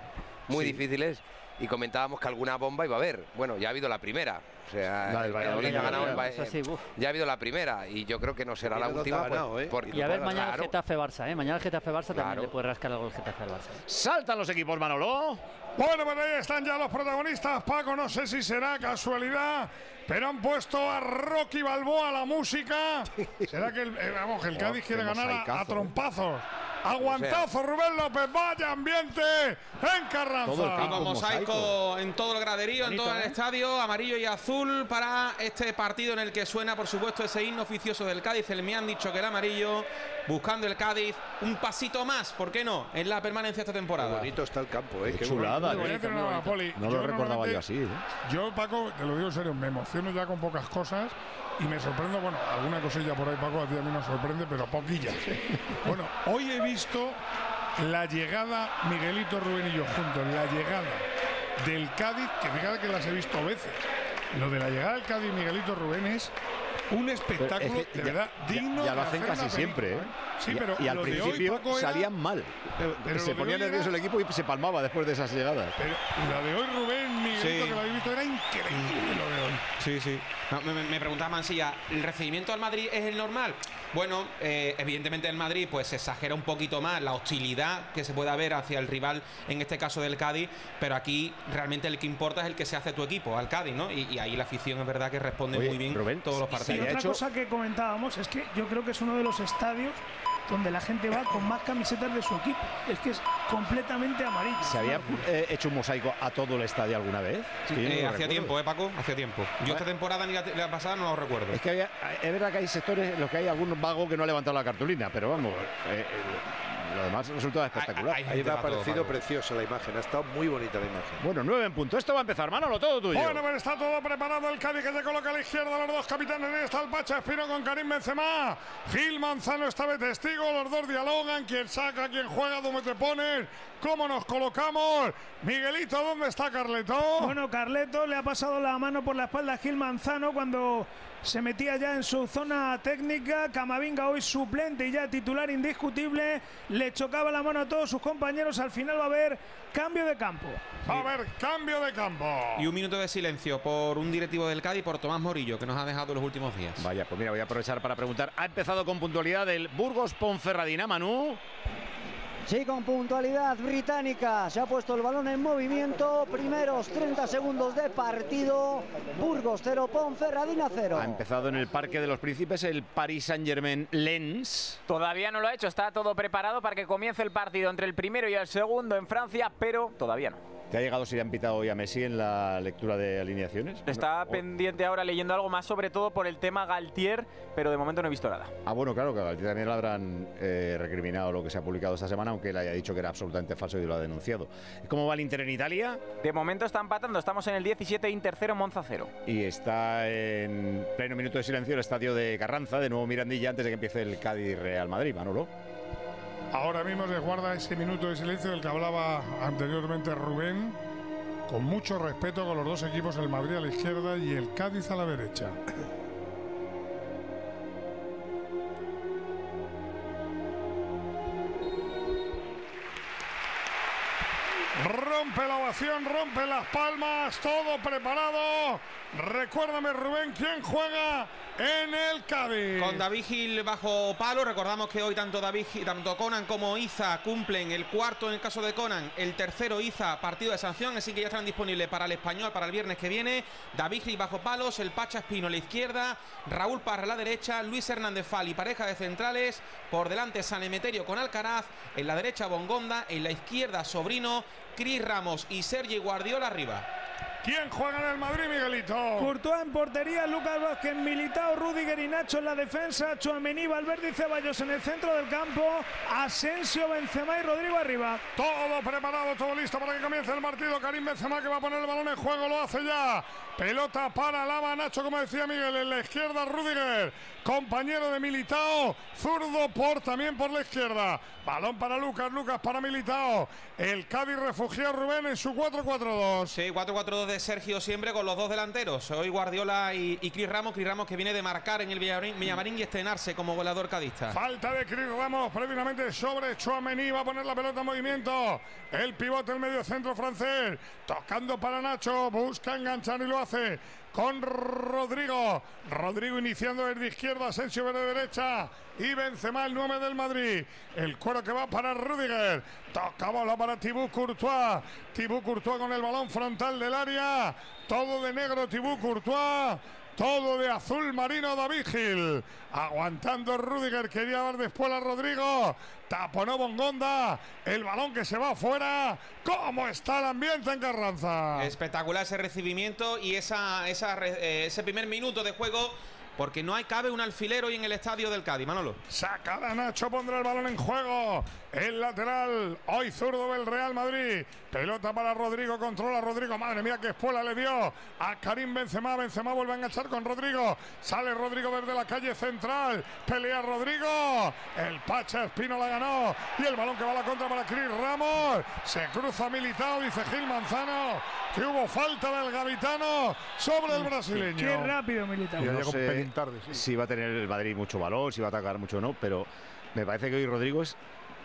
y comentábamos que alguna bomba iba a haber. Bueno, ya ha habido la primera. O sea, el Valladolid ha ganado, ya ha habido la primera, y yo creo que no será la última. Y a ver mañana el Getafe-Barça, mañana el Getafe-Barça también le puede rascar algo el Getafe al Barça. Saltan los equipos, Manolo. Bueno, pues ahí están ya los protagonistas, Paco. No sé si será casualidad, pero han puesto a Rocky Balboa a la música. ¿Será que el Cádiz quiere ganar a trompazos? Aguantazo, Rubén López, vaya ambiente en Carranza. Todo mosaico en todo el graderío, bonito, en todo el estadio, amarillo y azul para este partido en el que suena, por supuesto, ese himno oficioso del Cádiz, el me han dicho que el amarillo, buscando el Cádiz un pasito más, ¿por qué no?, en la permanencia esta temporada. Qué bonito está el campo, qué chulada. No lo recordaba yo así. Yo, Paco, te lo digo en serio, me emociono ya con pocas cosas. Y me sorprendo, bueno, alguna cosilla por ahí, Paco, a ti a mí me sorprende, pero poquillas. Bueno, hoy he visto la llegada, Miguelito, Rubén y yo juntos, la llegada del Cádiz, que fíjate que las he visto veces. Lo de la llegada del Cádiz, Miguelito, Rubén es un espectáculo, es que de verdad, digno. Ya lo hacen casi siempre, Sí, pero y al principio salían mal. Pero se ponía nervioso el equipo y se palmaba después de esas llegadas. Pero la de hoy, Rubén, Miguelito, que lo habéis visto, era increíble lo de hoy. Sí, sí. No, me preguntaba Mansilla, ¿el recibimiento al Madrid es el normal? Bueno, evidentemente el Madrid pues se exagera un poquito más la hostilidad que se puede haber hacia el rival, en este caso del Cádiz, pero aquí realmente el que importa es el que se hace tu equipo, al Cádiz, ¿no? Y ahí la afición es verdad que responde muy bien, Rubén, todos los partidos. Y otra cosa que comentábamos es que yo creo que es uno de los estadios donde la gente va con más camisetas de su equipo. Es que es completamente amarillo. ¿Se había hecho un mosaico a todo el estadio alguna vez? Sí, hacía tiempo, Paco, hacía tiempo. Yo esta temporada ni la pasada no lo recuerdo. Es que es verdad que hay sectores en los que hay algunos vagos que no han levantado la cartulina, pero vamos... lo demás resulta espectacular. Ahí me ha parecido preciosa la imagen, ha estado muy bonita la imagen. Bueno, 9 en punto, esto va a empezar, Manolo, todo tuyo. Bueno, está todo preparado, el Cádiz que se coloca a la izquierda, los dos capitanes, ahí está el Pacha Espino con Karim Benzema, Gil Manzano está de testigo, los dos dialogan, quién saca, quién juega, dónde te pones, cómo nos colocamos. Miguelito, ¿dónde está Carleto? Bueno, Carleto le ha pasado la mano por la espalda a Gil Manzano cuando Se metía ya en su zona técnica. Camavinga hoy suplente y ya titular indiscutible. Le chocaba la mano a todos sus compañeros. Al final va a haber cambio de campo. Va a haber cambio de campo. Y un minuto de silencio por un directivo del Cádiz, por Tomás Morillo, que nos ha dejado los últimos días. Vaya, pues mira, voy a aprovechar para preguntar. ¿Ha empezado con puntualidad el Burgos Ponferradina, Manu? Sí, con puntualidad británica. Se ha puesto el balón en movimiento. Primeros 30 segundos de partido. Burgos 0, Ponferradina 0. Ha empezado en el Parque de los Príncipes el Paris Saint-Germain-Lens. Todavía no lo ha hecho. Está todo preparado para que comience el partido entre el primero y el segundo en Francia, pero todavía no. ¿Te ha llegado si le han pitado hoy a Messi en la lectura de alineaciones? Está pendiente ahora, leyendo algo más, sobre todo por el tema Galtier, pero de momento no he visto nada. Ah, bueno, claro, que a Galtier también le habrán recriminado lo que se ha publicado esta semana, aunque él haya dicho que era absolutamente falso y lo ha denunciado. ¿Cómo va el Inter en Italia? De momento está empatando, estamos en el 17, Inter 0, Monza 0. Y está en pleno minuto de silencio el estadio de Carranza, de nuevo Mirandilla, antes de que empiece el Cádiz-Real Madrid, Manolo. Ahora mismo se guarda ese minuto de silencio del que hablaba anteriormente Rubén, con mucho respeto con los dos equipos, el Madrid a la izquierda y el Cádiz a la derecha. Rompe la ovación, rompe las palmas, todo preparado. Recuérdame, Rubén, ¿quién juega en el Cádiz? Con David Gil bajo palo. Recordamos que hoy tanto David Gil, tanto Conan como Iza cumplen el cuarto en el caso de Conan, el tercero Iza, partido de sanción, así que ya estarán disponibles para el Español para el viernes que viene. David Gil bajo palos, el Pacha Espino a la izquierda, Raúl Parra a la derecha, Luis Hernández Fali, pareja de centrales, por delante San Emeterio con Alcaraz, en la derecha Bongonda, en la izquierda Sobrino, Cris Ramos y Sergi Guardiola arriba. ¿Quién juega en el Madrid, Miguelito? Courtois en portería, Lucas Vázquez, Militao, Rüdiger y Nacho en la defensa, Tchouaméni, Valverde y Ceballos en el centro del campo, Asensio, Benzema y Rodrigo arriba. Todo preparado, todo listo para que comience el partido. Karim Benzema, que va a poner el balón en juego, lo hace ya. Pelota para Lava, Nacho, como decía Miguel, en la izquierda Rüdiger, compañero de Militao, zurdo también por la izquierda. Balón para Lucas, Lucas para Militao. El Cádiz refugia Rubén en su 4-4-2. Sí, 4-4-2 de Sergio siempre con los dos delanteros. Hoy Guardiola y Cris Ramos. Cris Ramos que viene de marcar en el Villamarín y estrenarse como goleador cadista. Falta de Cris Ramos previamente sobre Tchouaméni. Va a poner la pelota en movimiento. El pivote, el medio centro francés. Tocando para Nacho. Busca enganchar y lo hace con Rodrigo. Rodrigo iniciando desde izquierda, Asensio de derecha y Benzema, el 9 del Madrid. El cuero que va para Rüdiger. Toca bola para Thibaut Courtois. Thibaut Courtois con el balón frontal del área. Todo de negro Thibaut Courtois. Todo de azul marino David Gil. Aguantando Rüdiger. Quería dar después a Rodrigo. Taponó Bongonda. El balón que se va afuera. ¿Cómo está el ambiente en Carranza? Espectacular ese recibimiento y ese primer minuto de juego, porque no hay cabe un alfiler hoy en el estadio del Cádiz, Manolo. Sacará Nacho, pondrá el balón en juego. El lateral, hoy zurdo del Real Madrid. Pelota para Rodrigo, controla Rodrigo. Madre mía, qué espuela le dio a Karim Benzema. Benzema vuelve a enganchar con Rodrigo. Sale Rodrigo desde la calle central. Pelea Rodrigo. El Pacha Espino la ganó. Y el balón que va a la contra para Cris Ramos. Se cruza Militao, dice Gil Manzano, que hubo falta del gaditano sobre el brasileño. Qué rápido Militao. Yo no sé tarde, sí. Si va a tener el Madrid mucho valor, si va a atacar mucho o no, pero me parece que hoy Rodrigo es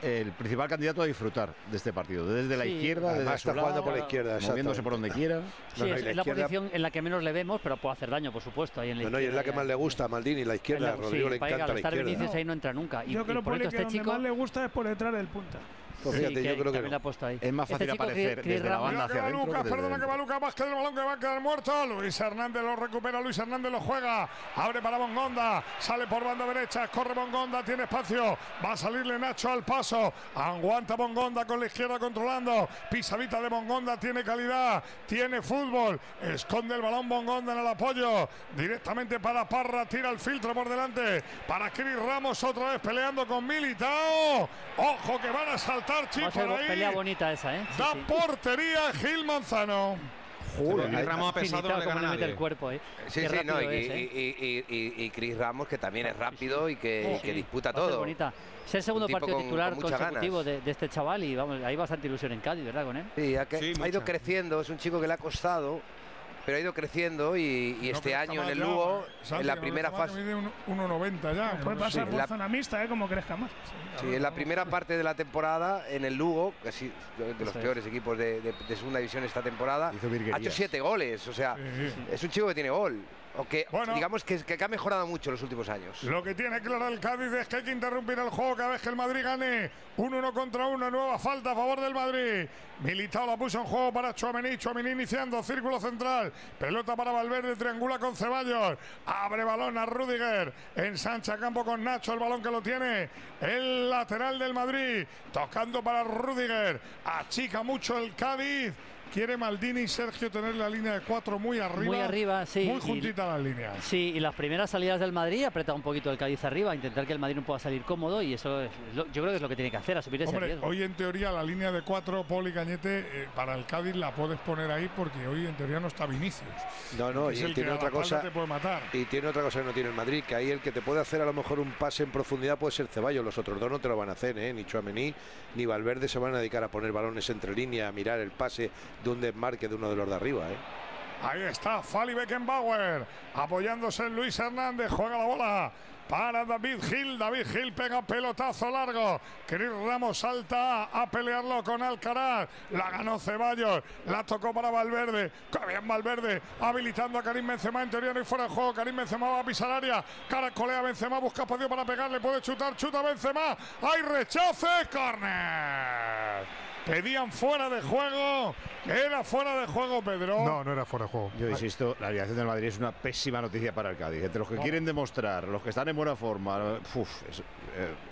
el principal candidato a disfrutar de este partido, desde la izquierda, desde su lado, por la izquierda, moviéndose por donde quiera. Sí, no, es la izquierda, posición en la que menos le vemos, pero puede hacer daño, por supuesto. Ahí en la no, es la que más le gusta a Maldini, la izquierda, a Rodrigo le encanta la izquierda. Vinicius ahí no entra nunca. Yo creo que este donde chico más le gusta es por detrás del punta. Pues fíjate, sí, yo creo que no. Es más fácil aparecer desde la banda hacia adentro. Perdona, que va Lucas Vázquez, el balón que va a quedar muerto. Luis Hernández lo recupera, Luis Hernández lo juega. Abre para Bongonda, sale por banda derecha, corre Bongonda, tiene espacio. Va a salirle Nacho al paso. Aguanta Bongonda con la izquierda controlando. Pisadita de Bongonda, tiene calidad, tiene fútbol. Esconde el balón Bongonda en el apoyo. Directamente para Parra, tira el filtro por delante. Para Cris Ramos otra vez peleando con Militao. Ojo que van a saltar. Tarchi, por ahí. Pelea bonita esa, ¿eh? Da portería Gil Manzano. Joder, Cris Ramos ha pesado, no le gana nadie. El cuerpo, ¿eh? Sí, no, y Cris Ramos, que también es rápido y que disputa todo. Es el segundo partido titular consecutivo de este chaval y vamos, hay bastante ilusión en Cádiz, ¿verdad? Con él. Sí, ha ido creciendo, es un chico que le ha costado. pero ha ido creciendo y este año en el Lugo, Santi, en la primera fase... 1,90 ya. Puede pasar por zona mixta, como crezca más. Sí, en la primera parte de la temporada, en el Lugo, que sí, de los peores equipos de segunda división esta temporada, ha hecho 7 goles, o sea, es un chico que tiene gol. Aunque bueno, digamos que ha mejorado mucho en los últimos años. Lo que tiene claro el Cádiz es que hay que interrumpir el juego cada vez que el Madrid gane. 1-1 contra 1, nueva falta a favor del Madrid. Militao la puso en juego para Tchouaméni. Tchouaméni iniciando, círculo central. Pelota para Valverde, triangula con Ceballos. Abre balón a Rüdiger. Ensancha campo con Nacho, el balón que lo tiene el lateral del Madrid. Tocando para Rüdiger. Achica mucho el Cádiz. Quiere Maldini y Sergio tener la línea de 4 muy arriba. Muy arriba, sí. Muy juntita la línea. Sí, y las primeras salidas del Madrid aprieta un poquito el Cádiz arriba, intentar que el Madrid no pueda salir cómodo, y eso es yo creo que es lo que tiene que hacer, asumir ese riesgo. Hoy en teoría la línea de 4, Poli, Cañete, para el Cádiz la puedes poner ahí porque hoy en teoría no está Vinicius. No, no, y tiene otra cosa. Te puede matar. Y tiene otra cosa que no tiene el Madrid, que ahí el que te puede hacer a lo mejor un pase en profundidad puede ser Ceballos, los otros dos no te lo van a hacer, ni Tchouaméni ni Valverde se van a dedicar a poner balones entre línea, a mirar el pase de un desmarque de uno de los de arriba, Ahí está Fali Beckenbauer apoyándose en Luis Hernández, juega la bola para David Gil. David Gil pega pelotazo largo. Chris Ramos salta a pelearlo con Alcaraz. La ganó Ceballos. La tocó para Valverde. ¡Qué bien Valverde! Habilitando a Karim Benzema. En teoría no hay fuera de juego. Karim Benzema va a pisar área. Caracolea Benzema. Busca espacio para pegarle. Puede chutar. Chuta Benzema. ¡Hay rechace! ¡Córner! Pedían fuera de juego. Era fuera de juego, Pedro. No, no era fuera de juego. Yo insisto, la alineación del Madrid es una pésima noticia para el Cádiz. Entre los que quieren demostrar, los que están en buena forma.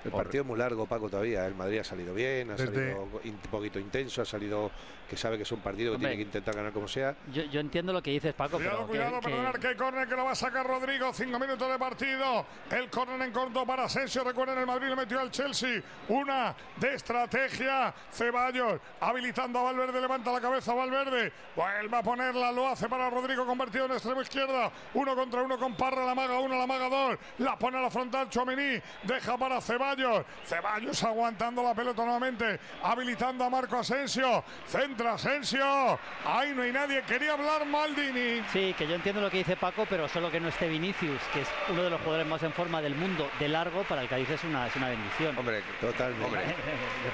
El partido es muy largo, Paco, todavía. El Madrid ha salido bien, ha salido un poquito intenso, ha salido que sabe que es un partido que tiene que intentar ganar como sea. Yo entiendo lo que dices, Paco. Cuidado, cuidado, perdonar que hay córner que lo va a sacar Rodrigo. 5 minutos de partido. El córner en corto para Asensio. Recuerden, el Madrid le metió al Chelsea. Una de estrategia. Ceballos habilitando a Valverde, levanta la cabeza Valverde, vuelve a ponerla, lo hace para Rodrigo, convertido en extremo izquierda, 1 contra 1 con Parra, la maga 1, la maga 2, la pone a la frontal, Tchouaméni, deja para Ceballos, Ceballos aguantando la pelota nuevamente, habilitando a Marco Asensio, centra Asensio, ahí no hay nadie, quería hablar Maldini. Sí, que yo entiendo lo que dice Paco, pero solo que no esté Vinicius, que es uno de los jugadores más en forma del mundo, de largo, para el Cádiz es una bendición. Hombre, totalmente.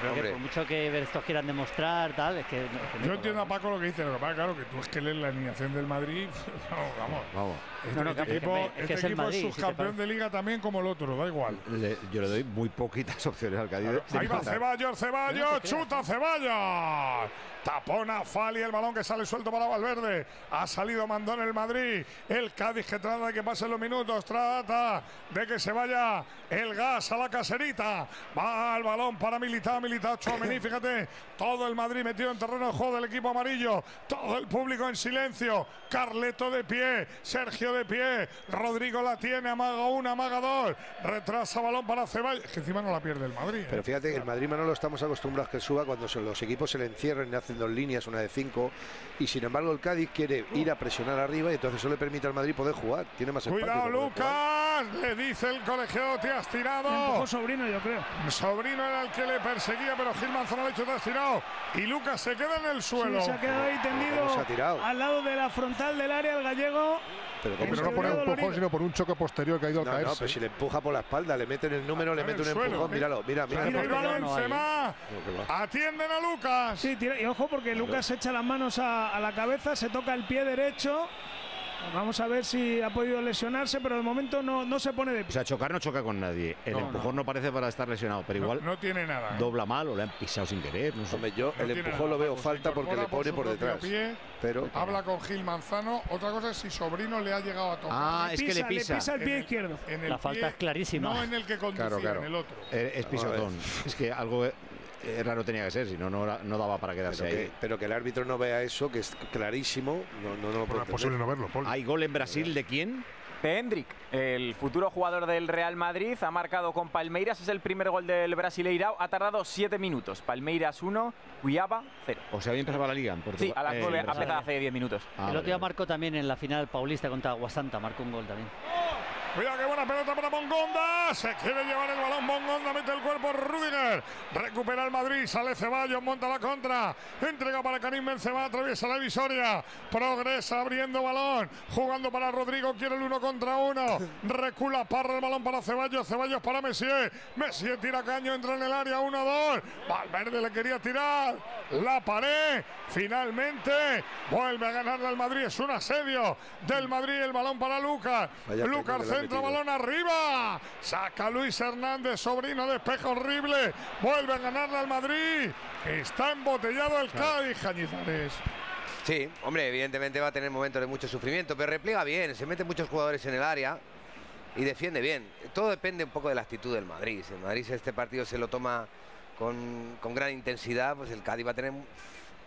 Hombre. Por mucho que Berstock quiera demostrar, tal, es que... Yo entiendo a Paco lo que dice, lo que pasa, claro, que tú es que lees la alineación del Madrid, vamos. Este equipo es subcampeón de Liga también como el otro, da igual. Yo le doy muy poquitas opciones al Cádiz. Ahí va Ceballos, Ceballos, chuta Ceballos. Tapona Fali, el balón que sale suelto para Valverde. Ha salido mandón el Madrid. El Cádiz que trata de que pasen los minutos, trata de que se vaya el gas a la caserita. Va al balón para Militao, Militao, Tchouaméni, fíjate. Todo el Madrid metido en terreno de juego del equipo amarillo. Todo el público en silencio. Carleto de pie, Sergio de pie. Rodrigo la tiene, amaga 1, amaga 2. Retrasa balón para Ceballos. Que encima no la pierde el Madrid. Pero fíjate que el Madrid, Manolo, estamos acostumbrados que suba cuando los equipos se le encierran y hacen dos líneas, una de 5, y sin embargo el Cádiz quiere ir a presionar arriba y entonces eso le permite al Madrid poder jugar, tiene más espacio. Cuidado Lucas, le dice el colegiado, te has tirado. Le empujó Sobrino, yo creo. Sobrino era el que le perseguía, pero Gil Manzano le ha hecho, te has tirado, y Lucas se queda en el suelo. Sí, se ha quedado ahí tendido al lado de la frontal del área el gallego. Pero no por un empujón, sino por un choque posterior que ha ido a caer. No, pero si le empuja por la espalda, le meten el número, le meten un empujón, míralo, mira el balón, se va. Atienden a Lucas. Sí, tira, y ojo porque Lucas echa las manos a la cabeza, se toca el pie derecho. Vamos a ver si ha podido lesionarse, pero de momento no se pone de pie. O sea, chocar no choca con nadie. El empujón no parece para estar lesionado, pero igual no tiene nada. Dobla mal o le han pisado sin querer. No sé. Yo el empujón lo veo falta porque le pone por detrás. Pero habla con Gil Manzano. Otra cosa es si Sobrino le ha llegado a tocar. Ah, es que le pisa el pie izquierdo. La falta es clarísima. No en el que conducía, claro. En el otro. Es pisotón. Es que algo... Raro tenía que ser, si no, no daba para quedarse ahí. Pero que el árbitro no vea eso, que es clarísimo. No es posible no verlo, Paul. ¿Hay gol en Brasil de quién? De Endrick, el futuro jugador del Real Madrid. Ha marcado con Palmeiras, es el primer gol del Brasileirao. Ha tardado 7 minutos. Palmeiras 1, Cuiabá 0. O sea, había empezado la liga en Portugal. Sí, a las 9 ha empezado hace 10 minutos. El otro día marcó también en la final paulista contra Aguasanta. Marcó un gol también. Cuidado, qué buena pelota para Mongonda. Se quiere llevar el balón. Mongonda mete el cuerpo. Rüdiger. Recupera el Madrid. Sale Ceballos. Monta la contra. Entrega para Karim Benzema. Atraviesa la divisoria. Progresa abriendo balón. Jugando para Rodrigo. Quiere el 1 contra 1. Recula Parra. El balón para Ceballos. Ceballos para Messier. Messier tira caño. Entra en el área. 1-2. Valverde le quería tirar. La pared. Finalmente vuelve a ganarle al Madrid. Es un asedio del Madrid. El balón para Lucas. Lucas centra, balón arriba. Saca Luis Hernández, sobrino de Espejo, horrible. Vuelve a ganarle al Madrid. Está embotellado el Cádiz, Cañizares. Sí, hombre, evidentemente va a tener momentos de mucho sufrimiento, pero repliega bien, se meten muchos jugadores en el área y defiende bien. Todo depende un poco de la actitud del Madrid. Si el Madrid este partido se lo toma con gran intensidad, pues el Cádiz va a tener...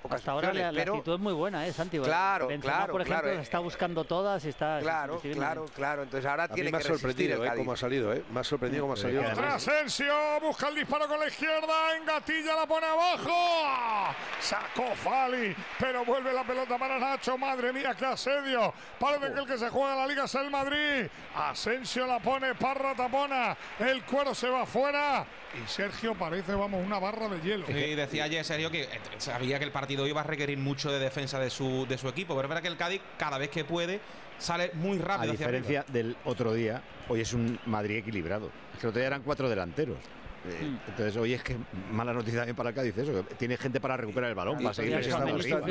Hasta ahora la actitud es muy buena, Santi. Claro, Benzema, claro, por ejemplo, se está buscando todas y está... Claro, claro, claro. Entonces ahora tiene que resistir el Cádiz. Cómo ha salido, más sorprendido cómo ha salido. Asensio busca el disparo con la izquierda, engatilla, la pone abajo. Sacó Fali, pero vuelve la pelota para Nacho. Madre mía, qué asedio. Parece que el que se juega la Liga es el Madrid. Asensio la pone, Parra tapona. El cuero se va afuera. Y Sergio parece, vamos, una barra de hielo. Sí, decía ayer Sergio que sabía que el partido iba a requerir mucho de defensa de su equipo, pero es verdad que el Cádiz cada vez que puede sale muy rápido. A diferencia del otro día, hoy es un Madrid equilibrado. Es que el otro día eran 4 delanteros. Entonces hoy es que mala noticia también para el Cádiz, eso, que tiene gente para recuperar el balón, para seguir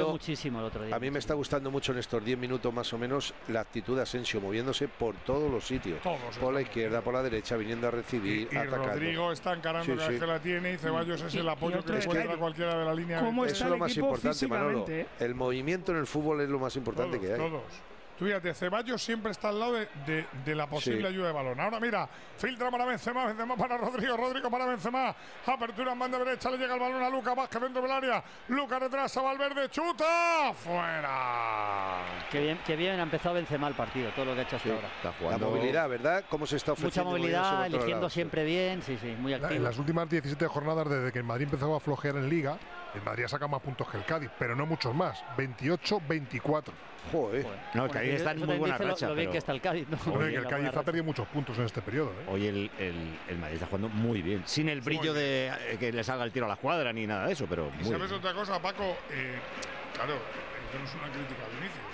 muchísimo el otro día. A mí me está gustando mucho en estos 10 minutos más o menos la actitud de Asensio, moviéndose por todos los sitios, por la izquierda, por la derecha, viniendo a recibir, atacando. Rodrigo está encarando cada vez que la tiene, y Ceballos es el apoyo que le puede dar cualquiera de la línea. Eso es lo más importante, Manolo. El movimiento en el fútbol es lo más importante que hay. Tú fíjate, Ceballos siempre está al lado de la posible ayuda de balón. Ahora mira, filtra para Benzema, Benzema para Rodrigo, Rodrigo para Benzema. Apertura en banda derecha, le llega el balón a Lucas Vázquez dentro del área. Lucas retrasa, Valverde, chuta, fuera. Qué bien ha empezado Benzema el partido, todo lo que ha hecho hasta ahora. Está jugando. La movilidad, ¿verdad? ¿Cómo se está ofreciendo? Mucha movilidad, eligiendo siempre bien, sí, muy activo. En las últimas 17 jornadas, desde que el Madrid empezó a flojear en Liga, el Madrid ha sacado más puntos que el Cádiz, pero no muchos más, 28-24. Joder. No, el Cádiz está en muy buena racha. Lo bien que está el Cádiz, ¿no? Joder, que el Cádiz ha perdido muchos puntos en este periodo. Hoy el Madrid está jugando muy bien, sin el brillo de que le salga el tiro a la escuadra ni nada de eso, pero... ¿Y sabes otra cosa, Paco? Claro, esto no es una crítica al inicio.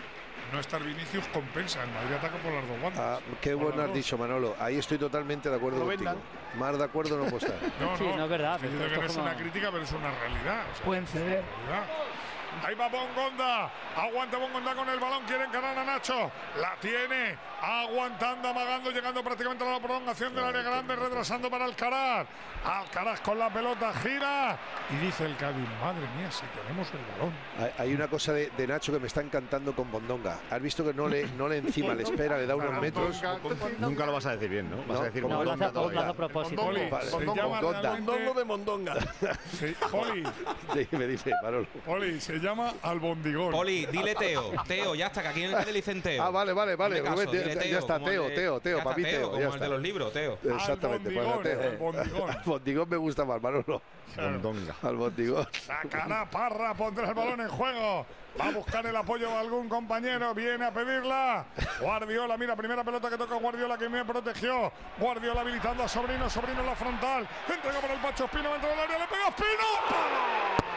No estar Vinicius compensa, el Madrid ataca por las dos bandas. Ah, qué bueno has dicho, Manolo. Ahí estoy totalmente de acuerdo contigo. Más de acuerdo no puedo estar. No es verdad. No es una crítica, pero es una realidad. Pueden ceder. Ahí va Bongonda, aguanta Bongonda con el balón, quiere encarar a Nacho, la tiene, aguantando, amagando, llegando prácticamente a la prolongación del área grande, retrasando para Alcaraz. Alcaraz con la pelota, gira y dice el Cádiz, madre mía, si tenemos el balón. Hay una cosa de Nacho que me está encantando con Bondonga. ¿Has visto que no le encima, le espera, le da unos metros? Nunca lo vas a decir bien, ¿no? Vas a decir Bondonga a propósito. Bondongo de Mondonga. Poli. Sí, me dice Manolo. Poli, se llama albondigón. Poli, dile Teo. Teo, ya está, que aquí en el Cádiz le dicen Teo. Ah, vale. Caso, Rubén, ya está, Teo, papi Teo. Como el de los libros, Teo. Exactamente, albondigón me gusta más, Manolo. Albondigón. Sacará Parra, pondrá el balón en juego. Va a buscar el apoyo de algún compañero, viene a pedirla. Guardiola, mira, primera pelota que toca Guardiola, que me protegió. Guardiola habilitando a Sobrino en la frontal. Entrega para el Pacho Espino, dentro del área, le pega Espino.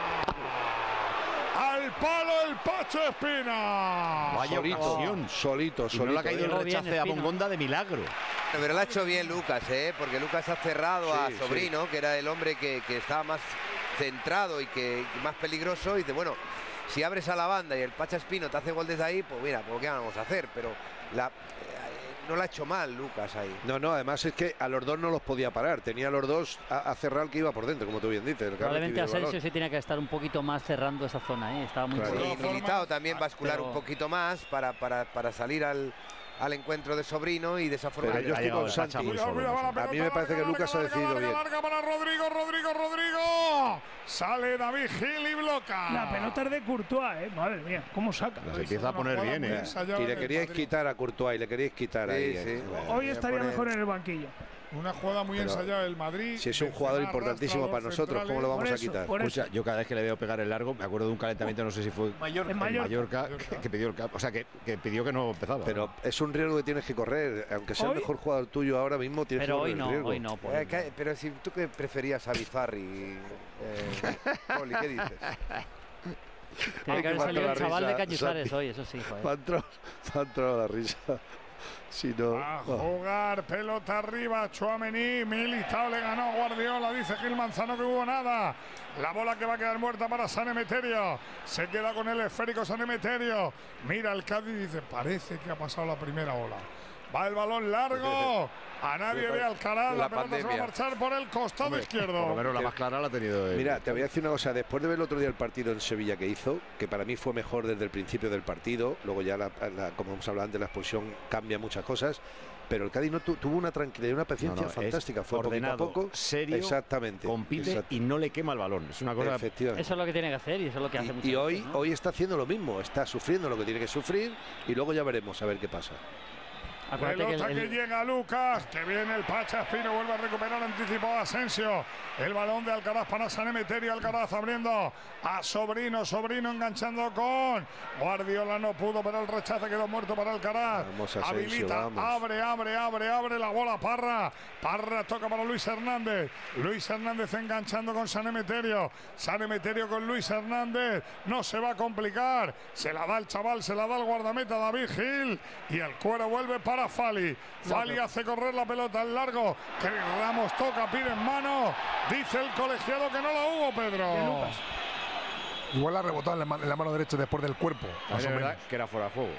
Al palo el Pacho Espina. Vaya ocasión. Solito. No le ha caído el rechace a Bongonda de milagro. Pero lo ha hecho bien Lucas, porque Lucas ha cerrado a Sobrino, que era el hombre que estaba más centrado y que más peligroso. Y dice, bueno, si abres a la banda y el Pacho Espino te hace gol desde ahí, pues mira, ¿qué vamos a hacer? Pero no la ha hecho mal Lucas ahí. No, además es que a los dos no los podía parar. Tenía a los dos a cerrar que iba por dentro, como tú bien dices. Probablemente Asensio sí tenía que estar un poquito más cerrando esa zona, Estaba muy limitado también, vascular un poquito más para salir al encuentro de Sobrino y de esa forma. Pero yo estoy con Santi. A mí me parece que Lucas ha decidido bien. Larga para Rodrigo. Sale David Gil y bloca. La pelota es de Courtois, madre mía, cómo saca. Se empieza a poner bien, Y le queríais quitar a Courtois, y le queríais quitar ahí. Hoy estaría mejor en el banquillo. Una jugada muy ensayada del Madrid. Si es un jugador importantísimo para nosotros, ¿cómo lo vamos a quitar? Escucha, yo cada vez que le veo pegar el largo, me acuerdo de un calentamiento, no sé si fue en Mallorca, que pidió el cap, o sea, que pidió que no empezaba. Pero es un riesgo que tienes que correr, aunque sea el mejor jugador tuyo ahora mismo, tienes que correr el riesgo. Pero hoy no, hoy no. Pero si tú que preferías a Bizarri, Poli, ¿qué dices? Tiene que haber salido el chaval de Cañizares hoy, eso sí, joder. Me ha entrado la risa. Si no, a jugar, pelota arriba, Tchouaméni, Militao, le ganó Guardiola, dice Gil Manzano que hubo nada. La bola que va a quedar muerta para San Emeterio, se queda con el esférico San Emeterio, mira el Cádiz y dice, parece que ha pasado la primera ola. Va el balón largo, a nadie ve Alcaraz, la pelota se va a marchar por el costado izquierdo. Por lo menos la más clara la ha tenido él. Mira, te voy a decir una cosa, después de ver el otro día el partido en Sevilla que hizo, que para mí fue mejor desde el principio del partido, luego ya, como hemos hablado antes, la expulsión cambia muchas cosas, pero el Cádiz no tuvo una tranquilidad y una paciencia fantástica. Fue ordenado, poquito a poco, serio, exactamente, compite y no le quema el balón. Es una cosa. Eso es lo que tiene que hacer y eso es lo que hace mucho. Y hoy, hoy está haciendo lo mismo, está sufriendo lo que tiene que sufrir y luego ya veremos a ver qué pasa. Pelota que llega Lucas, que viene el Pacha Espino, vuelve a recuperar, anticipado Asensio, el balón de Alcaraz para San Emeterio, Alcaraz abriendo a Sobrino, Sobrino enganchando con Guardiola, no pudo, pero el rechazo quedó muerto para Alcaraz. Vamos, Asensio, habilita, vamos. abre la bola Parra, toca para Luis Hernández, enganchando con San Emeterio, con Luis Hernández, no se va a complicar, se la da el chaval, se la da el guardameta David Gil y el cuero vuelve para Fali. Fali hace correr la pelota al largo, que Ramos toca, pide en mano, dice el colegiado que no la hubo, Pedro. Igual la ha rebotado en la mano derecha después del cuerpo, más o menos. Que era fuera de juego.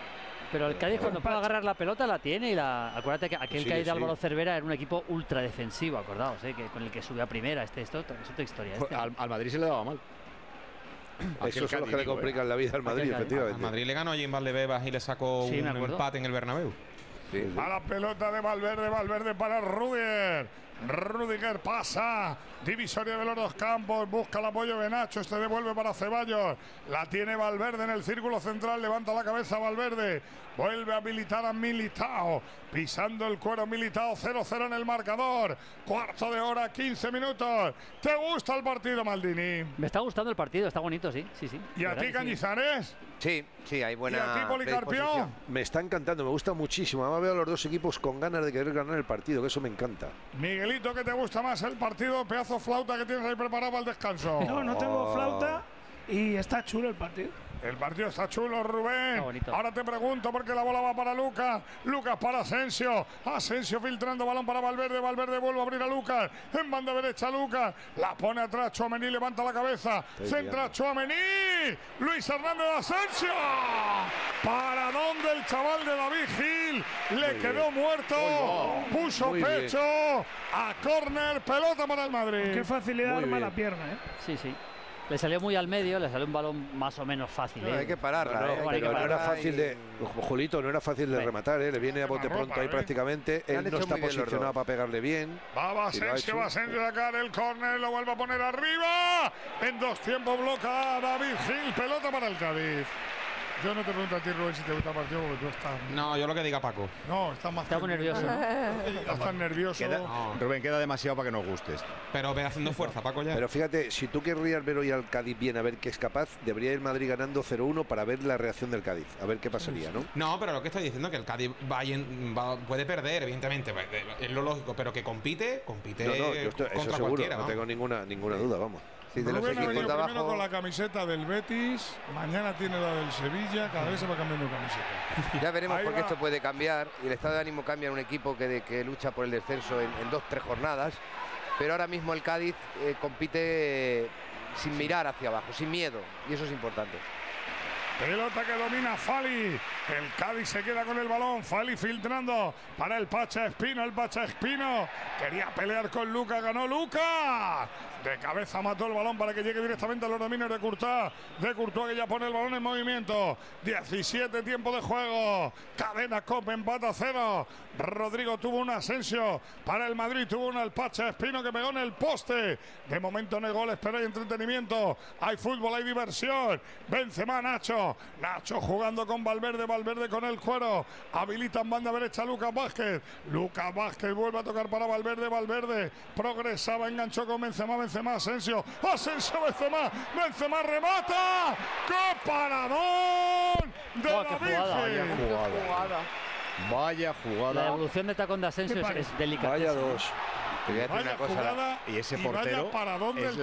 Pero el Cádiz cuando puede agarrar la pelota la tiene y la... Acuérdate que aquel Cádiz de Álvaro Cervera era un equipo ultra defensivo, acordaos, que con el que subió a primera, es otra historia. Al Madrid se le daba mal. Esos son los que le complican la vida al Madrid, efectivamente. Al Madrid le ganó a Jim Valdebebas y le sacó un empate en el Bernabéu. A la pelota de Valverde, para Rüdiger. Rüdiger pasa, divisoria de los dos campos, busca el apoyo de Nacho, este devuelve para Ceballos, la tiene Valverde en el círculo central, levanta la cabeza Valverde, vuelve a habilitar a Militao, pisando el cuero Militao, 0-0 en el marcador, cuarto de hora, 15 minutos, ¿te gusta el partido, Maldini? Me está gustando el partido, está bonito, sí. ¿Y a ti, Cañizares? Sí, hay buena. ¿Y a ti, Policarpio? Me está encantando, me gusta muchísimo, además veo a los dos equipos con ganas de querer ganar el partido, que eso me encanta. Miguelito, ¿qué te gusta más el partido? Pedazo flauta que tienes ahí preparado al descanso. No tengo flauta y está chulo el partido. El partido está chulo, Rubén. Ahora te pregunto porque la bola va para Lucas. Lucas para Asensio. Asensio filtrando balón para Valverde. Valverde vuelve a abrir a Lucas. En banda derecha Lucas. La pone atrás Tchouaméni. Levanta la cabeza. Centra Tchouaméni. Luis Hernández de Asensio. ¿Para dónde el chaval de David Gil? Le quedó muerto. Puso pecho. A córner. Pelota para el Madrid. Qué facilidad arma la pierna, ¿eh? Sí. Le salió muy al medio, le salió un balón más o menos fácil. No, hay que pararla, no era fácil de... Julito, no era fácil de rematar, le viene a bote pronto ahí prácticamente. Él no está posicionado para pegarle bien. Va a Asensio, va a sacar el córner, lo vuelve a poner arriba. En dos tiempos bloca David Gil, pelota para el Cádiz. Yo no te pregunto a ti, Rubén, si te gusta el partido porque tú estás... No, yo lo que diga Paco. No, estás más... Estás muy nervioso. Estás tan nervioso. Rubén, queda demasiado para que nos gustes. Pero ve haciendo fuerza, Paco, ya. Pero fíjate, si tú querrías ver hoy al Cádiz bien, a ver qué es capaz, debería ir Madrid ganando 0-1 para ver la reacción del Cádiz. A ver qué pasaría, ¿no? No, pero lo que estoy diciendo es que el Cádiz puede perder, evidentemente. Es lo lógico, pero que compite yo estoy, contra eso seguro, no tengo ninguna duda, vamos. Rubén ha venido primero con la camiseta del Betis, mañana tiene la del Sevilla, cada vez se va cambiando camiseta. Ya veremos porque esto puede cambiar y el estado de ánimo cambia en un equipo que lucha por el descenso en 2-3 jornadas, pero ahora mismo el Cádiz compite sin mirar hacia abajo, sin miedo, y eso es importante. Pelota que domina Fali, el Cádiz se queda con el balón, Fali filtrando para el Pacha Espino, quería pelear con Lucas, ganó Lucas, de cabeza mató el balón para que llegue directamente a los dominios de Courtois, que ya pone el balón en movimiento, 17 tiempo de juego, cadena Copa, empata 0, Rodrigo tuvo un Asensio para el Madrid, tuvo un al Pacha Espino que pegó en el poste, de momento no hay goles pero hay entretenimiento, hay fútbol, hay diversión, Benzema, Nacho, Nacho. Nacho jugando con Valverde. Valverde con el cuero. Habilitan banda derecha Lucas Vázquez. Lucas Vázquez vuelve a tocar para Valverde. Valverde progresaba, enganchó con Benzema. Benzema, Asensio. Asensio, Benzema. Benzema remata. ¡Qué paradón de la Virgen! Vaya jugada. La evolución de tacón de Asensio es delicada. Vaya dos. Te voy a decir una cosa, y ese portero es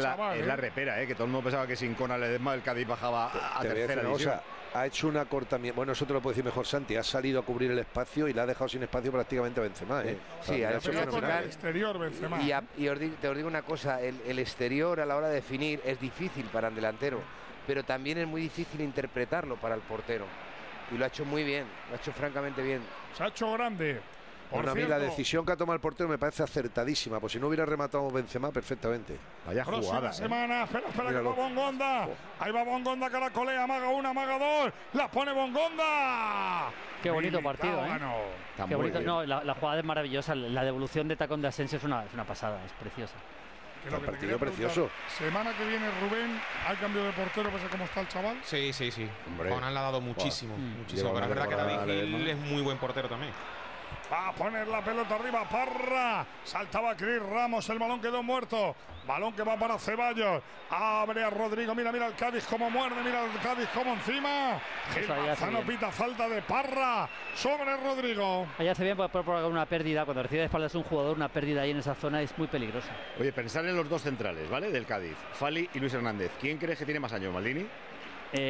la repera, que todo el mundo pensaba que sin Cona Ledesma el Cádiz bajaba a tercera división. Ha hecho una cortamiento, bueno, eso te lo puede decir mejor Santi, ha salido a cubrir el espacio y la ha dejado sin espacio prácticamente a Benzema, Sí, ha hecho fenomenal. Exterior, Benzema. Y te os digo una cosa, el exterior a la hora de definir es difícil para el delantero, pero también es muy difícil interpretarlo para el portero. Y lo ha hecho muy bien, lo ha hecho francamente bien. Se ha hecho grande. Bueno, a mí la decisión que ha tomado el portero me parece acertadísima, pues si no hubiera rematado Benzema perfectamente. Vaya jugada. Semana. Espera que va Bongonda. Ahí va Bongonda, caracolea, amaga una, amaga dos. La pone Bongonda. Qué bonito partido, Qué bonito. No, la jugada es maravillosa. La devolución de tacón de Asensio es una pasada, es preciosa. El partido precioso. Semana que viene, Rubén, ¿hay cambio de portero, pese a cómo está el chaval? Sí. Conan le ha dado muchísimo. Muchísimo. Pero es verdad que David Gil es muy buen portero también. Va a poner la pelota arriba Parra. Saltaba Cris Ramos. El balón quedó muerto. Balón que va para Ceballos. Abre a Rodrigo. Mira el Cádiz como muerde. Mira el Cádiz como encima. Gil Manzano pita falta de Parra sobre Rodrigo. Ahí hace bien para provocar una pérdida. Cuando recibe de espaldas un jugador, una pérdida ahí en esa zona es muy peligrosa. Oye, pensar en los dos centrales, ¿vale? Del Cádiz. Fali y Luis Hernández. ¿Quién crees que tiene más años, Maldini? Ya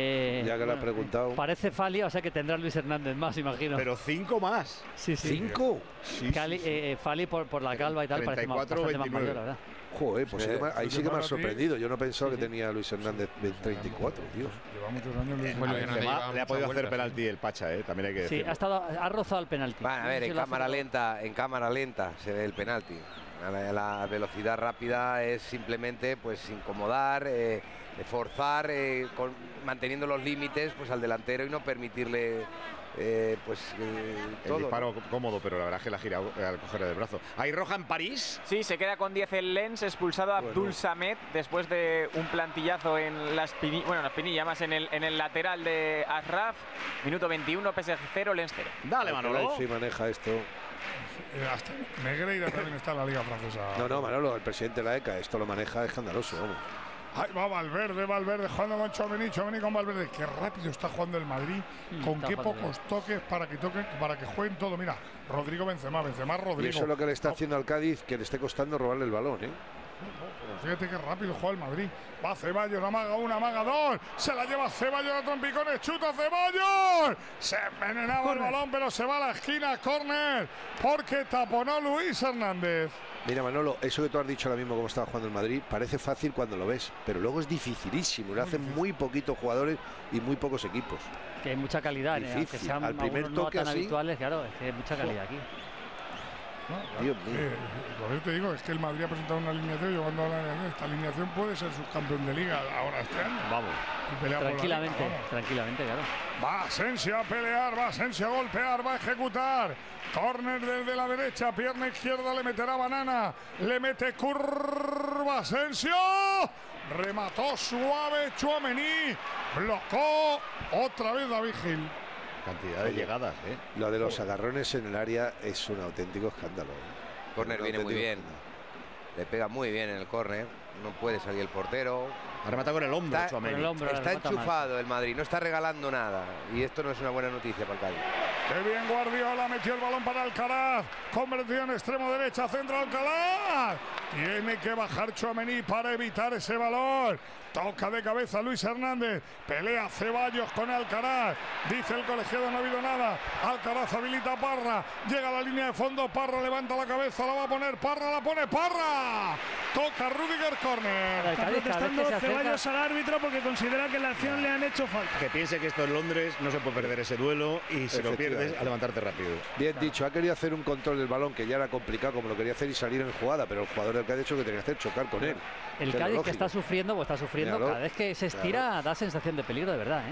que lo has preguntado. Parece Fali, o sea que tendrá Luis Hernández más, imagino. Pero 5 más. Sí. ¿5? Sí. Fali por la calva y tal, 34, parece más mayor, la verdad. Joder, pues ahí sí que me ha sorprendido. Yo no pensaba que tenía Luis Hernández 34, tío. Lleva muchos años Luis Hernández. Le ha podido hacer penalti el Pacha, también hay que decirlo. Sí, ha rozado el penalti. Bueno, a ver, en cámara lenta se ve el penalti. La velocidad rápida es simplemente pues incomodar, forzar, manteniendo los límites pues al delantero y no permitirle todo, el disparo, ¿no? Cómodo, pero la verdad es que la gira al coger el brazo. ¿Hay roja en París? Sí, se queda con 10 el Lens, expulsado a Abdul Samet después de un plantillazo en la espinilla, más en el lateral de Ashraf. Minuto 21, PSG 0, Lens 0. Dale, Manolo. Sí, maneja esto. Hasta Negreira también está en la Liga Francesa. No, Manolo, el presidente de la ECA, esto lo maneja escandaloso, vamos. Ahí va Valverde jugando con Tchouaméni con Valverde. Qué rápido está jugando el Madrid. Con qué pocos toques para que jueguen todo. Mira, Benzema, Rodrigo. Y eso es lo que le está haciendo al Cádiz, que le esté costando robarle el balón, Pero fíjate qué rápido juega el Madrid. Va Ceballos, amaga una, amaga dos. Se la lleva Ceballos a trompicones. Chuta Ceballos. Se envenenaba el balón, pero se va a la esquina. Córner, porque taponó Luis Hernández. Mira, Manolo, eso que tú has dicho ahora mismo, como estaba jugando el Madrid, parece fácil cuando lo ves, pero luego es dificilísimo. Lo hacen muy poquitos jugadores y muy pocos equipos. Que hay mucha calidad. Que sean al primer toque no tan habituales, claro, es que hay mucha calidad aquí. Dios mío. Lo que te digo es que el Madrid ha presentado una alineación. Llevando a la alineación, esta alineación puede ser subcampeón de liga ahora este año. Vamos. Tranquilamente, tranquilamente, claro. Va Asensio a pelear, va Asensio a golpear, va a ejecutar. Córner desde la derecha, pierna izquierda, le meterá Banana, le mete curva Asensio. Remató suave Tchouaméni, bloqueó otra vez David Gil. Cantidad de llegadas, Lo de los agarrones en el área es un auténtico escándalo. El córner viene muy bien. Le pega muy bien en el córner. No puede salir el portero. Ha rematado con el hombro. Está enchufado el Madrid, no está regalando nada. Y esto no es una buena noticia para el Cádiz. ¡Qué bien Guardiola! Metió el balón para Alcaraz. Convertido en extremo derecha, centro Alcaraz. Tiene que bajar Tchouaméni para evitar ese balón. Toca de cabeza Luis Hernández. Pelea Ceballos con Alcaraz. Dice el colegiado, no ha habido nada. Alcaraz habilita a Parra. Llega a la línea de fondo. Parra levanta la cabeza. La va a poner Parra. La pone Parra. Toca Rüdiger, córner. Está protestando Ceballos al árbitro porque considera que la acción le han hecho falta. Que piense que esto es Londres. No se puede perder ese duelo. Y si lo pierdes, a levantarte rápido. Bien dicho. Ha querido hacer un control del balón que ya era complicado como lo quería hacer y salir en jugada. Pero el jugador del Cádiz que tenía que hacer chocar con él. El Cádiz que está sufriendo, cada vez que se estira da sensación de peligro de verdad.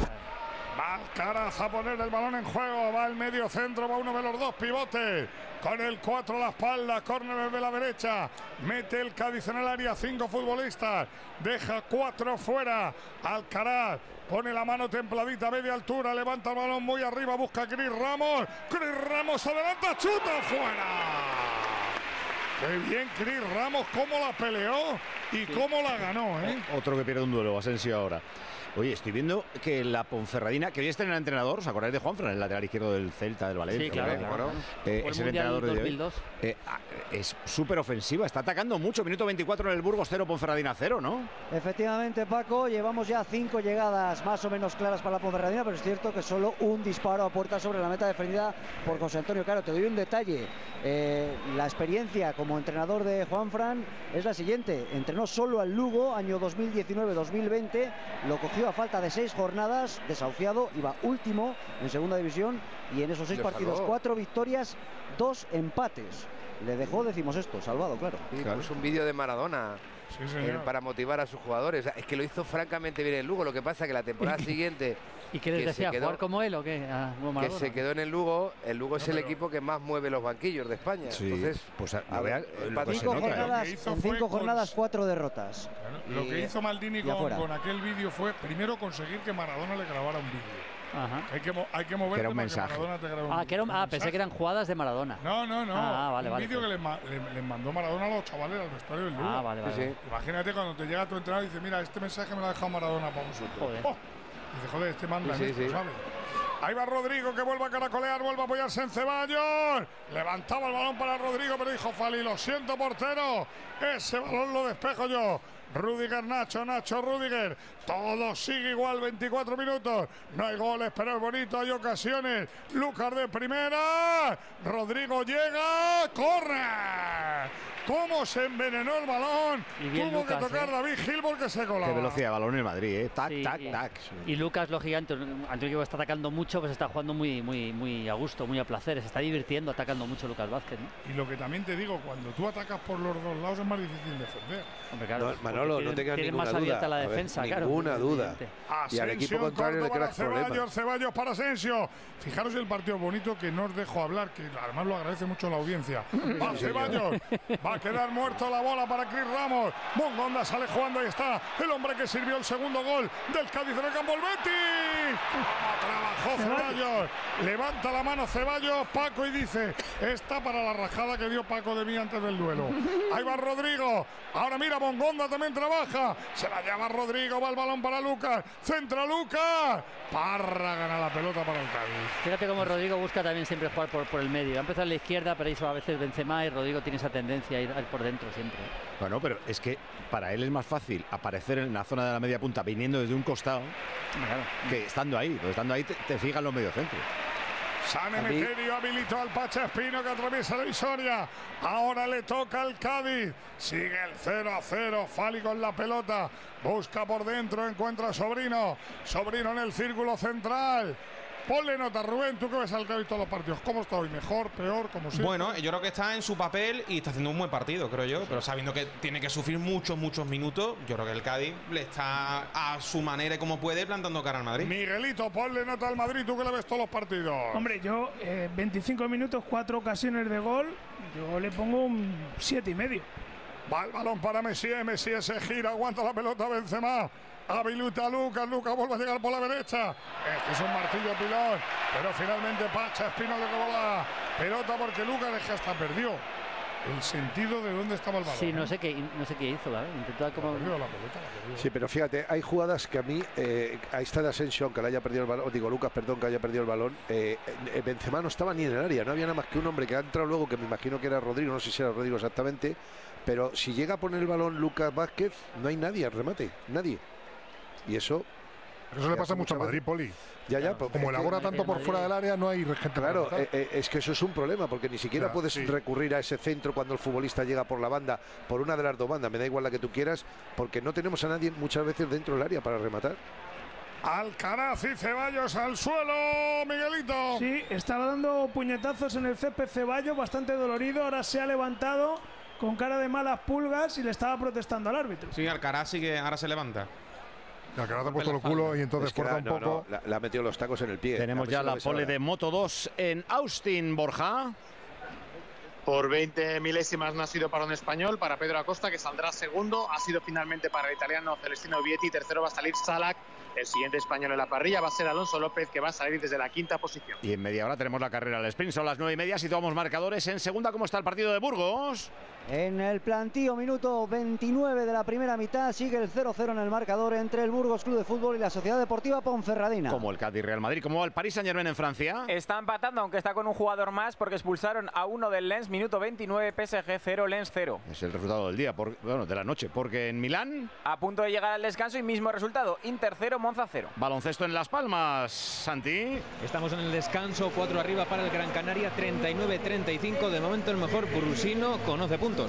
Sí. Va Alcaraz a poner el balón en juego, va al medio centro, va uno de los dos pivotes. Con el 4 a la espalda, córner de la derecha, mete el Cádiz en el área, 5 futbolistas, deja 4 fuera. Alcaraz pone la mano templadita a media altura, levanta el balón muy arriba, busca a Chris Ramos. Chris Ramos adelanta, chuta fuera. Qué bien Chris Ramos, cómo la peleó y cómo la ganó, ¿eh? Otro que pierde un duelo, Asensio ahora. Oye, estoy viendo que la Ponferradina, que hoy está en el entrenador, ¿os acordáis de Juanfran, el lateral izquierdo del Celta, del Valencia? Sí, claro, claro. Es el entrenador de hoy. Es súper ofensiva, está atacando mucho. Minuto 24 en el Burgos 0, Ponferradina 0, ¿no? Efectivamente, Paco, llevamos ya 5 llegadas más o menos claras para la Ponferradina, pero es cierto que solo un disparo a puerta sobre la meta defendida por José Antonio Caro. Te doy un detalle. La experiencia como entrenador de Juanfran es la siguiente. Entrenó solo al Lugo, año 2019-2020, lo cogió a falta de 6 jornadas, desahuciado, iba último en segunda división y en esos 6 partidos 4 victorias, 2 empates. Le dejó, decimos esto, salvado, claro. Sí, claro. Puso un vídeo de Maradona para motivar a sus jugadores. Es que lo hizo francamente bien el Lugo, lo que pasa que la temporada siguiente... ¿Y qué les decía? ¿Jugar como él o qué? Que se quedó en el Lugo es el equipo que más mueve los banquillos de España. Sí, entonces, pues a ver, en 5 jornadas 4 derrotas. Claro, lo que hizo Maldini con aquel vídeo fue primero conseguir que Maradona le grabara un vídeo. Ajá. Hay que mover un mensaje. Pensé que eran jugadas de Maradona. No. Ah, vale, vale. Un vídeo que les mandó Maradona a los chavales al vestuario del Lugo. Ah, vale. Sí. Imagínate cuando te llega tu entrenador y dice: mira, este mensaje me lo ha dejado Maradona para vosotros. Joder. Oh. Dice, joder, este manda, sí. ¿Sabes? Ahí va Rodrigo, que vuelve a caracolear, vuelve a apoyarse en Ceballos. Levantaba el balón para Rodrigo, pero dijo Fali, lo siento, portero. Ese balón lo despejo yo. Rüdiger, Nacho, Rüdiger. Todo sigue igual, 24 minutos. No hay goles, pero es bonito, hay ocasiones. Lucas de primera. Rodrigo llega, corre. Cómo se envenenó el balón. Tuvo que tocar David Gil porque se coló. Qué velocidad de balón en Madrid, ¿eh? Tac. Y Lucas, lo gigante, Antonio está atacando mucho, pues está jugando muy a gusto, muy a placer. Se está divirtiendo atacando mucho Lucas Vázquez, ¿no? Y lo que también te digo, cuando tú atacas por los dos lados es más difícil defender. Hombre, claro, Manolo, no te queda ninguna duda. Tiene más abierta la defensa, claro. Ninguna duda. Y al equipo contrario le creas problemas. Ceballos para Asensio. Fijaros el partido bonito que no os dejo hablar, que además lo agradece mucho la audiencia. Va Ceballos. Va a quedar muerto la bola para Chris Ramos. Bongonda sale jugando, ahí está el hombre que sirvió el segundo gol del Cádiz en el campo, el Betis. Trabajó Ceballos, levanta la mano Ceballos, Paco, y dice: está para la rajada que dio Paco de mí antes del duelo. Ahí va Rodrigo, ahora mira, Bongonda también trabaja, se la lleva Rodrigo, va el balón para Lucas, centra Lucas, Parra gana la pelota para el Cádiz. Fíjate cómo Rodrigo busca también siempre jugar por el medio, ha empezado a la izquierda, pero hizo a veces Benzema y Rodrigo tiene esa tendencia a ir por dentro siempre. Bueno, pero es que para él es más fácil aparecer en la zona de la media punta viniendo desde un costado, claro, que estando ahí. Porque estando ahí te fijan los mediocentros. San Emeterio habilitó al Pacha Espino, que atraviesa la Visoria. Ahora le toca al Cádiz. Sigue el 0-0. Fali con la pelota. Busca por dentro. Encuentra a Sobrino. Sobrino en el círculo central. Ponle nota, Rubén, tú que ves al Cádiz todos los partidos. ¿Cómo está hoy? ¿Mejor? ¿Peor? ¿Cómo siempre? Bueno, yo creo que está en su papel y está haciendo un buen partido, creo yo. Pero sabiendo que tiene que sufrir muchos minutos, yo creo que el Cádiz le está a su manera y como puede plantando cara al Madrid. Miguelito, ponle nota al Madrid, tú que le ves todos los partidos. Hombre, yo 25 minutos, 4 ocasiones de gol, yo le pongo un 7,5. Va el balón para Messi se gira, aguanta la pelota Benzema. Habilita Lucas vuelve a llegar por la derecha. Este es un martillo pilón, pero finalmente Pacha Espino le robó la pelota porque Lucas es que hasta perdió el sentido de dónde estaba el balón. Sí, no sé qué hizo, ¿vale? Intentó como... La pelota. Sí, pero fíjate, hay jugadas que a mí, ahí está de Asensio, que le haya perdido el balón, digo Lucas, perdón, que haya perdido el balón, Benzema no estaba ni en el área, no había nada más que un hombre que ha entrado luego, que me imagino que era Rodrigo, no sé si era Rodrigo exactamente, pero si llega a poner el balón Lucas Vázquez, no hay nadie al remate, nadie. Y eso... Pero eso le pasa mucho a Madrid, Poli. Ya, claro, como elabora tanto por fuera del área, no hay gente. Claro, es que eso es un problema, porque ni siquiera puedes recurrir a ese centro cuando el futbolista llega por la banda, por una de las dos bandas, me da igual la que tú quieras, porque no tenemos a nadie muchas veces dentro del área para rematar. Alcaraz y Ceballos al suelo, Miguelito. Sí, estaba dando puñetazos en el césped Ceballos, bastante dolorido, ahora se ha levantado con cara de malas pulgas y le estaba protestando al árbitro. Sí, Alcaraz sigue, ahora se levanta. La cara te ha puesto los culos y entonces fuerza un poco. Le ha metido los tacos en el pie. Tenemos ya la pole de Moto 2 en Austin, Borja. Por 20 milésimas no ha sido para un español, para Pedro Acosta, que saldrá segundo. Ha sido finalmente para el italiano Celestino Vietti. Tercero va a salir Salak. El siguiente español en la parrilla va a ser Alonso López, que va a salir desde la quinta posición. Y en media hora tenemos la carrera al sprint. Son las 9:30, situamos marcadores. En segunda, ¿cómo está el partido de Burgos? En el plantío, minuto 29 de la primera mitad, sigue el 0-0 en el marcador entre el Burgos Club de Fútbol y la Sociedad Deportiva Ponferradina. Como el Cádiz Real Madrid, como el Paris Saint-Germain en Francia. Está empatando, aunque está con un jugador más, porque expulsaron a uno del Lens. Minuto 29, PSG 0, Lens 0. Es el resultado del día, bueno, de la noche, porque en Milán... A punto de llegar al descanso y mismo resultado, Inter 0, Monza 0. Baloncesto en Las Palmas, Santi. Estamos en el descanso, 4 arriba para el Gran Canaria, 39-35. De momento el mejor Brusino con 11 puntos.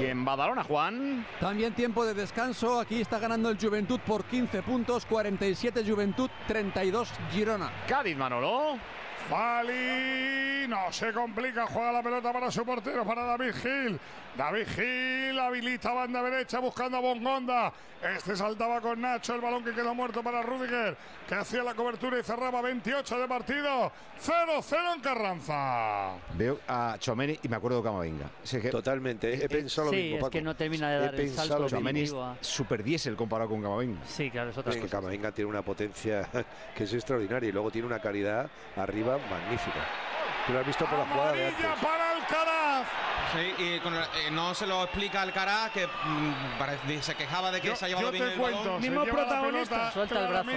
Y en Badalona, Juan. También tiempo de descanso, aquí está ganando el Juventud por 15 puntos, 47 Juventud, 32 Girona. Cádiz, Manolo. Fali, no se complica, juega la pelota para su portero, para David Gil. David Gil habilita banda derecha buscando a Bongonda. Este saltaba con Nacho, el balón que quedó muerto para Rüdiger, que hacía la cobertura y cerraba. 28 de partido, 0-0 en Carranza. Veo a Tchouaméni y me acuerdo de Camavinga. Totalmente, he pensado lo mismo, Paco. Es que no termina de dar el salto. Tchouaméni es super diésel comparado con Camavinga. Sí, claro, es otra cosa. Es que Camavinga tiene una potencia que es extraordinaria y luego tiene una calidad arriba magnífica. Tú lo has visto por la jugada de antes. Para Alcaraz. Sí, y no se lo explica Alcaraz, que se quejaba de que se ha llevado bien el balón. Mismo protagonista, suelta el brazo.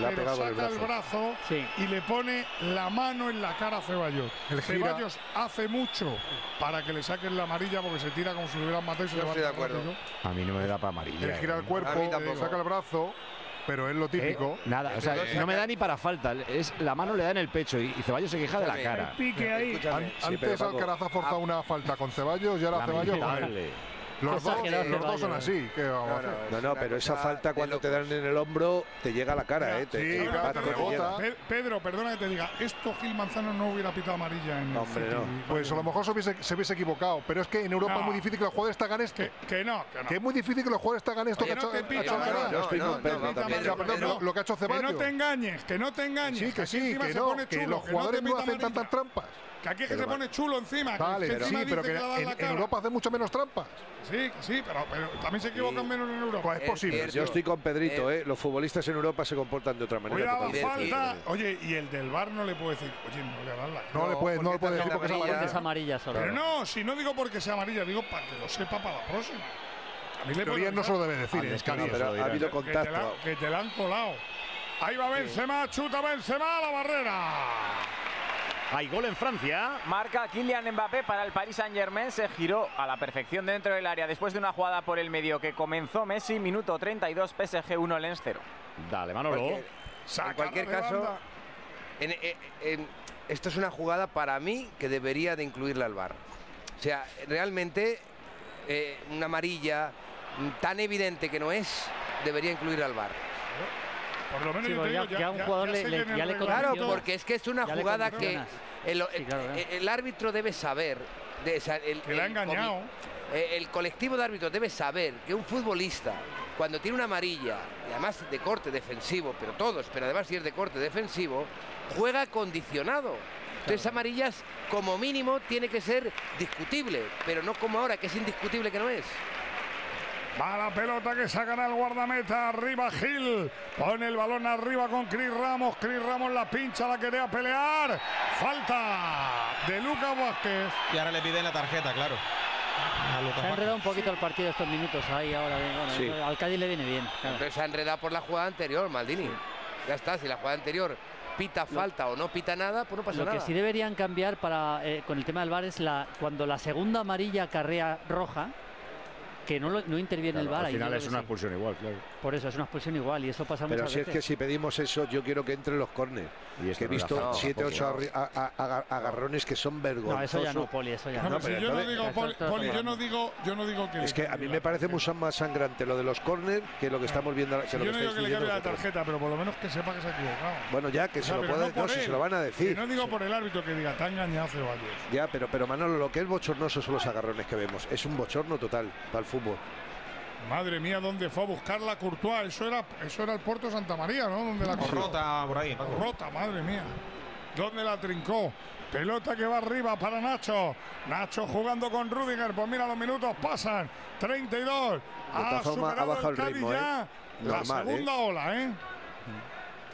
La pegaba con el brazo, sí. Y le pone la mano en la cara a Ceballos. El Ceballos hace mucho para que le saquen la amarilla, porque se tira como si lo hubieran matado y se levanta. A mí no me da para amarilla. Le gira el cuerpo, le saca el brazo. Pero es lo típico. Nada, o sea, no me da ni para falta. Es, la mano le da en el pecho y Ceballos se queja de la cara. Pique ahí. Antes Alcaraz ha forzado una falta con Ceballos y ahora Ceballos con él. Los dos son así. No, pero esa falta cuando te dan en el hombro te llega a la cara. Sí, te rebota. Pedro, perdona que te diga, esto Gil Manzano no hubiera pitado amarilla en el... Hombre, no. Pues a lo mejor se hubiese equivocado, pero es que en Europa es muy difícil que los jugadores te hagan esto. Que es muy difícil que los jugadores te hagan esto que ha hecho Alcaraz. Lo que ha hecho Ceballos. Que no te engañes, que no te engañes. Sí, que sí, que los jugadores no hacen tantas trampas. Que aquí se pone chulo encima. Vale, pero sí, pero que en Europa hace mucho menos trampas. Sí, pero también se equivocan menos en Europa. Es posible. Yo estoy con Pedrito, los futbolistas en Europa se comportan de otra manera. Oye, y el del VAR no le puede decir, oye, no le dan la... No le puede decir porque es amarilla solo. Pero no, si no digo porque sea amarilla, digo para que lo sepa para la próxima. A mí no se lo debe decir. Es que ha habido contacto. Que te la han colado. Ahí va Benzema, chuta Benzema a la barrera. Hay gol en Francia. Marca Kylian Mbappé para el Paris Saint-Germain. Se giró a la perfección dentro del área después de una jugada por el medio que comenzó Messi. Minuto 32, PSG 1, Lens 0. Dale, Manolo. En cualquier caso, esto es una jugada para mí que debería de incluirla al VAR. O sea, realmente una amarilla tan evidente que no es, debería incluirla al VAR. Por lo menos ya le claro, porque es que es una jugada que el árbitro debe saber, el colectivo de árbitros debe saber que un futbolista, cuando tiene una amarilla, y además de corte defensivo, pero además si es de corte defensivo, juega condicionado. Entonces amarillas como mínimo tiene que ser discutible, pero no como ahora, que es indiscutible que no es. Va la pelota que sacan al guardameta, arriba Gil, pone el balón arriba con Cris Ramos la pincha, la quería pelear, falta de Lucas Vázquez. Y ahora le piden la tarjeta, claro. Se ha enredado un poquito el partido estos minutos ahí ahora, al Cádiz le viene bien. Claro. Pero se ha enredado por la jugada anterior, Maldini. Sí. Ya está, si la jugada anterior pita falta o no pita nada, pues no pasa nada. Lo que sí deberían cambiar con el tema del VAR es cuando la segunda amarilla acarrea roja, que no interviene el VAR. Al final es una expulsión igual, claro. Por eso, es una expulsión igual y eso pasa muchas veces. Pero si es que si pedimos eso, yo quiero que entren los córneres. Que he visto 7 o 8 agarrones que son vergonzosos. No, eso ya no, Poli, eso ya no. Yo no digo, Poli, yo no digo que... Es que a mí me parece mucho más sangrante lo de los córneres que lo que estamos viendo. Yo no digo que le cambie la tarjeta, pero por lo menos que sepa que se ha equivocado. Bueno, ya, que se lo pueda decir, si se lo van a decir. No digo por el árbitro que diga, está engañado Ceballos. Ya, pero Manolo, lo que es bochornoso son los agarrones que vemos. Es un bochorno total para el fútbol. Madre mía, ¿dónde fue a buscarla Courtois? Eso era el Puerto Santa María, ¿no? Donde la Rota por ahí. Paco. Rota, madre mía. ¿Dónde la trincó? Pelota que va arriba para Nacho. Nacho jugando con Rüdiger. Pues mira, los minutos pasan. 32. Ha superado el Cádiz ya. La segunda ola, ¿eh?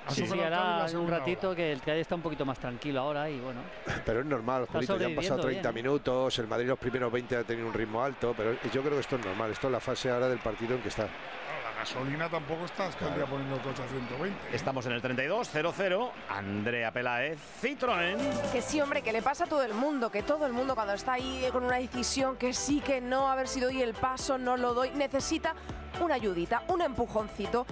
Sí, ahora un ratito hora. Que el Cádiz está un poquito más tranquilo ahora y bueno. Pero es normal, Julito, ya han pasado 30 bien, minutos, el Madrid los primeros 20 ha tenido un ritmo alto, pero yo creo que esto es normal, esto es la fase ahora del partido en que está. La gasolina tampoco está, claro, poniendo coche a 120. Estamos en el 32, 0-0, Andrea Peláez, Citroën. Que sí, hombre, que le pasa a todo el mundo cuando está ahí con una decisión que sí, que no, a ver si doy el paso, no lo doy, necesita una ayudita, un empujoncito.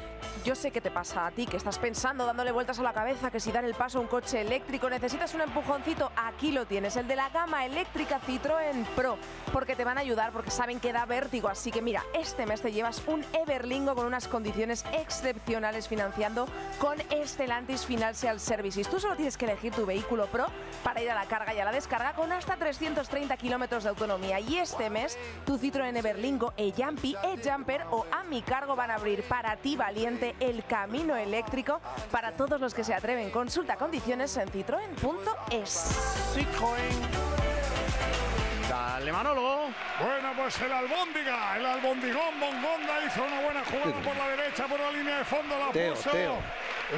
Yo sé que te pasa a ti, que estás pensando, dándole vueltas a la cabeza, que si dan el paso a un coche eléctrico necesitas un empujoncito. Aquí lo tienes, el de la gama eléctrica Citroën Pro, porque te van a ayudar, porque saben que da vértigo. Así que mira, este mes te llevas un Everlingo con unas condiciones excepcionales financiando con Stellantis Financial Services. Tú solo tienes que elegir tu vehículo Pro para ir a la carga y a la descarga con hasta 330 kilómetros de autonomía. Y este mes, tu Citroën Everlingo, E-Jumpy, E-Jumper o A Mi Cargo van a abrir para ti, valiente, el camino eléctrico para todos los que se atreven. Consulta condiciones en citroen.es. Dale, Manolo. Bueno, pues el albóndiga, el albondigón Bongonda hizo una buena jugada por la derecha, por la línea de fondo, la puso.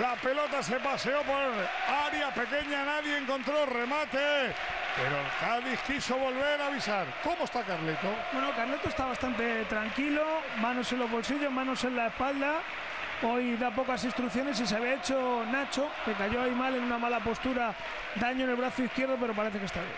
La pelota se paseó por área pequeña, nadie encontró remate. Pero el Cádiz quiso volver a avisar. ¿Cómo está Carleto? Bueno, Carleto está bastante tranquilo, manos en los bolsillos, manos en la espalda. Hoy da pocas instrucciones y se había hecho Nacho, que cayó ahí mal en una mala postura, daño en el brazo izquierdo, pero parece que está bien.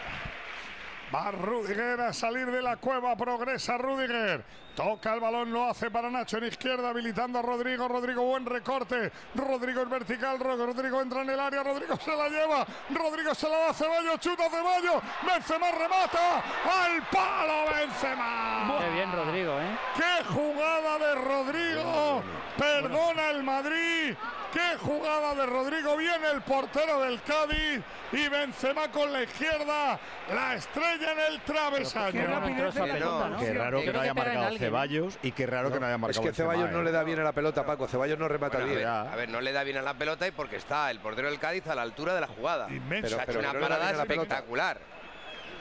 Va Rüdiger a salir de la cueva, progresa Rüdiger. Toca el balón, lo hace para Nacho en izquierda, habilitando a Rodrigo. Rodrigo, buen recorte. Rodrigo es vertical, Rodrigo entra en el área, Rodrigo se la lleva. Rodrigo se la da a Ceballos, chuta Ceballos. Benzema remata, al palo Benzema. Qué bien Rodrigo, ¿eh? ¡Qué jugada de Rodrigo! Perdona el Madrid. ¡Qué jugada de Rodrigo! Viene el portero del Cádiz y Benzema con la izquierda, la estrella en el travesaño. Qué raro que no haya marcado Ceballos y qué raro que no haya marcado Benzema. Es que Ceballos no le da bien a la pelota, Paco. Ceballos no remata bien. A ver, no le da bien a la pelota y porque está el portero del Cádiz a la altura de la jugada. Pero ha hecho una parada espectacular.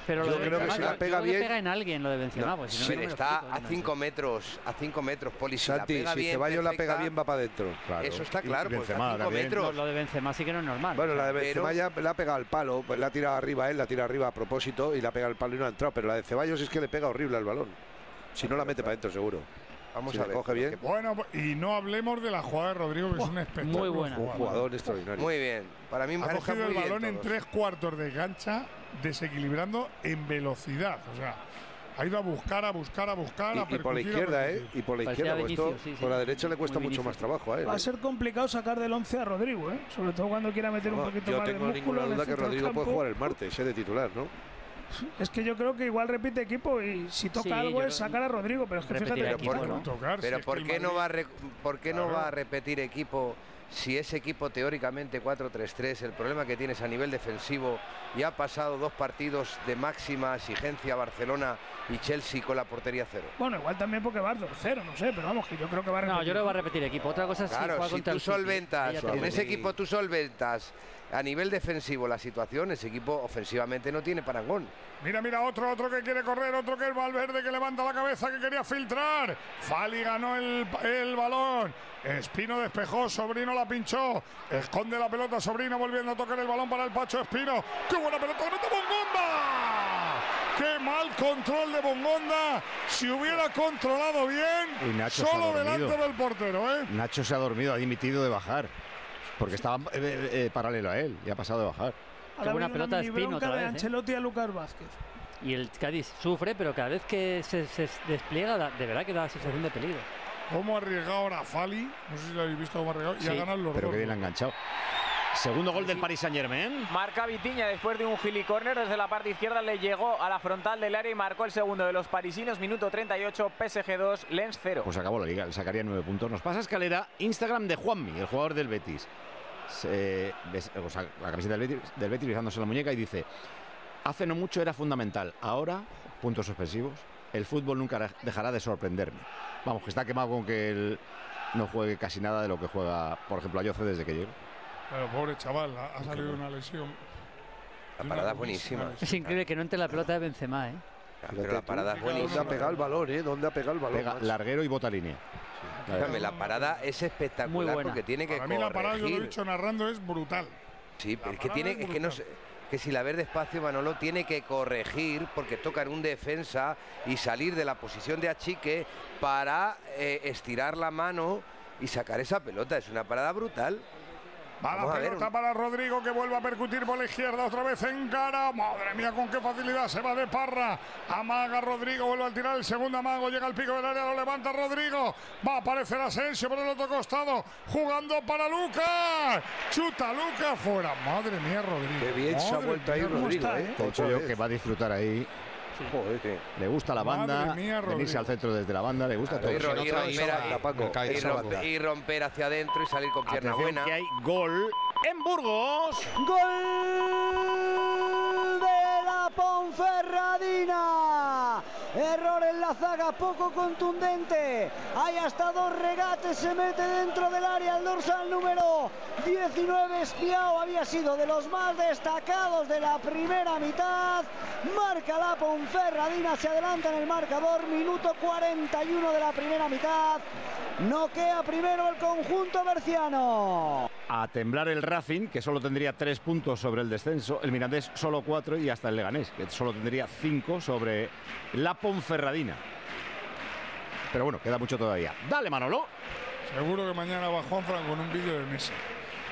Pero yo creo que si la pega bien, pega en alguien lo de Benzema, no, pues, si no, sí, no está explico, a 5 metros, a 5 metros, Poli, si Santi, la pega si bien, Ceballos perfecta, la pega bien va para adentro. Claro. Eso está claro, pues Benzema, a 5 metros. No, lo de Benzema sí que no es normal. Bueno, la de Benzema pero... ya la ha pegado al palo, pues la ha tirado arriba él, la tira arriba a propósito y la pega al palo y no ha entrado, pero la de Ceballos es que le pega horrible al balón. Si no la mete para adentro seguro. Vamos a ver, coge bien. Bueno, y no hablemos de la jugada de Rodrigo, que es un espectáculo. Muy buena. Un jugador extraordinario. Muy bien. Para mí me ha cogido el balón en 3/4 de cancha, desequilibrando en velocidad. O sea, ha ido a buscar. Y por la izquierda, ¿eh? Y por la izquierda, puesto, sí, sí, por la derecha le cuesta mucho Vinicius. Más trabajo a él. Va a ser complicado sacar del 11 a Rodrigo, ¿eh? Sobre todo cuando quiera meter un poquito más de músculo. Yo tengo ninguna duda que Rodrigo puede jugar el martes, de titular, ¿no? Es que yo creo que igual repite equipo y si toca algo es sacar a Rodrigo, pero es que fíjate que ¿por qué no va a repetir equipo si ese equipo teóricamente 4-3-3, el problema que tienes a nivel defensivo, ya ha pasado 2 partidos de máxima exigencia Barcelona y Chelsea con la portería 0? Bueno, igual también porque va 2-0, no sé, pero vamos, que yo creo que va a repetir. No, yo creo que va a repetir equipo. Otra cosa es claro, si tú solventas, en ese equipo tú solventas a nivel defensivo la situación, ese equipo ofensivamente no tiene parangón. Mira, otro que quiere correr, otro que es Valverde, que levanta la cabeza, que quería filtrar. Fali ganó el balón. Espino despejó, Sobrino la pinchó. Esconde la pelota, Sobrino volviendo a tocar el balón para el Pacho Espino. ¡Qué buena pelota! ¡Mete Bongonda! ¡Qué mal control de Bongonda! Si hubiera controlado bien, solo delante del portero, ¿eh? Nacho se ha dormido, ha dimitido de bajar. Porque estaba paralelo a él y ha pasado de bajar. Qué buena pelota de Espino otra vez, de Ancelotti a Lucas Vázquez. Y el Cádiz sufre, pero cada vez que se despliega, de verdad que da la sensación de peligro. ¿Cómo ha arriesgado ahora Fali? No sé si lo habéis visto, cómo ha arriesgado. Sí, y ha ganado los pero dos, que bien ha enganchado. Segundo gol del Paris Saint-Germain. Marca Vitinha después de un gilicórner desde la parte izquierda, le llegó a la frontal del área y marcó el segundo de los parisinos. Minuto 38, PSG 2, Lens 0. Pues acabó la liga, le sacaría 9 puntos. Nos pasa Escalera, Instagram de Juanmi, el jugador del Betis. O sea, la camiseta del Betis besándose la muñeca y dice: hace no mucho era fundamental, ahora, puntos suspensivos, el fútbol nunca dejará de sorprenderme. Vamos, que está quemado con que él no juegue casi nada de lo que juega, por ejemplo, Ayoce desde que llegó. Pero pobre chaval, ha salido una lesión. La parada es buenísima. Es increíble que no entre la pelota de Benzema, ¿eh? Pero la parada es buenísima. ¿Dónde ha pegado el balón, eh? ¿Dónde ha pegado el balón? Pega larguero y bota línea. Sí. Fíjame, la parada es espectacular porque tiene que corregir. A mí la parada, yo lo he dicho narrando, es brutal. Sí, pero es que tiene, es que no sé, que si la ve despacio, Manolo tiene que corregir porque tocan un defensa y salir de la posición de achique para estirar la mano y sacar esa pelota. Es una parada brutal. Va la pelota para Rodrigo, que vuelve a percutir por la izquierda, otra vez en cara. Madre mía, con qué facilidad se va de Parra. Amaga Rodrigo, vuelve a tirar el segundo amago, llega al pico del área, lo levanta Rodrigo. Va a aparecer Asensio por el otro costado, jugando para Lucas. Chuta Lucas fuera. Madre mía, Rodrigo. Qué bien se ha vuelto ahí Rodrigo, ¿eh? Yo que va a disfrutar ahí. Sí. Joder, que... Le gusta la banda, venirse al centro desde la banda, le gusta todo. Y romper hacia adentro y salir con pierna buena. Que hay gol en Burgos. ¡Gol de la Ponferradina! Error en la zaga, poco contundente. Hay hasta dos regates, se mete dentro del área el dorsal número 19. Espiao había sido de los más destacados de la primera mitad. Marca la Ponferradina, se adelanta en el marcador, minuto 41 de la primera mitad. Noquea primero el conjunto berciano. A temblar el Racing, que solo tendría 3 puntos sobre el descenso, el Mirandés solo 4 y hasta el Leganés, que solo tendría 5 sobre la Ponferradina. Pero bueno, queda mucho todavía. Dale, Manolo. Seguro que mañana va Juanfran con un vídeo de Messi.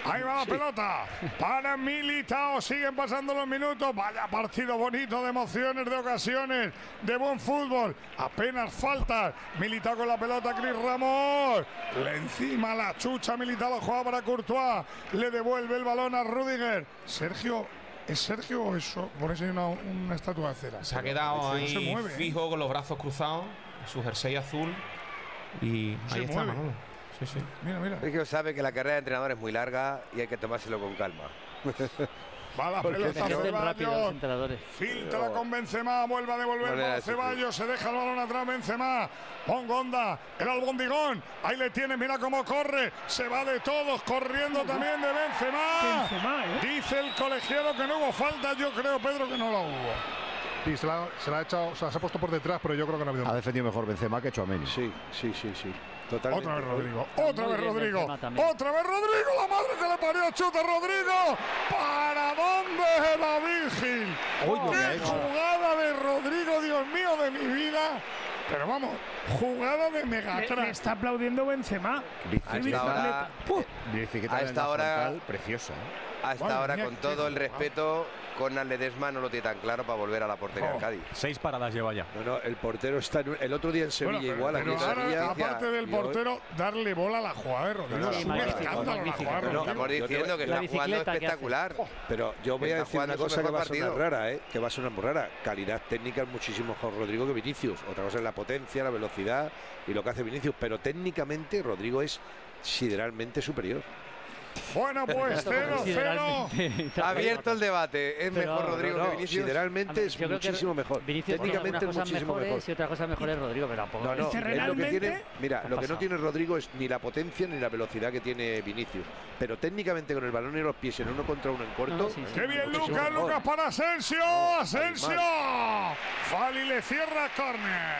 Ahí va la pelota para Militao, siguen pasando los minutos. Vaya partido bonito, de emociones, de ocasiones, de buen fútbol. Apenas falta Militao con la pelota, Cris Ramos. Le encima la chucha, Militao lo juega para Courtois. Le devuelve el balón a Rüdiger. Sergio, ¿es Sergio o eso? Por eso hay una estatua de cera. Se ha quedado ahí, no se mueve, fijo, con los brazos cruzados, su jersey azul. Y no ahí está Manolo. Sí, sí. Mira, mira. Sergio sabe que la carrera de entrenador es muy larga y hay que tomárselo con calma. Va la pelota Ceballos, filtra con Benzema, vuelve a devolver para Ceballos, se deja el balón atrás Benzema, Pongonda, el albondigón, ahí le tiene, mira cómo corre, se va de todos, corriendo también de Benzema. Dice el colegiado que no hubo falta, yo creo, Pedro, que no la hubo. Sí, se la ha echado, o sea, se ha puesto por detrás, pero yo creo que no ha habido. Ha defendido mejor Benzema que Tchouaméni. Sí. Totalmente. Otra vez Rodrigo, otra vez Rodrigo, la madre que le parió, chuta Rodrigo. ¿Para dónde es la Virgil? ¡Qué jugada de Rodrigo, Dios mío de mi vida! Pero vamos, jugada de Megatran. Me está aplaudiendo Benzema. A esta hora, preciosa. Hasta ahora, con todo el respeto, Conan Ledesma no lo tiene tan claro para volver a la portería del Cádiz. 6 paradas lleva ya. No, el portero está el otro día en Sevilla, bueno, pero aparte del portero, darle bola a la jugada de Rodrigo. Es un escándalo la jugada de Rodrigo. Estamos diciendo que está jugando espectacular. Pero yo voy a decir una cosa que va a sonar rara, que va a sonar muy rara. Calidad técnica es muchísimo mejor Rodrigo que Vinicius. Otra cosa es la potencia, la velocidad y lo que hace Vinicius. Pero técnicamente Rodrigo es sideralmente superior. Bueno, pues 0-0. Abierto el debate. Es mejor Rodrigo que Vinicius. Literalmente es muchísimo mejor. Técnicamente es muchísimo mejor. Y otra cosa mejor es Rodrigo, pero tampoco. Mira, lo que no tiene Rodrigo es ni la potencia ni la velocidad que tiene Vinicius. Pero técnicamente con el balón y los pies en uno contra uno en corto. ¡Qué bien, Lucas! ¡Lucas para Asensio! ¡Asensio! Fali le cierra córner.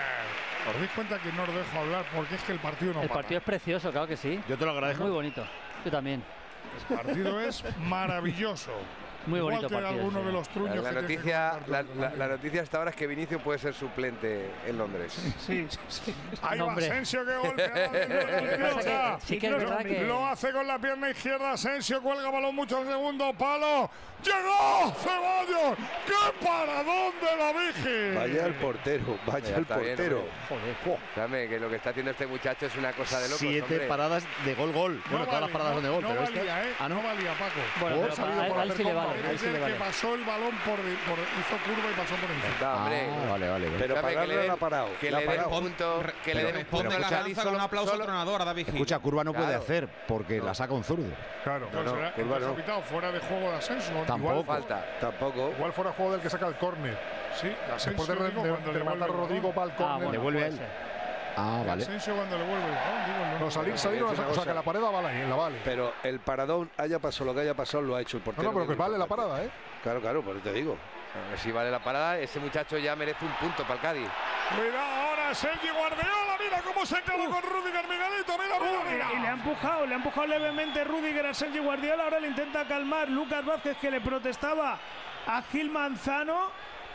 ¿Os dais cuenta que no os dejo hablar? Porque es que el partido no para. El partido es precioso, claro que sí. Yo te lo agradezco. Es muy bonito. Yo también. El partido es maravilloso. Muy bonito partido. La noticia hasta ahora es que Vinicius puede ser suplente en Londres. Sí. Ahí va Asensio, que golpea. Lo hace con la pierna izquierda. Asensio cuelga balón mucho al segundo palo. ¡Llegó Ceballos! ¡Qué paradón de la Virgen! Vaya el portero, vaya el portero. Joder. Dame, que lo que está haciendo este muchacho es una cosa de locos. 7 paradas de gol. Bueno, todas las paradas son de gol. No valía, ¿eh? No valía, Paco. Bueno, él sí le vale. Que pasó el balón hizo curva y pasó por encima. Vale. Pero Pagarlo lo ha parado. Que le den punto, que le responde la lanza con un aplauso tronador a David Gil. Escucha, curva no puede hacer porque la saca un zurdo. Claro, pero pitado fuera de juego de Asensio. Tampoco falta. Tampoco. Igual fuera juego del que saca el córner. Sí, después de rematar Rodrigo va al córner. Devuelve él. Ah, vale. No, salir una cosa, que la parada va ahí, la vale. Pero el paradón, haya pasado lo que haya pasado, lo ha hecho el portero. No, pero que vale la parada, ¿eh? Claro, claro, pero te digo. Si vale la parada, ese muchacho ya merece un punto para el Cádiz. Cuidado ahora, Sergio Guardiola, mira cómo se acabó con Rüdiger, Miguelito, mira. Y le ha empujado levemente Rüdiger a Sergio Guardiola, ahora le intenta calmar Lucas Vázquez, que le protestaba a Gil Manzano.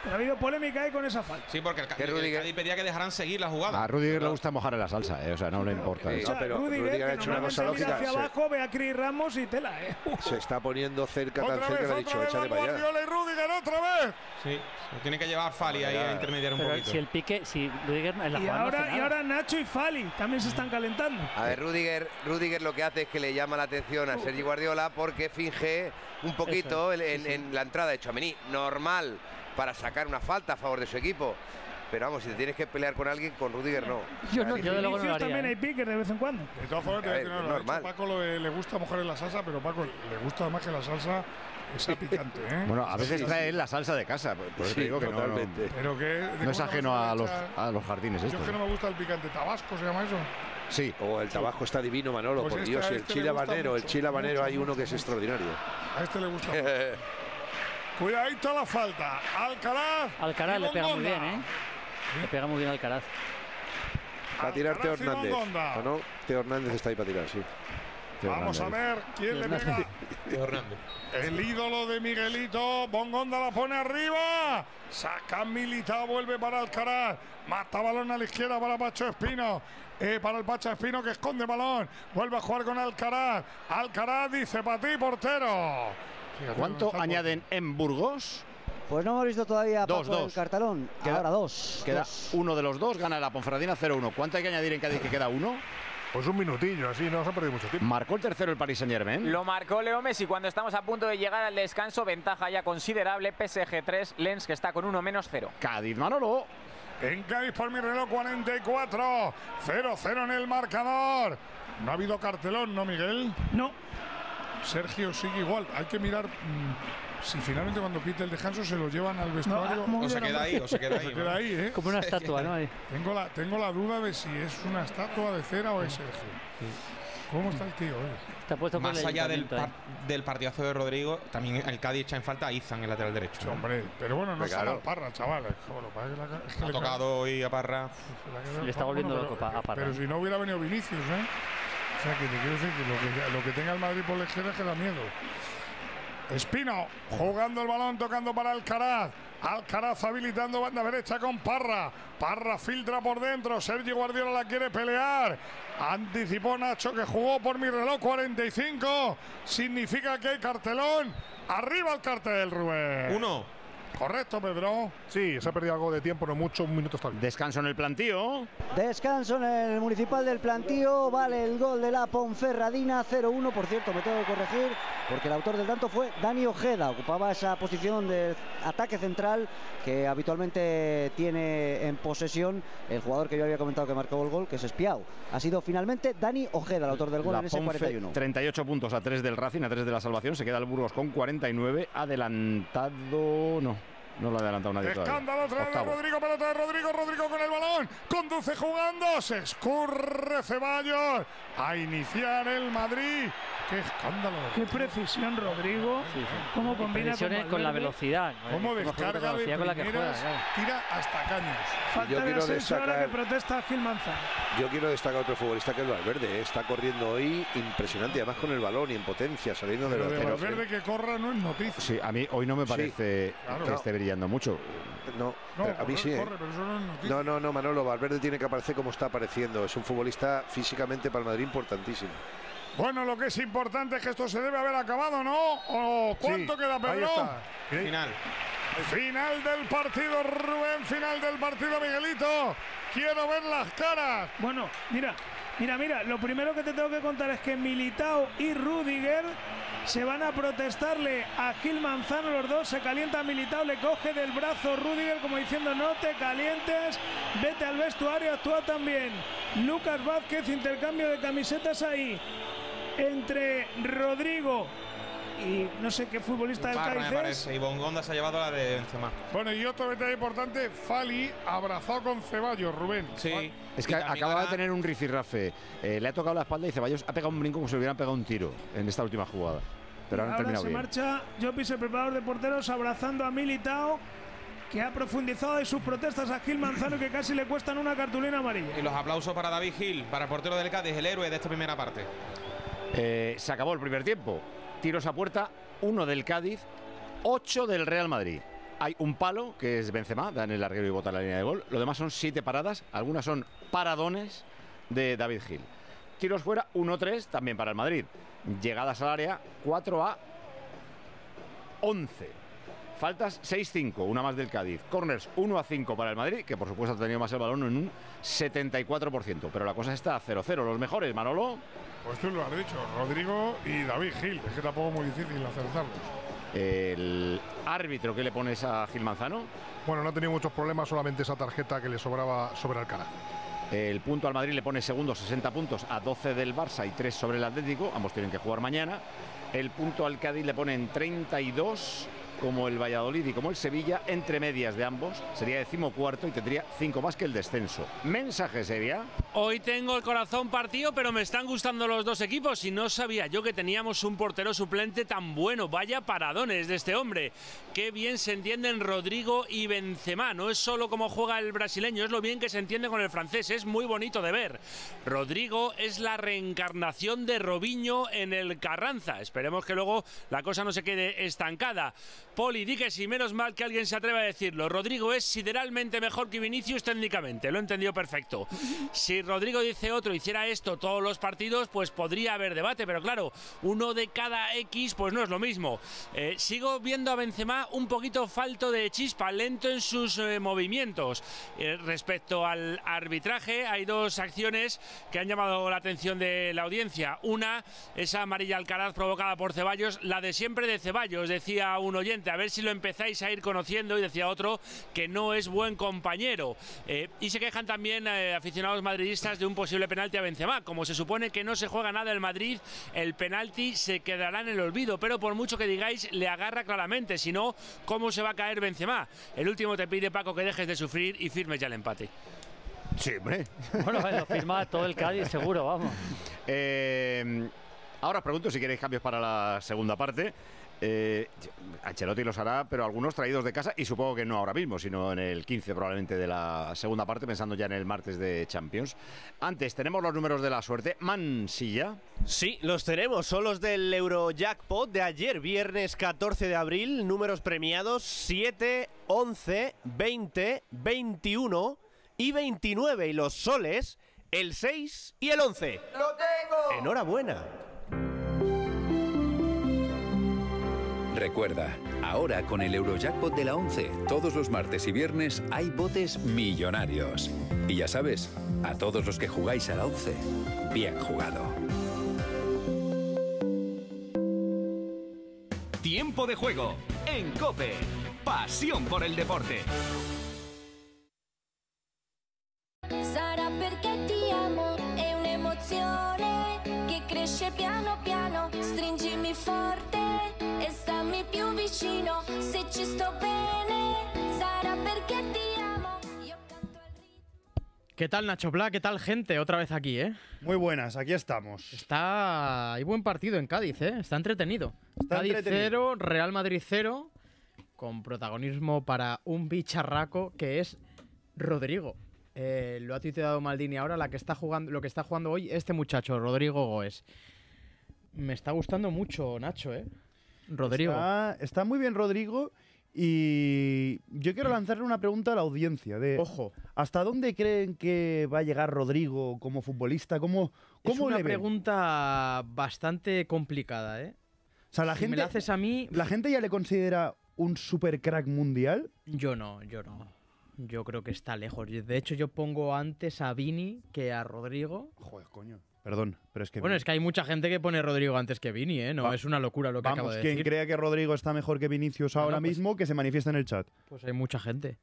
Ha habido polémica ahí con esa falta. Sí, porque el Cádiz pedía que dejaran seguir la jugada. A Rüdiger le gusta mojar en la salsa, o sea, no le importa. Sí, pero Rüdiger ha hecho una cosa lógica. Hacia abajo, ve a Cris Ramos y tela, Se está poniendo cerca, tan cerca que ha dicho, échale para allá. Y Rüdiger otra vez. Sí, lo tiene que llevar Fali ahí a intermediar un poquito. Si el pique, si Rüdiger en la jugada. Y ahora Nacho y Fali también se están calentando. A ver, Rüdiger lo que hace es que le llama la atención a Sergi Guardiola porque finge un poquito en la entrada de Tchouaméni. Normal. Para sacar una falta a favor de su equipo. Pero vamos, si te tienes que pelear con alguien, con Rüdiger no. Yo de luego no lo haría. También hay piques de vez en cuando. De todas formas, normal. Paco le gusta mojar en la salsa, pero Paco le gusta más que la salsa esa picante, ¿eh? Bueno, a veces trae la salsa de casa, por eso te digo que totalmente. No es ajeno a los jardines esto. Yo es que no me gusta el picante. ¿Tabasco se llama eso? Sí. O el Tabasco está divino, Manolo, pues por Dios. El chile habanero, hay uno que es extraordinario. A este le gusta. Cuidadito la falta. Alcaraz. Alcaraz le pega muy bien, ¿eh? Le pega muy bien Alcaraz. Para tirar Teo Hernández. ¿O no? Teo Hernández está ahí para tirar, sí. Vamos a ver quién le pega. Teo Hernández. El ídolo de Miguelito. Bongonda la pone arriba. Saca Militao, vuelve para Alcaraz. Mata balón a la izquierda para Pacho Espino. Para el Pacha Espino, que esconde balón. Vuelve a jugar con Alcaraz. Alcaraz dice para ti, portero. ¿Cuánto añaden en Burgos? Pues no hemos visto todavía a Paco el Cartalón. Ahora dos. Queda uno de los dos, gana la Ponferradina 0-1. ¿Cuánto hay que añadir en Cádiz que queda uno? Pues un minutillo, así no se ha perdido mucho tiempo. Marcó el tercero el Paris Saint-Germain. Lo marcó Leo Messi cuando estamos a punto de llegar al descanso. Ventaja ya considerable. PSG 3, Lens que está con 1-0. Cádiz, Manolo. En Cádiz por mi reloj 44. 0-0 en el marcador. No ha habido cartelón, ¿no, Miguel? No. Sergio sigue igual, hay que mirar si finalmente cuando pite el descanso se lo llevan al vestuario. No, se queda ahí, o se queda ahí, ¿eh? Como una estatua, ¿no? Ahí. Tengo la duda de si es una estatua de cera o es Sergio. Sí. ¿Cómo está el tío, Está puesto más allá del partidazo de Rodrigo, también el Cádiz echa en falta a Izan, el lateral derecho. Sí, hombre, pero bueno, no se va a Parra, chaval. Ha tocado hoy a Parra. Le está volviendo loco a Parra. Pero si no hubiera venido Vinicius, O sea, que te quiero decir que lo que tenga el Madrid por la izquierda es que da miedo. Espino jugando el balón, tocando para Alcaraz. Alcaraz habilitando banda derecha con Parra. Parra filtra por dentro. Sergi Guardiola la quiere pelear. Anticipó Nacho, que jugó por mi reloj 45. Significa que hay cartelón. Arriba el cartel, Rubén. Uno. Correcto, Pedro. Sí, se ha perdido algo de tiempo, no mucho, un minuto está bien. Descanso en el plantío. Descanso en el municipal del plantío. Vale el gol de la Ponferradina, 0-1. Por cierto, me tengo que corregir, porque el autor del tanto fue Dani Ojeda. Ocupaba esa posición de ataque central que habitualmente tiene en posesión el jugador que yo había comentado que marcó el gol, que es Espiau. Ha sido finalmente Dani Ojeda el autor del gol en ese 41. 38 puntos a 3 del Racing, a 3 de la salvación. Se queda el Burgos con 49. Adelantado... No lo ha adelantado nadie todavía. Escándalo otra vez de Rodrigo, pelota de Rodrigo, Rodrigo con el balón, conduce jugando, se escurre Ceballos, a iniciar el Madrid. ¡Qué escándalo! ¡Qué precisión, Rodrigo! Sí. ¿Cómo combina con la velocidad? ¿Cómo descarga de primeras, con la que juega, claro. Tira hasta caños. Falta de ascenso ahora que protesta Gil Manzano. Yo quiero destacar otro futbolista que es Valverde. Está corriendo hoy impresionante, además con el balón y en potencia, saliendo de los... Valverde que corra no es noticia. Sí, a mí hoy no me parece que esté brillando mucho. No, a mí sí. Corre, pero eso no es noticia. No, Manolo, Valverde tiene que aparecer como está apareciendo. Es un futbolista físicamente para el Madrid importantísimo. Bueno, lo que es importante es que esto se debe haber acabado, ¿no? ¿O cuánto queda, Pedro? Final. Final del partido, Rubén. Final del partido, Miguelito. Quiero ver las caras. Bueno, mira. Lo primero que te tengo que contar es que Militao y Rüdiger se van a protestarle a Gil Manzano. Los dos se calienta Militao, le coge del brazo Rüdiger como diciendo no te calientes, vete al vestuario, actúa también. Lucas Vázquez, intercambio de camisetas ahí entre Rodrigo y no sé qué futbolista del Cádiz me parece, y Bongonda se ha llevado la de Benzema. Bueno, y otro detalle importante, Fali abrazado con Ceballos, Rubén. Sí. Fali. Es que acaba de tener un rifirrafe, le ha tocado la espalda y Ceballos ha pegado un brinco como si le hubieran pegado un tiro en esta última jugada. Pero han terminado bien. Ahora se marcha Llopis, el preparador de porteros, abrazando a Militao, que ha profundizado en sus protestas a Gil Manzano, que casi le cuestan una cartulina amarilla. Y los aplausos para David Gil, para el portero del Cádiz, el héroe de esta primera parte. Se acabó el primer tiempo. Tiros a puerta, 1 del Cádiz, 8 del Real Madrid. Hay un palo, que es Benzema, da en el larguero y bota la línea de gol. Lo demás son 7 paradas, algunas son paradones de David Gil. Tiros fuera, 1-3, también para el Madrid. Llegadas al área, 4-11. Faltas 6-5, una más del Cádiz. Corners 1-5 para el Madrid, que por supuesto ha tenido más el balón en un 74%. Pero la cosa está a 0-0. Los mejores, Manolo. Pues tú lo has dicho, Rodrigo y David Gil. Es que tampoco es muy difícil acertarlos. ¿El árbitro que le pones a Gil Manzano? Bueno, no ha tenido muchos problemas, solamente esa tarjeta que le sobraba sobre Alcaraz. El punto al Madrid le pone segundo, 60 puntos, a 12 del Barça y 3 sobre el Atlético. Ambos tienen que jugar mañana. El punto al Cádiz le ponen 32... como el Valladolid y como el Sevilla, entre medias de ambos, sería 14º y tendría 5 más que el descenso. Mensaje sería: hoy tengo el corazón partido, pero me están gustando los dos equipos y no sabía yo que teníamos un portero suplente tan bueno. Vaya paradones de este hombre. Qué bien se entienden Rodrigo y Benzema. No es solo como juega el brasileño, es lo bien que se entiende con el francés. Es muy bonito de ver. Rodrigo es la reencarnación de Robinho en el Carranza. Esperemos que luego la cosa no se quede estancada. Poli, di que sí, menos mal que alguien se atreva a decirlo. Rodrigo es sideralmente mejor que Vinicius técnicamente, lo he entendido perfecto. Si Rodrigo dice otro, hiciera esto todos los partidos, pues podría haber debate, pero claro, uno de cada X pues no es lo mismo. Sigo viendo a Benzema un poquito falto de chispa, lento en sus movimientos. Respecto al arbitraje, hay dos acciones que han llamado la atención de la audiencia. Una, esa amarilla Alcaraz provocada por Ceballos, la de siempre de Ceballos, decía un oyente. A ver si lo empezáis a ir conociendo, y decía otro que no es buen compañero. Y se quejan también aficionados madridistas de un posible penalti a Benzema. Como se supone que no se juega nada el Madrid, el penalti se quedará en el olvido, pero por mucho que digáis, le agarra claramente. Si no, ¿cómo se va a caer Benzema? El último te pide, Paco, que dejes de sufrir y firmes ya el empate. Sí, hombre. Bueno, lo firma todo el Cádiz seguro, vamos. Ahora os pregunto si queréis cambios para la segunda parte. Ancelotti los hará, pero algunos traídos de casa, y supongo que no ahora mismo, sino en el 15 probablemente de la segunda parte, pensando ya en el martes de Champions. Antes, tenemos los números de la suerte. Mansilla. Sí, los tenemos, son los del Eurojackpot de ayer, viernes 14 de abril, números premiados 7, 11, 20, 21 y 29, y los soles, el 6 y el 11. ¡Lo tengo! ¡Enhorabuena! Recuerda, ahora con el Eurojackpot de la 11, todos los martes y viernes hay botes millonarios. Y ya sabes, a todos los que jugáis a la 11, bien jugado. Tiempo de juego en COPE. Pasión por el deporte. Sarà perché ti amo, è un'emozione che cresce piano piano, stringimi forte e stammi più vicino, se ci sto bene, sarà perché ti amo. ¿Qué tal, Nacho Pla? ¿Qué tal, gente? Otra vez aquí, ¿eh? Muy buenas, aquí estamos. Hay buen partido en Cádiz, ¿eh? Está entretenido. Cádiz 0, Real Madrid 0, con protagonismo para un bicharraco que es Rodrigo. Lo ha tuiteado Maldini ahora, lo que está jugando hoy este muchacho, Rodrigo Goes. Me está gustando mucho, Nacho, ¿eh? Rodrigo. Está muy bien, Rodrigo. Y yo quiero lanzarle una pregunta a la audiencia. Ojo. ¿Hasta dónde creen que va a llegar Rodrigo como futbolista? ¿Cómo es una pregunta bastante complicada, ¿eh? O sea, si me la haces a mí... ¿La gente ya le considera un supercrack mundial? Yo no. Yo creo que está lejos. De hecho, yo pongo antes a Vini que a Rodrigo. Joder, coño. Perdón, pero es que... Bueno, es que hay mucha gente que pone Rodrigo antes que Vini, ¿eh? No, es una locura lo que acabo de decir. Vamos, quien crea que Rodrigo está mejor que Vinicius ahora mismo, que se manifiesta en el chat. Pues hay mucha gente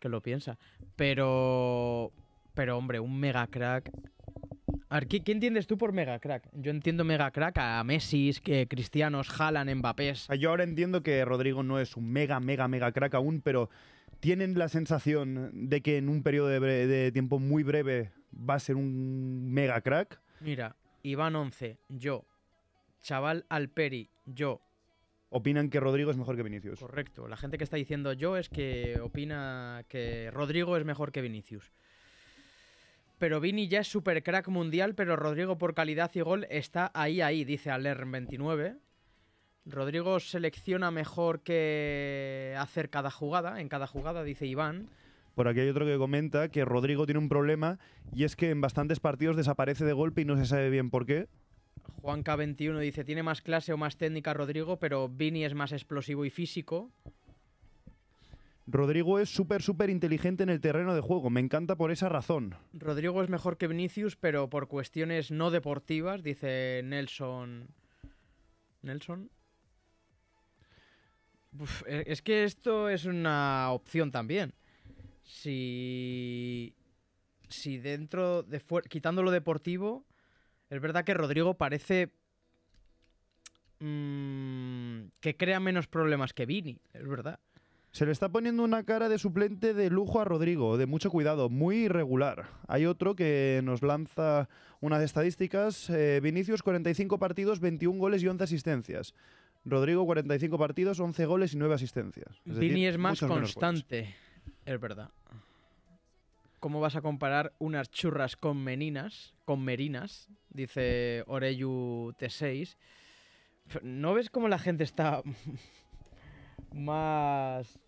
que lo piensa. Pero hombre, un mega crack... A ver, ¿qué entiendes tú por mega crack? Yo entiendo mega crack a Messi, Cristianos, Haaland, Mbappé. Yo ahora entiendo que Rodrigo no es un mega crack aún, pero tienen la sensación de que en un periodo de tiempo muy breve va a ser un mega crack. Mira, Iván 11, yo. Chaval Alperi, yo. Opinan que Rodrigo es mejor que Vinicius. Correcto. La gente que está diciendo yo es que opina que Rodrigo es mejor que Vinicius. Pero Vini ya es super crack mundial, pero Rodrigo por calidad y gol está ahí, dice Alern29. Rodrigo selecciona mejor que hacer cada jugada, en cada jugada, dice Iván. Por aquí hay otro que comenta que Rodrigo tiene un problema y es que en bastantes partidos desaparece de golpe y no se sabe bien por qué. Juanca21 dice, tiene más clase o más técnica Rodrigo, pero Vini es más explosivo y físico. Rodrigo es súper inteligente en el terreno de juego, me encanta por esa razón. Rodrigo es mejor que Vinicius, pero por cuestiones no deportivas, dice Nelson. ¿Nelson? Uf, es que esto es una opción también. Si dentro de quitando lo deportivo, es verdad que Rodrigo parece que crea menos problemas que Vini, es verdad. Se le está poniendo una cara de suplente de lujo a Rodrigo, de mucho cuidado, muy irregular. Hay otro que nos lanza unas estadísticas. Vinicius, 45 partidos, 21 goles y 11 asistencias. Rodrigo, 45 partidos, 11 goles y 9 asistencias. Vini es más constante, es verdad. ¿Cómo vas a comparar unas churras con merinas? Dice Oreyu T6. ¿No ves cómo la gente está más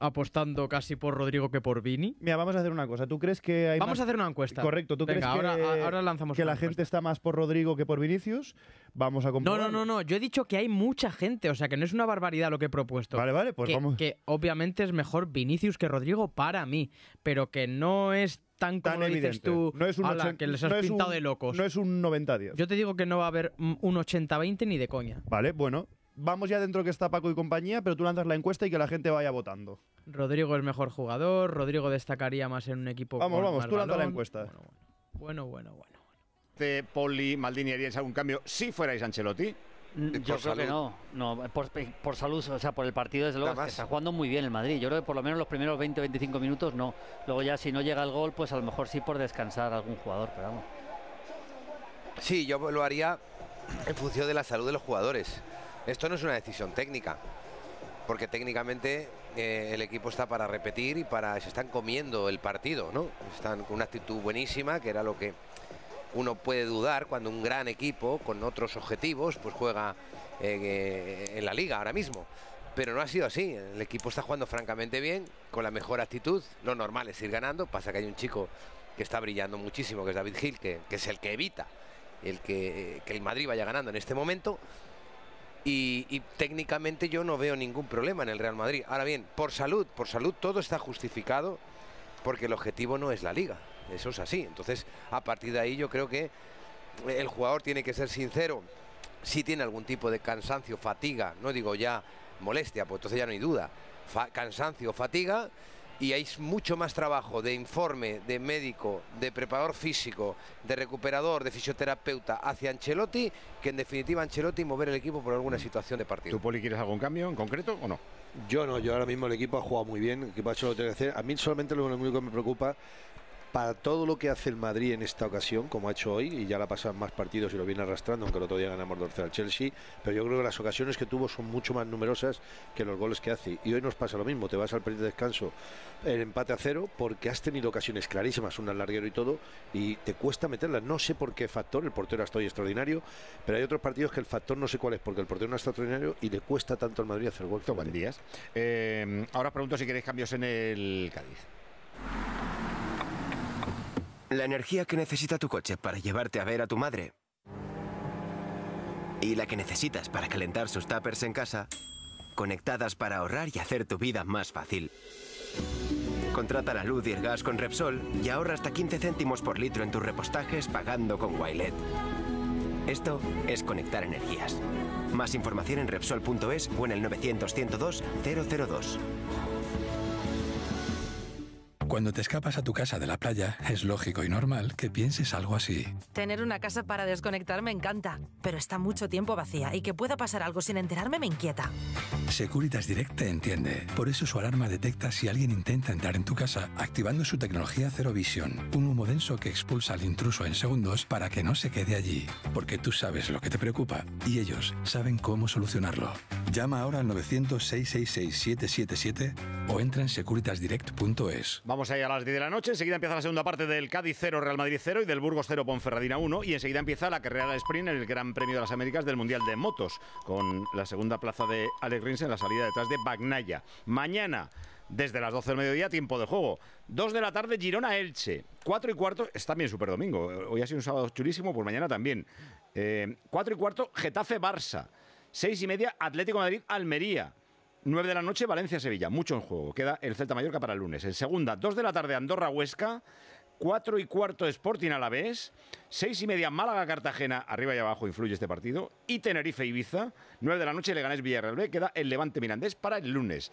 apostando casi por Rodrigo que por Vini? Mira, vamos a hacer una cosa. ¿Tú crees que hay vamos más... a hacer una encuesta. Correcto. ¿Tú crees ahora lanzamos que la encuesta. Gente está más por Rodrigo que por Vinicius? Vamos a comprobar. No. Yo he dicho que hay mucha gente. O sea, que no es una barbaridad lo que he propuesto. Vale, pues vamos. Que obviamente es mejor Vinicius que Rodrigo para mí, pero que no es tan evidente. Dices tú, no es un 80, que les has pintado de locos. No es un 90-10. Yo te digo que no va a haber un 80-20 ni de coña. Vale, bueno. Vamos ya dentro que está Paco y compañía, pero tú lanzas la encuesta y que la gente vaya votando. Rodrigo es mejor jugador, Rodrigo destacaría más en un equipo. Vamos, tú lanzas la encuesta. Bueno. De Poli, Maldini, ¿haríais algún cambio si fuerais Ancelotti? Yo creo que no, por salud, o sea, por el partido, desde luego, que está jugando muy bien el Madrid. Yo creo que por lo menos los primeros 20 o 25 minutos no. Luego ya si no llega el gol, pues a lo mejor sí por descansar a algún jugador, pero vamos. Sí, yo lo haría en función de la salud de los jugadores. Esto no es una decisión técnica, porque técnicamente el equipo está para repetir y se están comiendo el partido, ¿no? Están con una actitud buenísima, que era lo que uno puede dudar cuando un gran equipo con otros objetivos pues juega en la liga ahora mismo. Pero no ha sido así, el equipo está jugando francamente bien, con la mejor actitud, lo normal es ir ganando, pasa que hay un chico que está brillando muchísimo, que es David Gil, que es el que evita que el Madrid vaya ganando en este momento. Y técnicamente yo no veo ningún problema en el Real Madrid. Ahora bien, por salud todo está justificado porque el objetivo no es la Liga. Eso es así. Entonces, a partir de ahí yo creo que el jugador tiene que ser sincero. Si tiene algún tipo de cansancio, fatiga, no digo ya molestia, pues entonces ya no hay duda. Cansancio, fatiga, y hay mucho más trabajo de informe, de médico, de preparador físico, de recuperador, de fisioterapeuta hacia Ancelotti, que en definitiva Ancelotti mover el equipo por alguna situación de partido. ¿Tú, Poli, quieres algún cambio en concreto o no? Yo no, yo ahora mismo el equipo ha jugado muy bien, el equipo ha hecho lo que tiene que hacer. A mí solamente lo único que me preocupa, para todo lo que hace el Madrid en esta ocasión, como ha hecho hoy, y ya la pasan más partidos y lo viene arrastrando, aunque el otro día ganamos 2-0 al Chelsea, pero yo creo que las ocasiones que tuvo son mucho más numerosas que los goles que hace. Y hoy nos pasa lo mismo, te vas al periodo de descanso, el empate a cero, porque has tenido ocasiones clarísimas, una al larguero y todo, y te cuesta meterlas. No sé por qué factor, el portero hasta hoy extraordinario, pero hay otros partidos que el factor no sé cuál es, porque el portero no está extraordinario y le cuesta tanto al Madrid hacer gol. Buen día. Ahora os pregunto si queréis cambios en el Cádiz. La energía que necesita tu coche para llevarte a ver a tu madre y la que necesitas para calentar sus tuppers en casa, conectadas para ahorrar y hacer tu vida más fácil. Contrata la luz y el gas con Repsol y ahorra hasta 15 céntimos por litro en tus repostajes pagando con Wilet. Esto es conectar energías. Más información en Repsol.es o en el 900 102 002. Cuando te escapas a tu casa de la playa, es lógico y normal que pienses algo así. Tener una casa para desconectar me encanta, pero está mucho tiempo vacía y que pueda pasar algo sin enterarme me inquieta. Securitas Direct te entiende. Por eso su alarma detecta si alguien intenta entrar en tu casa, activando su tecnología Zero Vision, un humo denso que expulsa al intruso en segundos para que no se quede allí. Porque tú sabes lo que te preocupa y ellos saben cómo solucionarlo. Llama ahora al 900-666-777 o entra en securitasdirect.es. Vamos ahí a las 10 de la noche. Enseguida empieza la segunda parte del Cádiz 0, Real Madrid 0 y del Burgos 0, Ponferradina 1. Y enseguida empieza la carrera de sprint en el Gran Premio de las Américas del Mundial de Motos, con la segunda plaza de Alex Rins en la salida detrás de Bagnaia. Mañana, desde las 12 del mediodía, tiempo de juego. 2 de la tarde, Girona-Elche. 4:15, está bien Super Domingo. Hoy ha sido un sábado chulísimo, pues mañana también. 4:15, Getafe-Barça. 6:30, Atlético Madrid-Almería. 9 de la noche, Valencia-Sevilla. Mucho en juego. Queda el Celta-Mallorca para el lunes. En segunda, 2 de la tarde, Andorra-Huesca. 4:15, Sporting Alavés. 6:30, Málaga-Cartagena. Arriba y abajo influye este partido. Y Tenerife-Ibiza. 9 de la noche, Leganés-Villarreal B. Queda el Levante-Mirandés para el lunes.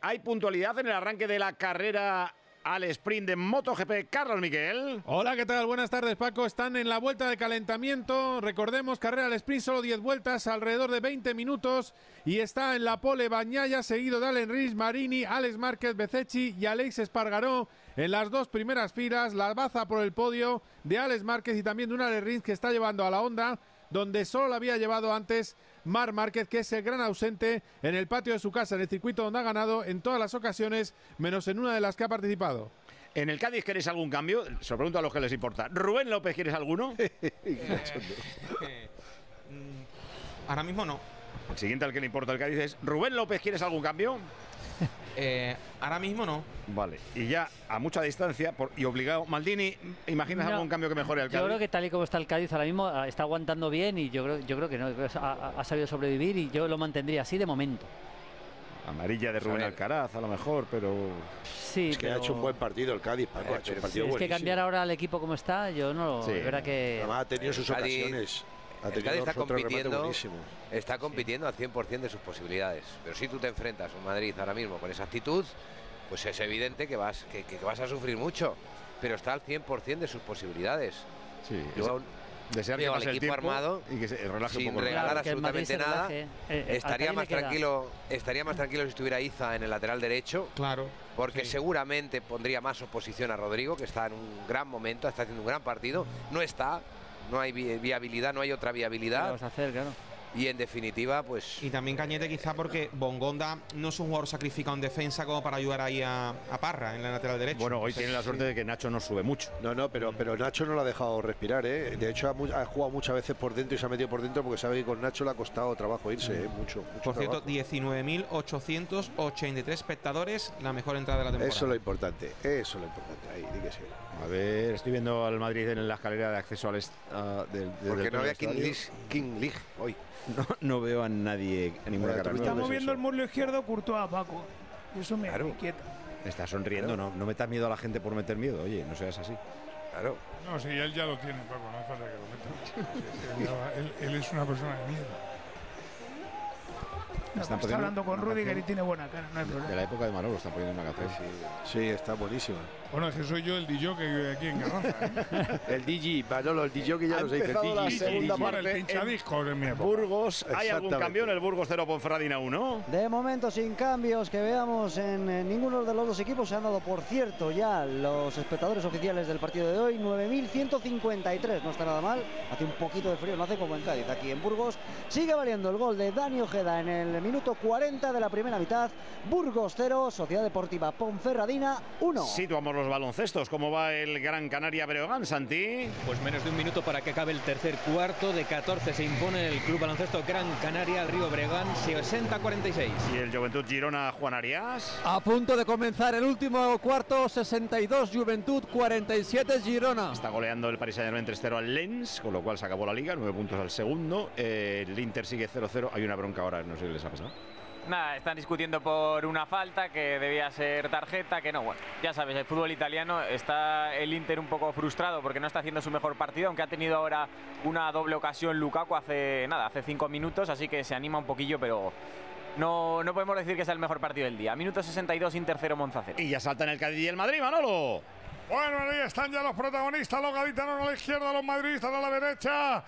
Hay puntualidad en el arranque de la carrera al sprint de MotoGP. Carlos Miquel. Hola, ¿qué tal? Buenas tardes, Paco. Están en la vuelta de calentamiento. Recordemos, carrera al sprint, solo 10 vueltas, alrededor de 20 minutos. Y está en la pole Bagnaia, seguido de Alen Rins, Marini, Alex Márquez, Bezzecchi y Alex Espargaró. En las dos primeras filas, la baza por el podio de Alex Márquez y también de un Alen Rins que está llevando a la Honda, donde solo la había llevado antes Marc Márquez, que es el gran ausente en el patio de su casa, en el circuito donde ha ganado en todas las ocasiones, menos en una de las que ha participado. ¿En el Cádiz queréis algún cambio? Se lo pregunto a los que les importa. ¿Rubén López, quieres alguno? Ahora mismo no. El siguiente al que le importa el Cádiz es Rubén López, ¿quieres algún cambio? Ahora mismo no. Vale, y ya a mucha distancia y obligado. Maldini, ¿imaginas algún cambio que mejore al Cádiz? Yo creo que tal y como está el Cádiz ahora mismo, está aguantando bien y yo creo que no. Ha sabido sobrevivir y yo lo mantendría así de momento. Amarilla de Rubén Alcaraz, a lo mejor, pero... Sí, es que pero... ha hecho un buen partido el Cádiz, Paco, ha hecho un partido buenísimo. Es que cambiar ahora al equipo como está, yo no... Sí. Verdad que... Además ha tenido sus ocasiones... El Cádiz está compitiendo al 100% de sus posibilidades. Pero si tú te enfrentas a un Madrid ahora mismo con esa actitud, pues es evidente que vas a sufrir mucho. Pero está al 100% de sus posibilidades. Sí. Desear que pase el equipo armado y que se relaje sin un poco regalar absolutamente nada. Estaría más tranquilo si estuviera Iza en el lateral derecho. Claro. Porque seguramente pondría más oposición a Rodrigo, que está en un gran momento, está haciendo un gran partido. No está. No hay viabilidad, no hay otra viabilidad. Lo vas a hacer, claro. Y en definitiva, pues... Y también Cañete quizá porque Bongonda no es un jugador sacrificado en defensa como para ayudar ahí a Parra en la lateral derecha. Bueno, hoy tiene la suerte de que Nacho no sube mucho. Pero Nacho no lo ha dejado respirar, ¿eh? De hecho, ha jugado muchas veces por dentro y se ha metido por dentro porque sabe que con Nacho le ha costado trabajo irse, ¿eh? Mucho Por cierto, 19.883 espectadores, la mejor entrada de la temporada. Eso es lo importante, ahí, di que sí. A ver, estoy viendo al Madrid en la escalera de acceso al... Porque no había King League hoy. No veo a nadie, a ninguna carrera. Está moviendo el muslo izquierdo Courtois, Paco. Eso me inquieta. Está sonriendo, ¿no? No metas miedo a la gente por meter miedo. Oye, no seas así. Claro. No, sí, él ya lo tiene, Paco. No hace falta que lo meta. Él es una persona de miedo. Está hablando con Rudiger y tiene buena cara, no hay problema. De la época de Manolo están poniendo una canción. Sí, está buenísimo. Bueno, es que soy yo el DJ que vive aquí en Carranza, ¿eh? El DJ, Manolo, el DJ que ya lo sé. El pinchadiscos en mi época. Burgos, ¿hay algún cambio en el Burgos 0, Ponferradina 1? De momento sin cambios que veamos en ninguno de los dos equipos. Se han dado, por cierto, ya los espectadores oficiales del partido de hoy. 9.153, no está nada mal. Hace un poquito de frío, no hace como en Cádiz, aquí en Burgos. Sigue valiendo el gol de Dani Ojeda en el minuto 40 de la primera mitad. Burgos 0, Sociedad Deportiva Ponferradina 1. Situamos los baloncestos. ¿Cómo va el Gran Canaria Breogán, Santi? Pues menos de un minuto para que acabe el tercer cuarto. De 14 se impone el Club Baloncesto Gran Canaria al Río Breogán, 60-46. Y el Juventud Girona, Juan Arias. A punto de comenzar el último cuarto, 62 Juventud, 47 Girona. Está goleando el Paris Saint-Germain 3-0 al Lens, con lo cual se acabó la liga, 9 puntos al segundo. El Inter sigue 0-0. Hay una bronca ahora, no sé qué les ha pasado. Nada, están discutiendo por una falta que debía ser tarjeta, que no, bueno, ya sabes, el fútbol italiano. Está el Inter un poco frustrado porque no está haciendo su mejor partido, aunque ha tenido ahora una doble ocasión Lukaku hace 5 minutos, así que se anima un poquillo, pero no podemos decir que sea el mejor partido del día. Minuto 62, Inter 0, Monza 0. Y ya saltan el Cádiz y el Madrid, Manolo. Bueno, ahí están ya los protagonistas, los gaditanos a la izquierda, los madridistas a la derecha.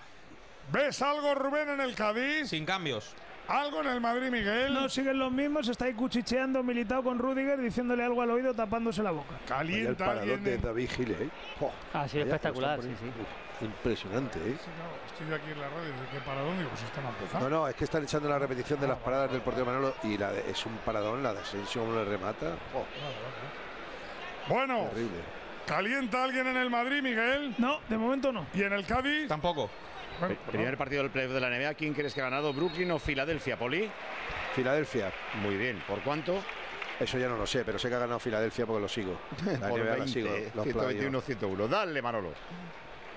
¿Ves algo, Rubén, en el Cádiz? Sin cambios. ¿Algo en el Madrid, Miguel? No, siguen los mismos, está ahí cuchicheando Militao con Rüdiger, diciéndole algo al oído, tapándose la boca. Calienta el paralón de David Giles, ¿eh? Oh, ha sido espectacular, sí. Impresionante, ¿eh? Sí, claro, estoy yo aquí en la radio, ¿de qué paradón? Digo, pues están empezando. No, es que están echando la repetición de las paradas del portero Manolo y es un paradón, la de Asensio le remata. Oh. Bueno, terrible. ¿Calienta alguien en el Madrid, Miguel? No, de momento no. ¿Y en el Cádiz? Tampoco. Bueno, primer partido del playoff de la NBA. ¿Quién crees que ha ganado, Brooklyn o Filadelfia, Poli? Filadelfia. Muy bien. ¿Por cuánto? Eso ya no lo sé, pero sé que ha ganado Filadelfia porque lo sigo. La Por NBA 20, la sigo. 121-101. Dale, Manolo.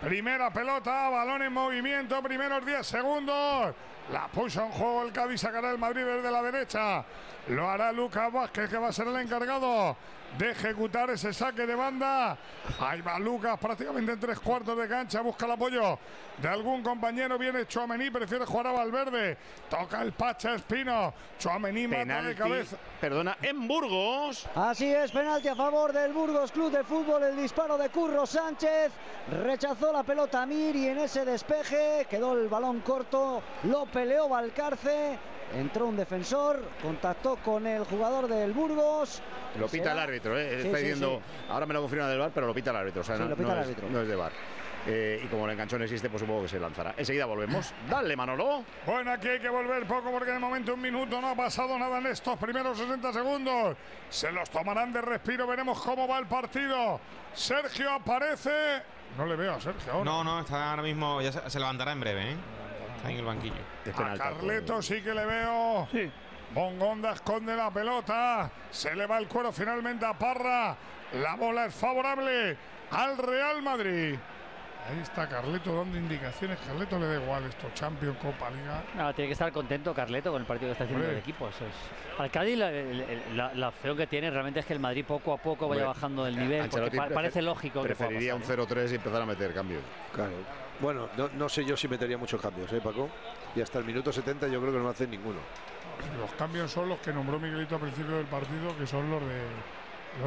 Primera pelota, balón en movimiento, primeros 10 segundos. La puso en juego el Cádiz, sacará el Madrid desde la derecha. Lo hará Lucas Vázquez, que va a ser el encargado de ejecutar ese saque de banda. Ahí va Lucas, prácticamente en 3/4 de cancha, busca el apoyo de algún compañero. Viene Tchouaméni, prefiere jugar a Valverde. Toca el Pacha Espino. Tchouaméni mata de cabeza. Perdona, en Burgos. Así es, penalti a favor del Burgos Club de Fútbol. El disparo de Curro Sánchez. Rechazó la pelota Mir y en ese despeje quedó el balón corto. Lo peleó Valcarce. Entró un defensor, contactó con el jugador del Burgos. Lo pita el árbitro, ¿eh? Sí, está diciendo, sí. Ahora me lo confirma del VAR, pero lo pita el árbitro. O sea, sí, no es de VAR. Y como el enganchón existe, pues supongo que se lanzará. Enseguida volvemos. Dale, Manolo. Bueno, aquí hay que volver poco porque de momento un minuto no ha pasado nada en estos primeros 60 segundos. Se los tomarán de respiro, veremos cómo va el partido. Sergio aparece. No le veo a Sergio ahora. No, está ahora mismo, ya se levantará en breve, ¿eh? Está en el banquillo. A Carleto sí que le veo. Sí. Bongonda esconde la pelota. Se le va el cuero finalmente a Parra. La bola es favorable al Real Madrid. Ahí está Carleto dando indicaciones. Carleto le da igual esto, Champions, Copa, Liga. No, tiene que estar contento Carleto con el partido que está haciendo el equipo. Eso es. Al Cádiz la opción que tiene realmente es que el Madrid poco a poco vaya bajando el nivel. Porque parece lógico. Preferiría que pasar, un 0-3 y empezar a meter cambios. Claro. Bueno, no sé yo si metería muchos cambios, ¿eh, Paco? Y hasta el minuto 70 yo creo que no hacen ninguno. Los cambios son los que nombró Miguelito al principio del partido, que son los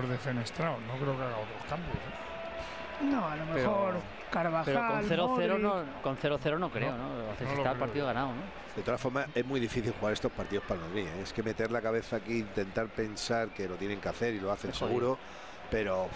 de Fenestrao. No creo que haga otros cambios, ¿eh? No, a lo mejor Carvajal. Pero con 0-0 no creo, ¿no? Está el partido ganado, ¿no? De todas formas, es muy difícil jugar estos partidos para Madrid, ¿eh? Es que meter la cabeza aquí, intentar pensar que lo tienen que hacer y lo hacen seguro, pero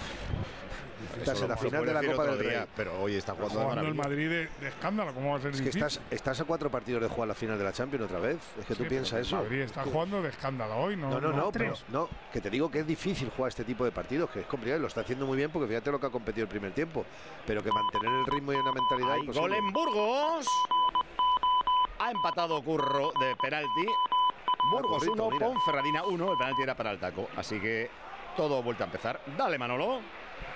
estás en la final de la Copa del Rey. Pero hoy está jugando el Madrid de escándalo, ¿cómo va a ser difícil? Es que estás a 4 partidos de jugar la final de la Champions otra vez. Es que tú piensas eso. Madrid está jugando de escándalo hoy, ¿no? No, pero no, que te digo que es difícil jugar este tipo de partidos, que es complicado. Lo está haciendo muy bien porque fíjate lo que ha competido el primer tiempo. Pero que mantener el ritmo y una mentalidad. ¡Gol en Burgos! Ha empatado Curro de penalti. Burgos 1, Ponferradina 1. El penalti era para el taco. Así que todo vuelta a empezar. Dale, Manolo.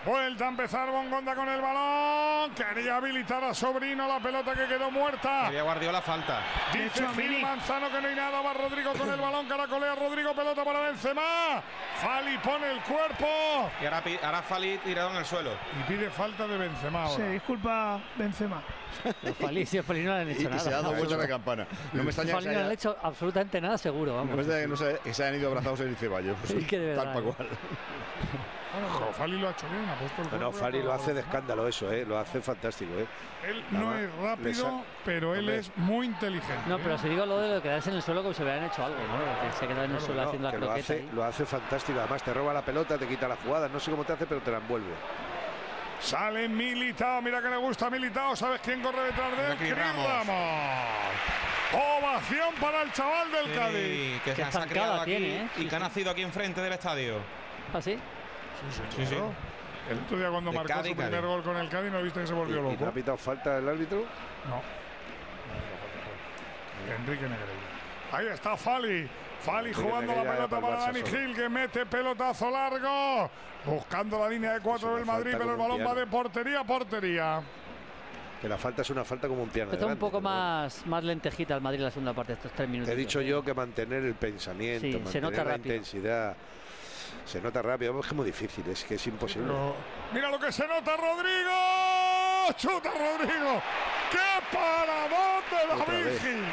Vuelta a empezar Bongonda con el balón. Quería habilitar a Sobrino, la pelota que quedó muerta. Quería Guardiola falta. Dice Phil Manzano que no hay nada. Va Rodrigo con el balón. Caracolea Rodrigo. Pelota para Benzema. Fali pone el cuerpo. Y ahora Fali tirado en el suelo. Y pide falta de Benzema ahora. Se disculpa Benzema. Fali Fali no le han hecho nada. Y se ha dado vuelta la campana. No me extraña. Fali no le ha hecho absolutamente nada seguro. Vamos. No me extraña que se hayan ido abrazados en el Ceballos. Pues, tal para cual. Bueno, Fali lo ha hecho bien, ha puesto el Fali lo hace de escándalo eso, lo hace fantástico, Él no es rápido, pero él es muy inteligente. No, pero si digo lo de quedarse en el suelo como si hubieran hecho algo, ¿no? Que se quedan en el suelo haciendo la croqueta. Lo hace fantástico, además te roba la pelota, te quita la jugada, no sé cómo te hace, pero te la envuelve. Sale Militao, mira que le gusta Militao, ¿sabes quién corre detrás de él? Ramos. Ovación para el chaval del Cádiz. Que se ha criado aquí y que ha nacido aquí enfrente del estadio. ¿Ah, sí? Sí. Claro. El otro día cuando marcó su primer gol con el Cádiz, ¿no viste que se volvió loco? ¿Y no ha pitado falta el árbitro? No. Enrique Negreira. Ahí está Fali. Fali jugando la pelota para Dani Gil, que mete pelotazo largo. Buscando la línea de 4 del Madrid, pero el balón va de portería a portería. Que la falta es una falta como un piano. Está un poco más lentejita el Madrid en la segunda parte, estos 3 minutos. He dicho yo que mantener el pensamiento, mantener la intensidad. Se nota rápido, es que es muy difícil, es que es imposible. Pero mira lo que se nota, Rodrigo. ¡Chuta, Rodrigo! ¡Qué paradón de David Gil!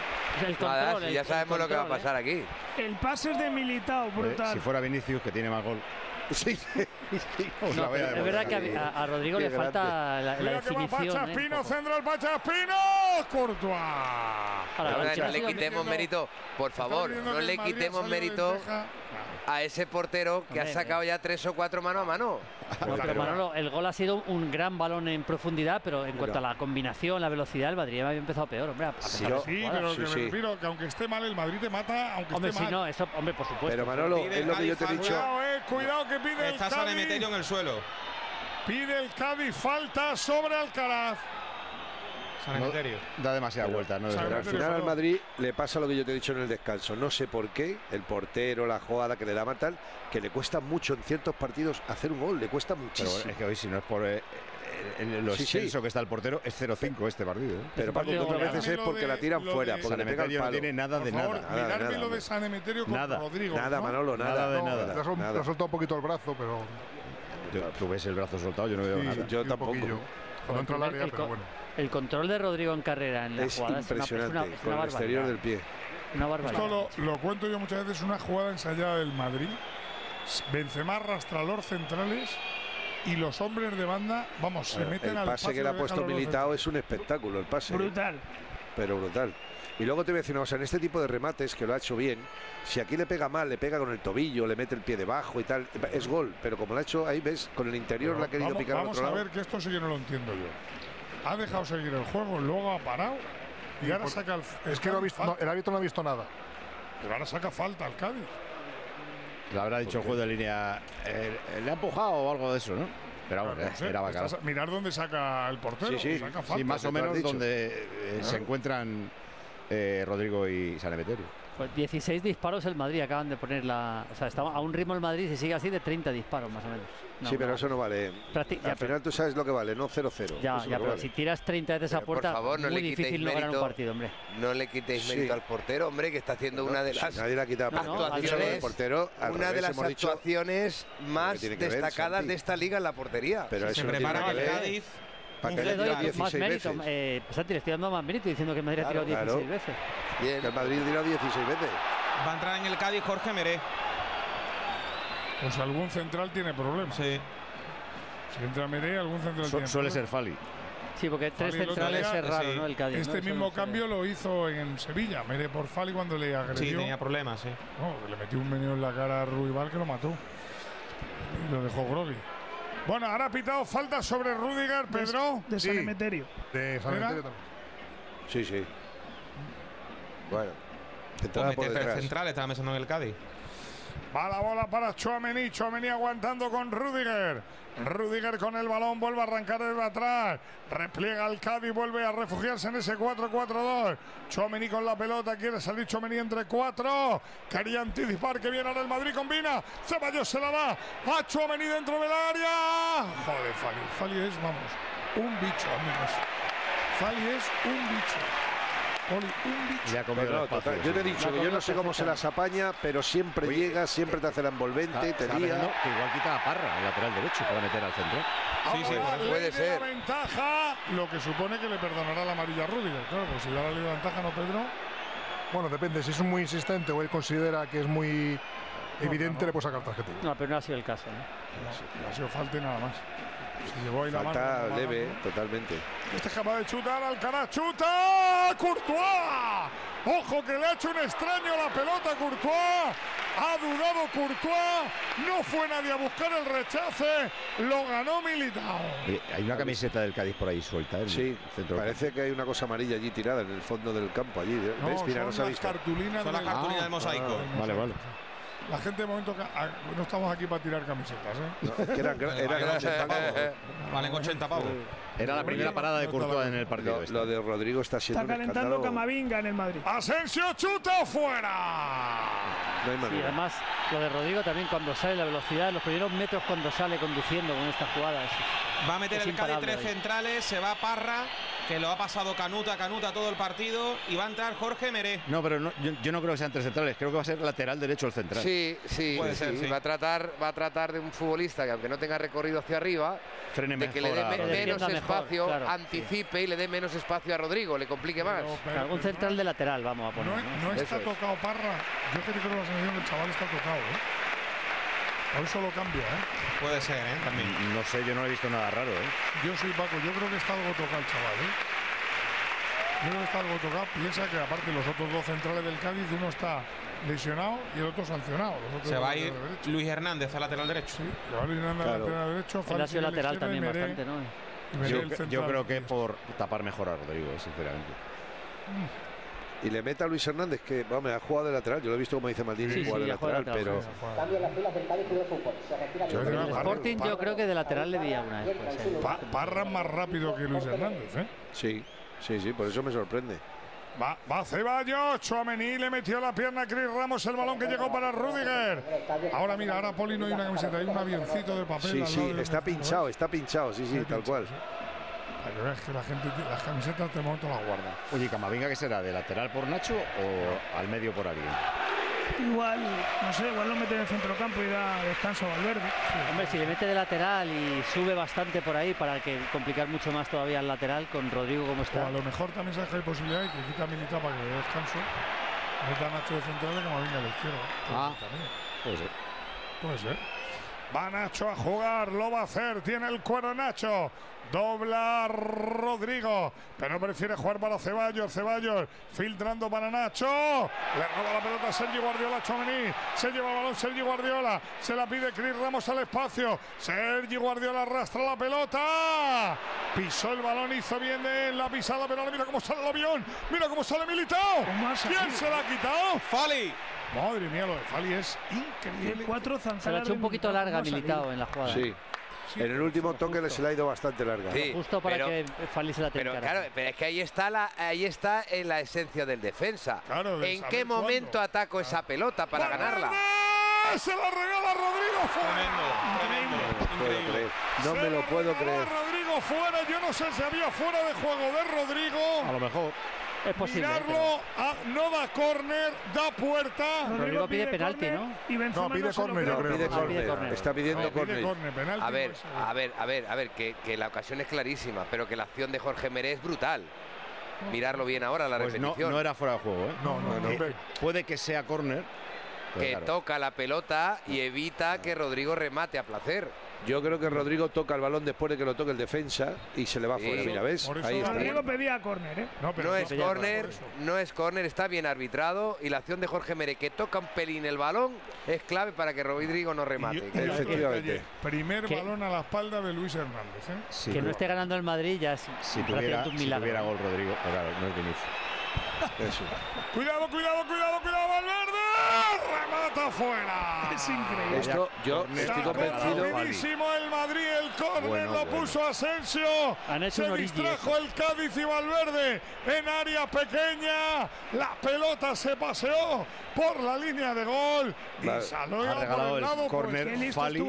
Del control, nada, si ya sabemos control, lo que va a pasar aquí. El pase es de Militao, brutal. Si fuera Vinicius, que tiene más gol. Sí, sí. No, es verdad que a Rodrigo le falta la definición. Pino, central, Pachas, Pino, Courtois. Ahora, no le quitemos mérito, por favor, no le quitemos mérito a ese portero que ha sacado ya 3 o 4 mano a mano. No, pero Manolo, el gol ha sido un gran balón en profundidad, pero en cuanto a la combinación, la velocidad, el Madrid había empezado peor, hombre. Sí, pero que me refiero que aunque esté mal, el Madrid te mata, aunque esté mal. Hombre, sí, no, eso, hombre, por supuesto. Pero Manolo, es lo que yo te he dicho. Cuidado que pide el Cádiz. Está Sanemeterio en el suelo. Pide el Cádiz falta sobre Alcaraz. Sanemeterio. No, da demasiada vuelta. No, al final al Madrid le pasa lo que yo te he dicho en el descanso. No sé por qué el portero, la jugada que le da tal, que le cuesta mucho en ciertos partidos hacer un gol. Le cuesta muchísimo. Pero es que hoy si no es por... en lo extenso que está el portero es 0-5 este partido. Pero Paco, otras veces es porque la tiran fuera, porque le pega el palo. No tiene nada de nada. Mirarme lo de Sanemeterio con Rodrigo. Nada, Manolo, nada de nada. Le ha soltado un poquito el brazo, pero... Tú ves el brazo soltado, yo no veo nada. Yo tampoco. No entra al área, pero bueno. El control de Rodrigo en carrera en la jugada es impresionante, con el exterior del pie. Una barbaridad. Esto lo cuento yo muchas veces, una jugada ensayada del Madrid. Benzema arrastra a los centrales y los hombres de banda, vamos, se meten al pase. El pase que le ha puesto Militao es un espectáculo, el pase. Brutal. Pero brutal. Y luego te voy a decir una cosa, en este tipo de remates, que lo ha hecho bien, si aquí le pega mal, le pega con el tobillo, le mete el pie debajo y tal, es gol. Pero como lo ha hecho, ahí ves, con el interior la ha querido picar al otro lado. Vamos a ver, que esto sí que no lo entiendo yo. Ha dejado seguir el juego, luego ha parado y ahora saca... Es que el árbitro no ha visto nada. Pero ahora saca falta al Cádiz. Le habrá dicho el juego de línea, le ha empujado o algo de eso, ¿no? Pero vamos, no sé, era bacán. Mirar dónde saca el portero. Sí, sí, saca falta, sí, más o menos donde se encuentran Rodrigo y Sanemeterio. Pues 16 disparos el Madrid acaban de poner la... O sea, está a un ritmo el Madrid, si sigue así, de 30 disparos más o menos. No, sí, pero eso no vale. Al final tú sabes lo que vale, no 0-0. Ya, pero vale. Si tiras 30 veces a puerta, por favor, no muy difícil lograr un partido, hombre. No le quitéis mérito al portero, hombre, que está haciendo una de las actuaciones más destacadas de esta liga en la portería. Pero eso se prepara el Cádiz. Para que le doy 16 veces. Santi, le estoy dando más mérito diciendo que el Madrid ha tirado 16 veces. Bien, el Madrid ha tirado 16 veces. Va a entrar en el Cádiz Jorge Meré. Pues algún central tiene problemas. Sí. Si entra Meré, algún central tiene problemas. Suele ser Fali. Sí, porque tres centrales es raro, ¿no? El Cádiz. Este mismo cambio lo hizo en Sevilla. Meré por Fali cuando le agredió. Sí, tenía problemas, sí. No, le metió un meneo en la cara a Ruibal que lo mató. Y lo dejó Grogui. Bueno, ahora ha pitado falta sobre Rüdiger, Pedro. De Sanemeterio. De Sanemeterio también. Sí, sí. Bueno. Central estaba pensando en el Cádiz. Va la bola para Tchouaméni. Tchouaméni aguantando con Rüdiger. Rüdiger con el balón, vuelve a arrancar desde atrás. Repliega al Cádiz, vuelve a refugiarse en ese 4-4-2. Tchouaméni con la pelota, quiere salir Tchouaméni entre 4. Quería anticipar, que viene ahora el Madrid, combina. Ceballos se la da a Tchouaméni dentro del área. Joder, Fali. Fali es, vamos, un bicho, amigos. Fali es un bicho. Yo te he dicho que yo no sé cómo se las apaña, pero siempre llega, siempre te hace la envolvente, te lía. Igual quita a Parra, el lateral derecho, para meter al centro. Sí, sí, puede ser. Ventaja, lo que supone que le perdonará la amarilla a Rüdiger. Claro, pues si ya le dio ventaja, ¿no, Pedro? Bueno, depende, si es muy insistente o él considera que es muy evidente, le puede sacar tarjeta. No, pero no ha sido el caso. No ha sido falta y nada más. Falta leve, totalmente. Este es capaz de chutar, Alcaraz chuta, Courtois. Ojo que le ha hecho un extraño la pelota a Courtois. Ha dudado Courtois, no fue nadie a buscar el rechace, lo ganó Militao. Hay una camiseta del Cádiz por ahí suelta, ¿eh? Sí, parece que hay una cosa amarilla allí tirada en el fondo del campo. Allí, no, ¿ves? Mira, son las cartulinas del mosaico. Vale, vale. La gente de momento no estamos aquí para tirar camisetas, ¿eh? No, que era 80 pavos. Valen 80 pavos. Era la primera parada de Courtois en el partido. Lo de Rodrigo está siendo. Está calentando Camavinga en el Madrid. Asensio chuta fuera. No hay manera. Y además lo de Rodrigo también cuando sale la velocidad, los primeros metros cuando sale conduciendo con esta jugada. Va a meter el Cádiz 3 centrales, se va Parra. que lo ha pasado Canuta todo el partido, y va a entrar Jorge Meré. No, pero no, yo no creo que sean tres centrales, creo que va a ser lateral derecho el central. Sí, sí, puede ser, sí. Va a tratar de un futbolista que, aunque no tenga recorrido hacia arriba, de que le dé menos espacio, mejor, claro, anticipe, sí, y le dé menos espacio a Rodrigo, le complique más. Pero un central de lateral vamos a poner. No, no está tocado Parra, yo creo que la sensación que el chaval está tocado, ¿eh? Hoy solo cambia, ¿eh? Puede ser, ¿eh? También. No sé, yo no he visto nada raro, ¿eh? Yo soy Paco, yo creo que está algo tocado el chaval, ¿eh? Yo creo que está algo tocado. Piensa que aparte los otros dos centrales del Cádiz, uno está lesionado y el otro sancionado. Se va a ir Luis Hernández al lateral derecho. Sí, se va Luis Hernández al lateral derecho. Él ha sido lateral también bastante, ¿no? Yo creo que por tapar mejor a Rodrigo, sinceramente. Y le mete a Luis Hernández, que vamos, ha jugado de lateral. Yo lo he visto, como dice Maldini, sí, jugar, sí, de lateral, pero... Cambia las filas del Cádiz y del fútbol. Se retira el Sporting, yo creo que de lateral le di a una vez. Parra más rápido que Luis Hernández, ¿eh? Sí, sí, sí, por eso me sorprende. Va Ceballos, Tchouaméni le metió la pierna a Chris Ramos, el balón que llegó para Rüdiger. Ahora mira, ahora Poli no hay una camiseta, hay un avioncito de papel. Sí, sí, está pinchado, sí, sí, tal cual. Para que veas que la gente, las camisetas de momento las guarda. Oye, Camavinga, ¿qué será? ¿De lateral por Nacho o al medio por alguien? Igual, no sé, igual lo mete en el centrocampo y da descanso a Valverde. Sí. Hombre, si le mete de lateral y sube bastante por ahí, para que complicar mucho más todavía el lateral con Rodrigo como está. O a lo mejor también sabes que hay posibilidad de que quita Militao para que le dé descanso. Meta a Nacho de central y Camavinga a la izquierda. Puede ser. Puede ser. Va Nacho a jugar, lo va a hacer, tiene el cuero Nacho, dobla Rodrigo, pero prefiere jugar para Ceballos, filtrando para Nacho, le roba la pelota a Sergi Guardiola, Tchouaméni, se lleva el balón Sergi Guardiola, se la pide Chris Ramos al espacio, Sergi Guardiola arrastra la pelota, pisó el balón, hizo bien de la pisada, pero ahora mira cómo sale el avión, mira cómo sale Militao, ¿quién se la ha quitado? Fali. Madre mía, lo de Fali es increíble. Se la ha hecho un poquito larga Militao en la jugada. Sí. En el último toque se le ha ido bastante larga. Sí, justo para que Fali se la tenga. Claro, pero es que ahí está la esencia del defensa. Claro, ¿en qué momento ataco esa pelota para ganarla? ¡Se la regala Rodrigo fuera! Tremendo. No me lo puedo creer. Rodrigo fuera, yo no sé si había fuera de juego de Rodrigo. A lo mejor. Es posible. Mirarlo, no da córner, da puerta. Rodrigo pide penalti, ¿no? Y Benzema no pide córner, yo creo. Está pidiendo córner. A ver, que la ocasión es clarísima, pero que la acción de Jorge Meré es brutal. Mirarlo bien ahora, la repetición. No era fuera de juego, ¿eh? No. Puede que sea córner. Que claro, toca la pelota y evita que Rodrigo remate a placer. Yo creo que Rodrigo toca el balón después de que lo toque el defensa y se le va fuera. Mira, ¿ves? Ahí está. Rodrigo pedía córner, ¿eh? No es córner, está bien arbitrado. Y la acción de Jorge Meré, que toca un pelín el balón, es clave para que Rodrigo no remate. Efectivamente. Primer balón a la espalda de Luis Hernández, ¿eh? Sí, que no esté ganando el Madrid ya es un milagro. Si tuviera gol Rodrigo, claro, no es Vinicius. Eso. Cuidado, Valverde. Remata fuera. Es increíble. Esto, yo estoy convencido. El Madrid, el córner lo puso Asensio. Se distrajo el Cádiz y Valverde en área pequeña. La pelota se paseó por la línea de gol. Y salió ha regalado el córner Fali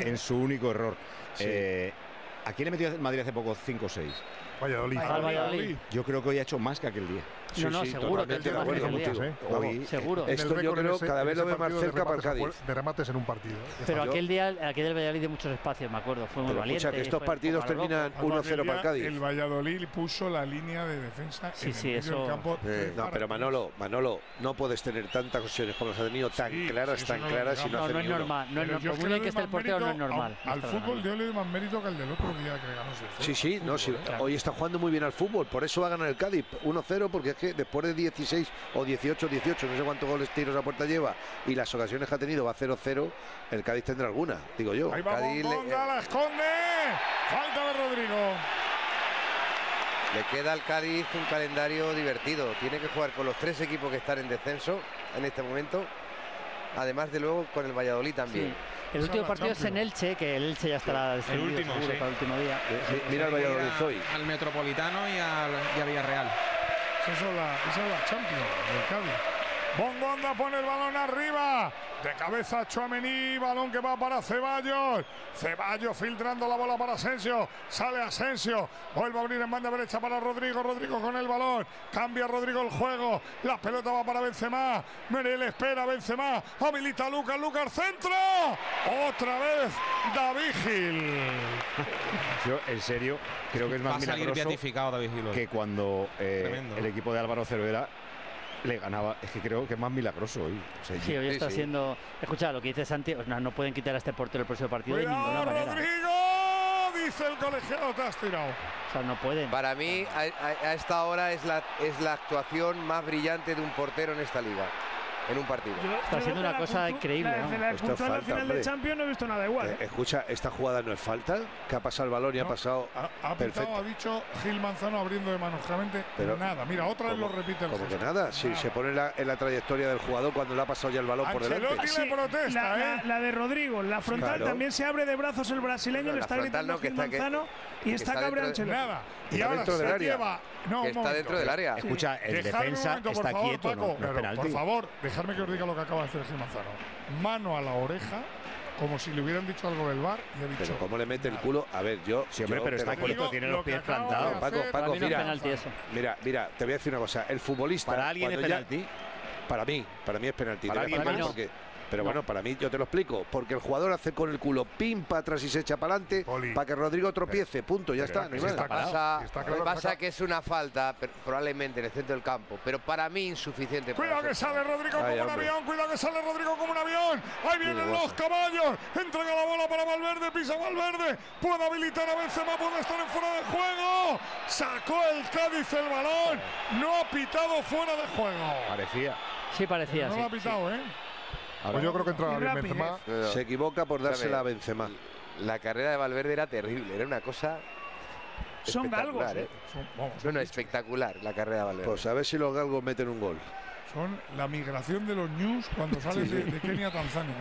en su único error. Sí. ¿A quién le metió Madrid hace poco 5 o 6? Valladolid. Yo creo que hoy ha hecho más que aquel día. Seguro. Seguro. Esto yo creo cada vez lo veo más cerca para el Cádiz. De remates en un partido. Pero aquel del Valladolid de muchos espacios, me acuerdo. Fue muy valiente. Escucha, que estos partidos terminan 1-0 para el Cádiz. El Valladolid puso la línea de defensa en el campo. No, pero Manolo, no puedes tener tantas ocasiones como las ha tenido tan claras y no hace ni uno. No es normal. Por que esté el portero no es normal. Al fútbol de hoy le doy más mérito que al del otro día que ganó. Sí, no, hoy está jugando muy bien al fútbol, por eso va a ganar el Cádiz 1-0, porque es que después de 16 o 18, no sé cuántos goles tiros a puerta lleva y las ocasiones que ha tenido va 0-0, el Cádiz tendrá alguna, digo yo. Ahí va Cádiz, la esconde, falta de Rodrigo. Le queda al Cádiz un calendario divertido, tiene que jugar con los tres equipos que están en descenso en este momento, además de luego con el Valladolid también. Sí. El último partido es en Elche, que el Elche ya estará descendido, seguro, para el último día. Mira el Valladolid hoy. Al Metropolitano y a Villarreal. Esa es la Champions del Cádiz. Bongonda pone el balón arriba. De cabeza Tchouaméni, balón que va para Ceballos. Ceballos filtrando la bola para Asensio. Sale Asensio. Vuelve a abrir en banda derecha para Rodrigo. Rodrigo con el balón. Cambia Rodrigo el juego. La pelota va para Benzema. Merel espera, Benzema. Habilita a Lucas. Lucas, centro. Otra vez David Gil. Yo, en serio, creo que es más milagroso que cuando el equipo de Álvaro Cervera le ganaba. Es que creo que es más milagroso hoy. O sea, sí, hoy está siendo... Escucha, lo que dice Santi, no pueden quitar a este portero el próximo partido. ¡Cuidado, de ninguna manera! ¡Rodrigo! Dice el colegiado, te has tirado. O sea, no pueden. Para mí, a esta hora es la actuación más brillante de un portero en esta liga. En un partido. Está haciendo una cosa increíble. Desde la expulsión al final de Champions no he visto nada igual. Escucha, esta jugada no es falta, que ha pasado el balón y no, ha pasado. Ha pitado, ha dicho Gil Manzano abriendo de manos. Realmente nada. Mira, otra vez lo repite. Como que nada, sí, se pone en la trayectoria del jugador cuando le ha pasado ya el balón por delante. Sí, protesta, la de Rodrigo, la frontal también se abre de brazos el brasileño, le está gritando Gil Manzano y está cabreado Ancelotti. Nada. Y ahora se lleva. No, está dentro del área. Escucha, el defensa está quieto. Por favor, dejarme que os diga lo que acaba de hacer Gil Manzano. Mano a la oreja, como si le hubieran dicho algo del VAR. Y ha dicho, pero cómo le mete el culo. A ver, yo... Siempre, pero está quieto, tiene los pies plantados. Paco, mira, te voy a decir una cosa. El futbolista... ¿Para alguien es penalti? Para mí es penalti. ¿Para alguien no? Porque, pero bueno, para mí, yo te lo explico. Porque el jugador hace con el culo pim para atrás y se echa para adelante para que Rodrigo tropiece. Punto, ya está. Pasa que es una falta, probablemente en el centro del campo. Pero para mí, insuficiente. Cuidado que sale Rodrigo como un avión. Cuidado que sale Rodrigo como un avión. Ahí vienen los caballos. Entrega la bola para Valverde. Pisa Valverde. Puede habilitar a Benzema. Puede estar en fuera de juego. Sacó el Cádiz el balón. No ha pitado fuera de juego. Parecía. Sí, parecía. No lo ha pitado, ¿eh? Pues yo creo que entraba bien Benzema. Se equivoca por dársela a Benzema. La carrera de Valverde era terrible, era una cosa... Son galgos. Son espectacular la carrera de Valverde. Pues a ver si los galgos meten un gol. Son la migración de los ñus cuando sales de Kenia a Tanzania.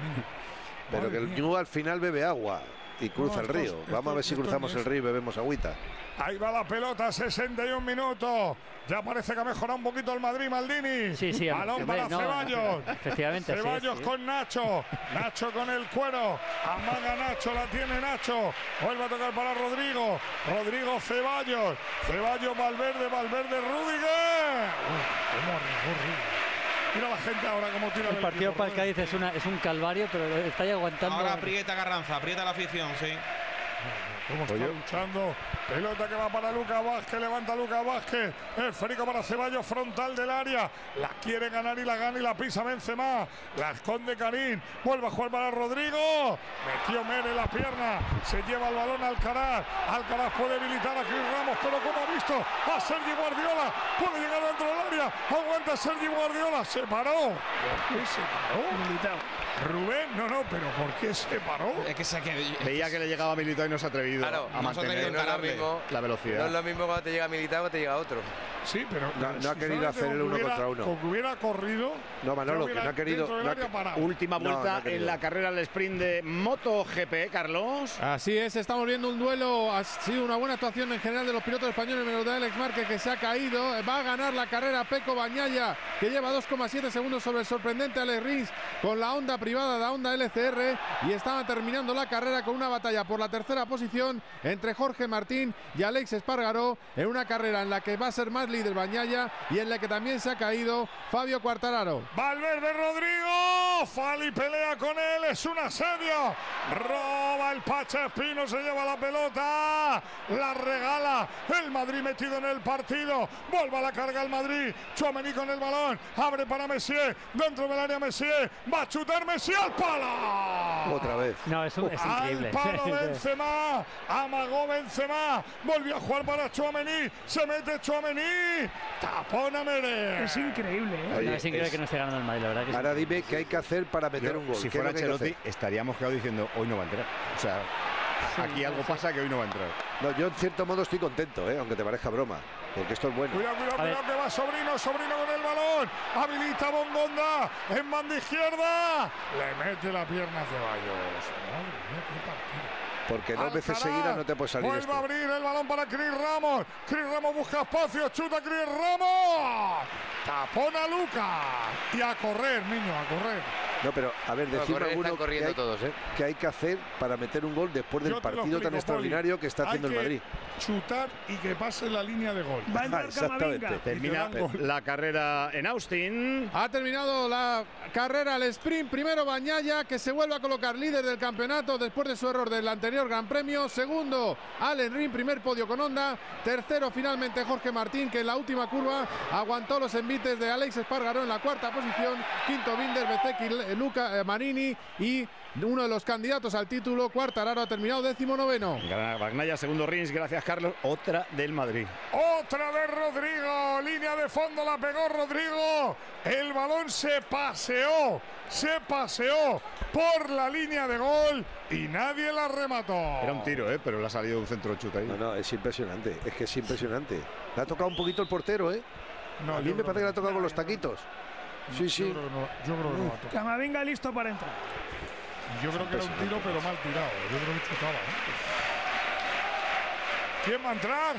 Pero que el ñu al final bebe agua y cruza el río. Vamos a ver si cruzamos el río y bebemos agüita. Ahí va la pelota, 61 minutos. Ya parece que ha mejorado un poquito el Madrid, Maldini. Sí, balón para Ceballos. Efectivamente. Ceballos con Nacho. Nacho con el cuero. Amaga Nacho, la tiene Nacho. Vuelve a tocar para Rodrigo. Rodrigo, Ceballos. Ceballos, Valverde, Valverde, Rüdiger. Mira la gente ahora como tira. El partido para el Cádiz es un calvario, pero está ahí aguantando. Ahora aprieta Carranza, aprieta la afición, sí. Cómo está luchando. Pelota que va para Lucas Vázquez. Levanta Lucas Vázquez. Esférico para Ceballos. Frontal del área. La quiere ganar y la gana y la pisa Benzema. La esconde Karim. Vuelve a jugar para Rodrigo. Metió Mere la pierna. Se lleva el balón Alcaraz. Alcaraz puede habilitar a Chris Ramos. Pero como ha visto a Sergi Guardiola. Puede llegar dentro del área. Aguanta Sergi Guardiola. Se paró. ¿Por qué se paró? Rubén, pero ¿por qué se paró? Es que veía que le llegaba Militao y no se ha atrevido a mantener la velocidad. No es lo mismo cuando te llega Militao que te llega otro. Sí, pero no ha querido hacer el uno contra uno. Como hubiera corrido. No, Manolo, que no ha querido. Última vuelta en la carrera al sprint de MotoGP, Carlos. Así es, estamos viendo un duelo. Ha sido una buena actuación en general de los pilotos españoles, menos de Alex Márquez, que se ha caído. Va a ganar la carrera Pecco Bagnaia, que lleva 2,7 segundos sobre el sorprendente Alex Rins con la Honda privada, la Honda LCR, y estaba terminando la carrera con una batalla por la tercera posición entre Jorge Martín y Alex Espargaró, en una carrera en la que va a ser más líder Bagnaia y en la que también se ha caído Fabio Quartararo. Valverde, Rodrigo, Fali pelea con él, es un asedio, roba el Pacha Espino, se lleva la pelota, la regala, el Madrid metido en el partido, vuelve a la carga el Madrid, Tchouaméni con el balón, abre para Messier, dentro del área Messier, va a chutar Messi al palo. Otra vez. No, eso es increíble. Al palo Benzema, amagó Benzema, volvió a jugar para Tchouaméni, se mete Tchouaméni, tapón a Meré. Es increíble, ¿eh? Oye, no, es increíble que no esté ganando el Madrid, la verdad. Ahora dime qué hay que hacer para meter un gol. Si fuera Ancelotti estaríamos quedados diciendo hoy no va a entrar. O sea, aquí algo pasa que hoy no va a entrar. No, yo en cierto modo estoy contento, aunque te parezca broma. Porque esto es bueno. Cuidado que va Sobrino, Sobrino con el balón. Habilita Bongonda en banda izquierda. Le mete la pierna a Ceballos. Madre mía, qué partido. porque dos veces seguidas no te puede salir. Vuelve a abrir el balón para Chris Ramos. Chris Ramos busca espacio, chuta Chris Ramos. Tapona Lucas. Y a correr, niño, a correr. No, pero a ver, decir alguno que hay que hacer para meter un gol después del partido tan extraordinario que está haciendo el Madrid. Chutar y que pase la línea de gol. Va a entrar Camavinga. Termina la carrera en Austin. Ha terminado la carrera, el sprint. Primero Bañaya, que se vuelve a colocar líder del campeonato después de su error del anterior Gran Premio. Segundo, Allen Rin, primer podio con Honda. Tercero, finalmente, Jorge Martín, que en la última curva aguantó los envites de Alex Espargaró en la cuarta posición. Quinto, Binder, Bezzecchi, Luca Marini y uno de los candidatos al título, Quartararo, ha terminado 19º. Bagnaia, segundo Rins, gracias Carlos. Otra del Madrid. Otra de Rodrigo, línea de fondo, la pegó Rodrigo. El balón se paseó por la línea de gol y nadie la remató. Era un tiro, pero le ha salido un centro chute ahí. No, no, es impresionante, es que es impresionante. Le ha tocado un poquito el portero, No, a mí me parece que le ha tocado con los taquitos. Sí, sí. Yo creo que no va a tocar. Camavinga listo para entrar. Yo creo que era un tiro, pero mal tirado. Yo creo que chutaba, ¿Quién va a entrar?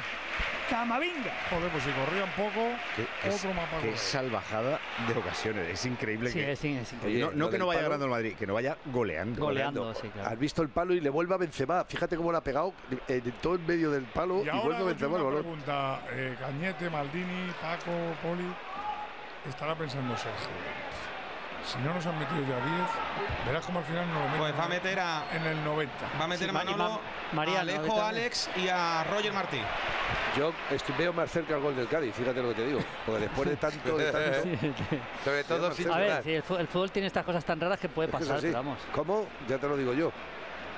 Camavinga. Joder, pues si corría un poco, otro mapa. Qué salvajada de ocasiones. Es increíble. Sí, que... es increíble. Oye, no que no vaya ganando el Madrid, que no vaya goleando. Goleando, sí, claro. Has visto el palo y le vuelve a Benzema. Fíjate cómo la ha pegado en todo el medio del palo. Y ahora le tengo una pregunta. Cañete, Maldini, Paco, Poli... Estará pensando Sergio. Si no nos han metido ya 10, verás como al final no lo meten. Pues va a meter a... En el 90. Va a meter a Manolo, María, Alejo, Alex y a Roger Martín. Yo veo más cerca el gol del Cádiz, fíjate lo que te digo. Porque después de tanto... Sobre todo sin jugar. A ver, sí, el fútbol tiene estas cosas tan raras que puede pasar, pero vamos. ¿Cómo? Ya te lo digo yo.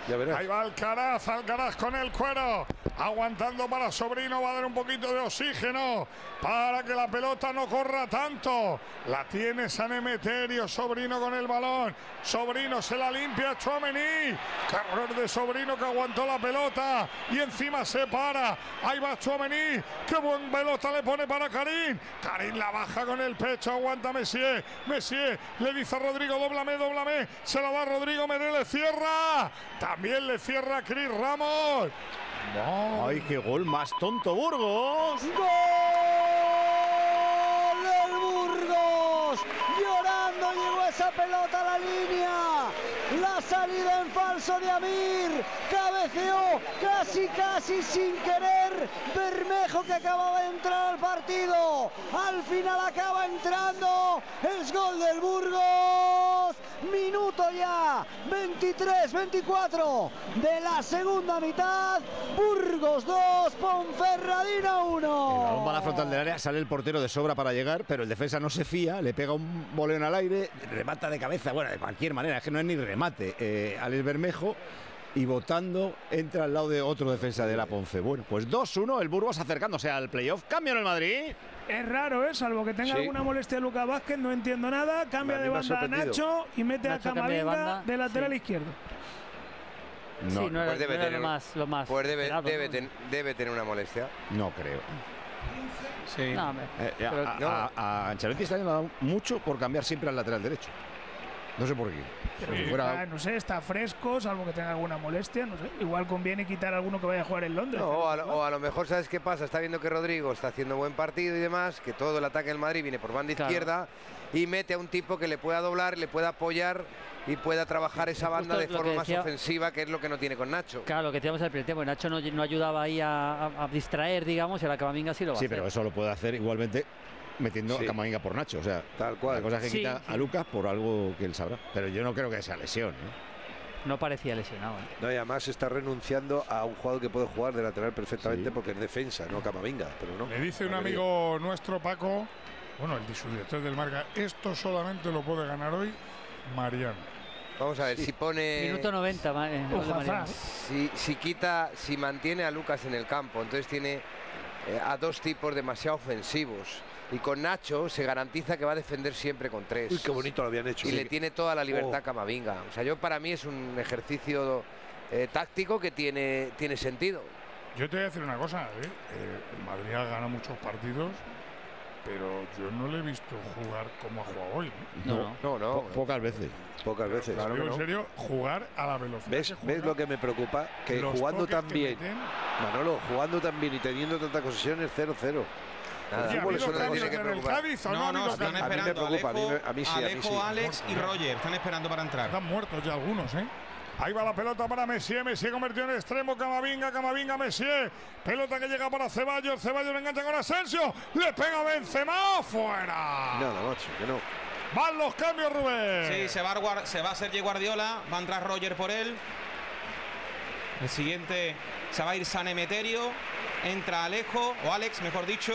Ya verás. Ahí va Alcaraz, Alcaraz con el cuero. Aguantando para Sobrino, va a dar un poquito de oxígeno para que la pelota no corra tanto. La tiene San Emeterio, Sobrino con el balón. Sobrino se la limpia, Tchouaméni. Carrera de Sobrino que aguantó la pelota y encima se para. Ahí va Tchouaméni, qué buen pelota le pone para Karim. Karim la baja con el pecho, aguanta Messier. Messier le dice a Rodrigo, dóblame, dóblame. Se la da Rodrigo, Meré le cierra. También le cierra Chris Ramos. No. ¡Ay, qué gol más tonto, Burgos! ¡Gol del Burgos! Llorando llegó esa pelota a la línea. La salida en falso de Amir. Cabeceó casi sin querer. Bermejo, que acababa de entrar al partido. Al final acaba entrando. Es gol del Burgos. Minuto ya, 23-24 de la segunda mitad. Burgos 2, Ponferradina 1. El balón va a la frontal del área, sale el portero de sobra para llegar, pero el defensa no se fía, le pega un boleón al aire, remata de cabeza, bueno, de cualquier manera, es que no es ni remate. Alex Bermejo, y botando entra al lado de otro defensa de la Ponce. Bueno, pues 2-1, el Burgos acercándose al playoff. Cambio en el Madrid. Es raro, salvo que tenga alguna molestia de Lucas Vázquez, no entiendo nada. Cambia de banda a Nacho y mete a Camavinga de lateral izquierdo. No, sí, no era, pues debe no era tener, lo más pues debe, claro, debe, ¿no? Debe tener una molestia. No creo. Sí. No, a Ancelotti se le ha dado mucho por cambiar siempre al lateral derecho. No sé por qué. Sí. Si fuera... no sé, está fresco, salvo que tenga alguna molestia, no sé. Igual conviene quitar a alguno que vaya a jugar en Londres. No, o a lo mejor, ¿sabes qué pasa? Está viendo que Rodrigo está haciendo buen partido y demás, que todo el ataque del Madrid viene por banda izquierda y mete a un tipo que le pueda doblar, le pueda apoyar y pueda trabajar esa banda de forma más ofensiva, que es lo que no tiene con Nacho. Claro, lo que decíamos al primer tiempo, Nacho no ayudaba ahí a distraer, digamos, y a la Camavinga sí lo va a hacer. Sí, pero eso lo puede hacer igualmente metiendo a Camavinga por Nacho, o sea, tal cual. La cosa es que quita a Lucas por algo que él sabrá. Pero yo no creo que sea lesión, No parecía lesionado. No, y además está renunciando a un jugador que puede jugar de lateral perfectamente porque es defensa, no Camavinga, pero no. Me dice un amigo nuestro, Paco, bueno, el subdirector del Marca, esto solamente lo puede ganar hoy Mariano. Vamos a ver, si pone... Minuto 90, si mantiene a Lucas en el campo, entonces tiene a dos tipos demasiado ofensivos. Y con Nacho se garantiza que va a defender siempre con tres. Uy, qué bonito lo habían hecho. Y le tiene toda la libertad a Camavinga. O sea, yo para mí es un ejercicio táctico que tiene sentido. Yo te voy a decir una cosa, el Madrid ha ganado muchos partidos pero yo no le he visto jugar como ha jugado hoy. Pocas veces. Pocas veces. Claro, en serio, jugar a la velocidad. ¿Ves lo que me preocupa? Que jugando tan bien, Manolo, jugando tan bien y teniendo tantas posesiones, 0-0. Alejo, Alex y Roger están esperando para entrar. Están muertos ya algunos, ¿eh? Ahí va la pelota para Messier, Messier convertido en extremo, Camavinga, Camavinga, Messier. Pelota que llega para Ceballos, Ceballos engancha con Asensio. Le pega Benzema, fuera. Nada, macho, que no. Van los cambios, Rubén. Sí, se va Sergi Guardiola, va a entrar Roger por él. El siguiente se va a ir San Emeterio. Entra Alejo, o Alex, mejor dicho.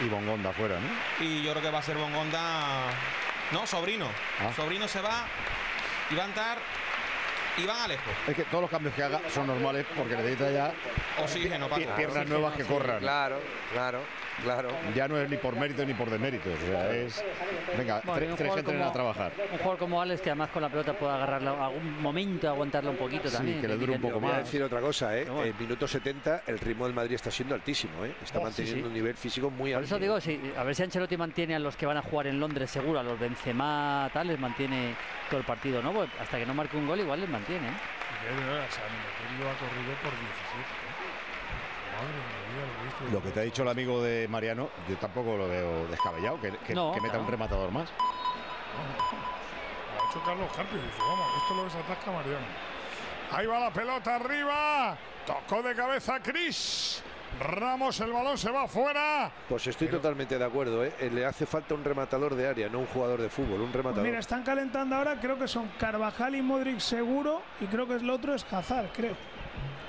Y Bongonda fuera, ¿no? Y yo creo que va a ser Bongonda... No, Sobrino. Ah. Sobrino se va... Y va a entrar Iván Alejo. Es que todos los cambios que haga son normales porque necesita ya oxígeno, piernas nuevas que corran. Claro, claro, claro. Ya no es ni por mérito ni por demérito. O sea, es... Venga, bueno, tres gente a trabajar. Un jugador como Alex que además con la pelota puede agarrarla algún momento, aguantarla un poquito también. Sí, que le dure un poco más. Voy a decir otra cosa, ¿eh? No, bueno. El minuto 70, el ritmo del Madrid está siendo altísimo, ¿eh? Está manteniendo un nivel físico muy alto. Por eso digo, a ver si Ancelotti mantiene a los que van a jugar en Londres seguro, a los Benzema, tal, les mantiene... todo el partido, ¿no? Pues hasta que no marque un gol igual les mantiene, ¿eh? Lo que te ha dicho el amigo de Mariano, yo tampoco lo veo descabellado, que meta un rematador más. Lo ha hecho Carlos Carpio, dice, vamos, esto lo desatasca Mariano. Ahí va la pelota arriba, tocó de cabeza Cris. Ramos, el balón se va fuera. Pues estoy totalmente de acuerdo, ¿eh? Le hace falta un rematador de área, no un jugador de fútbol, un rematador. Pues mira, están calentando ahora, creo que son Carvajal y Modric seguro, y creo que el otro es Hazard, creo.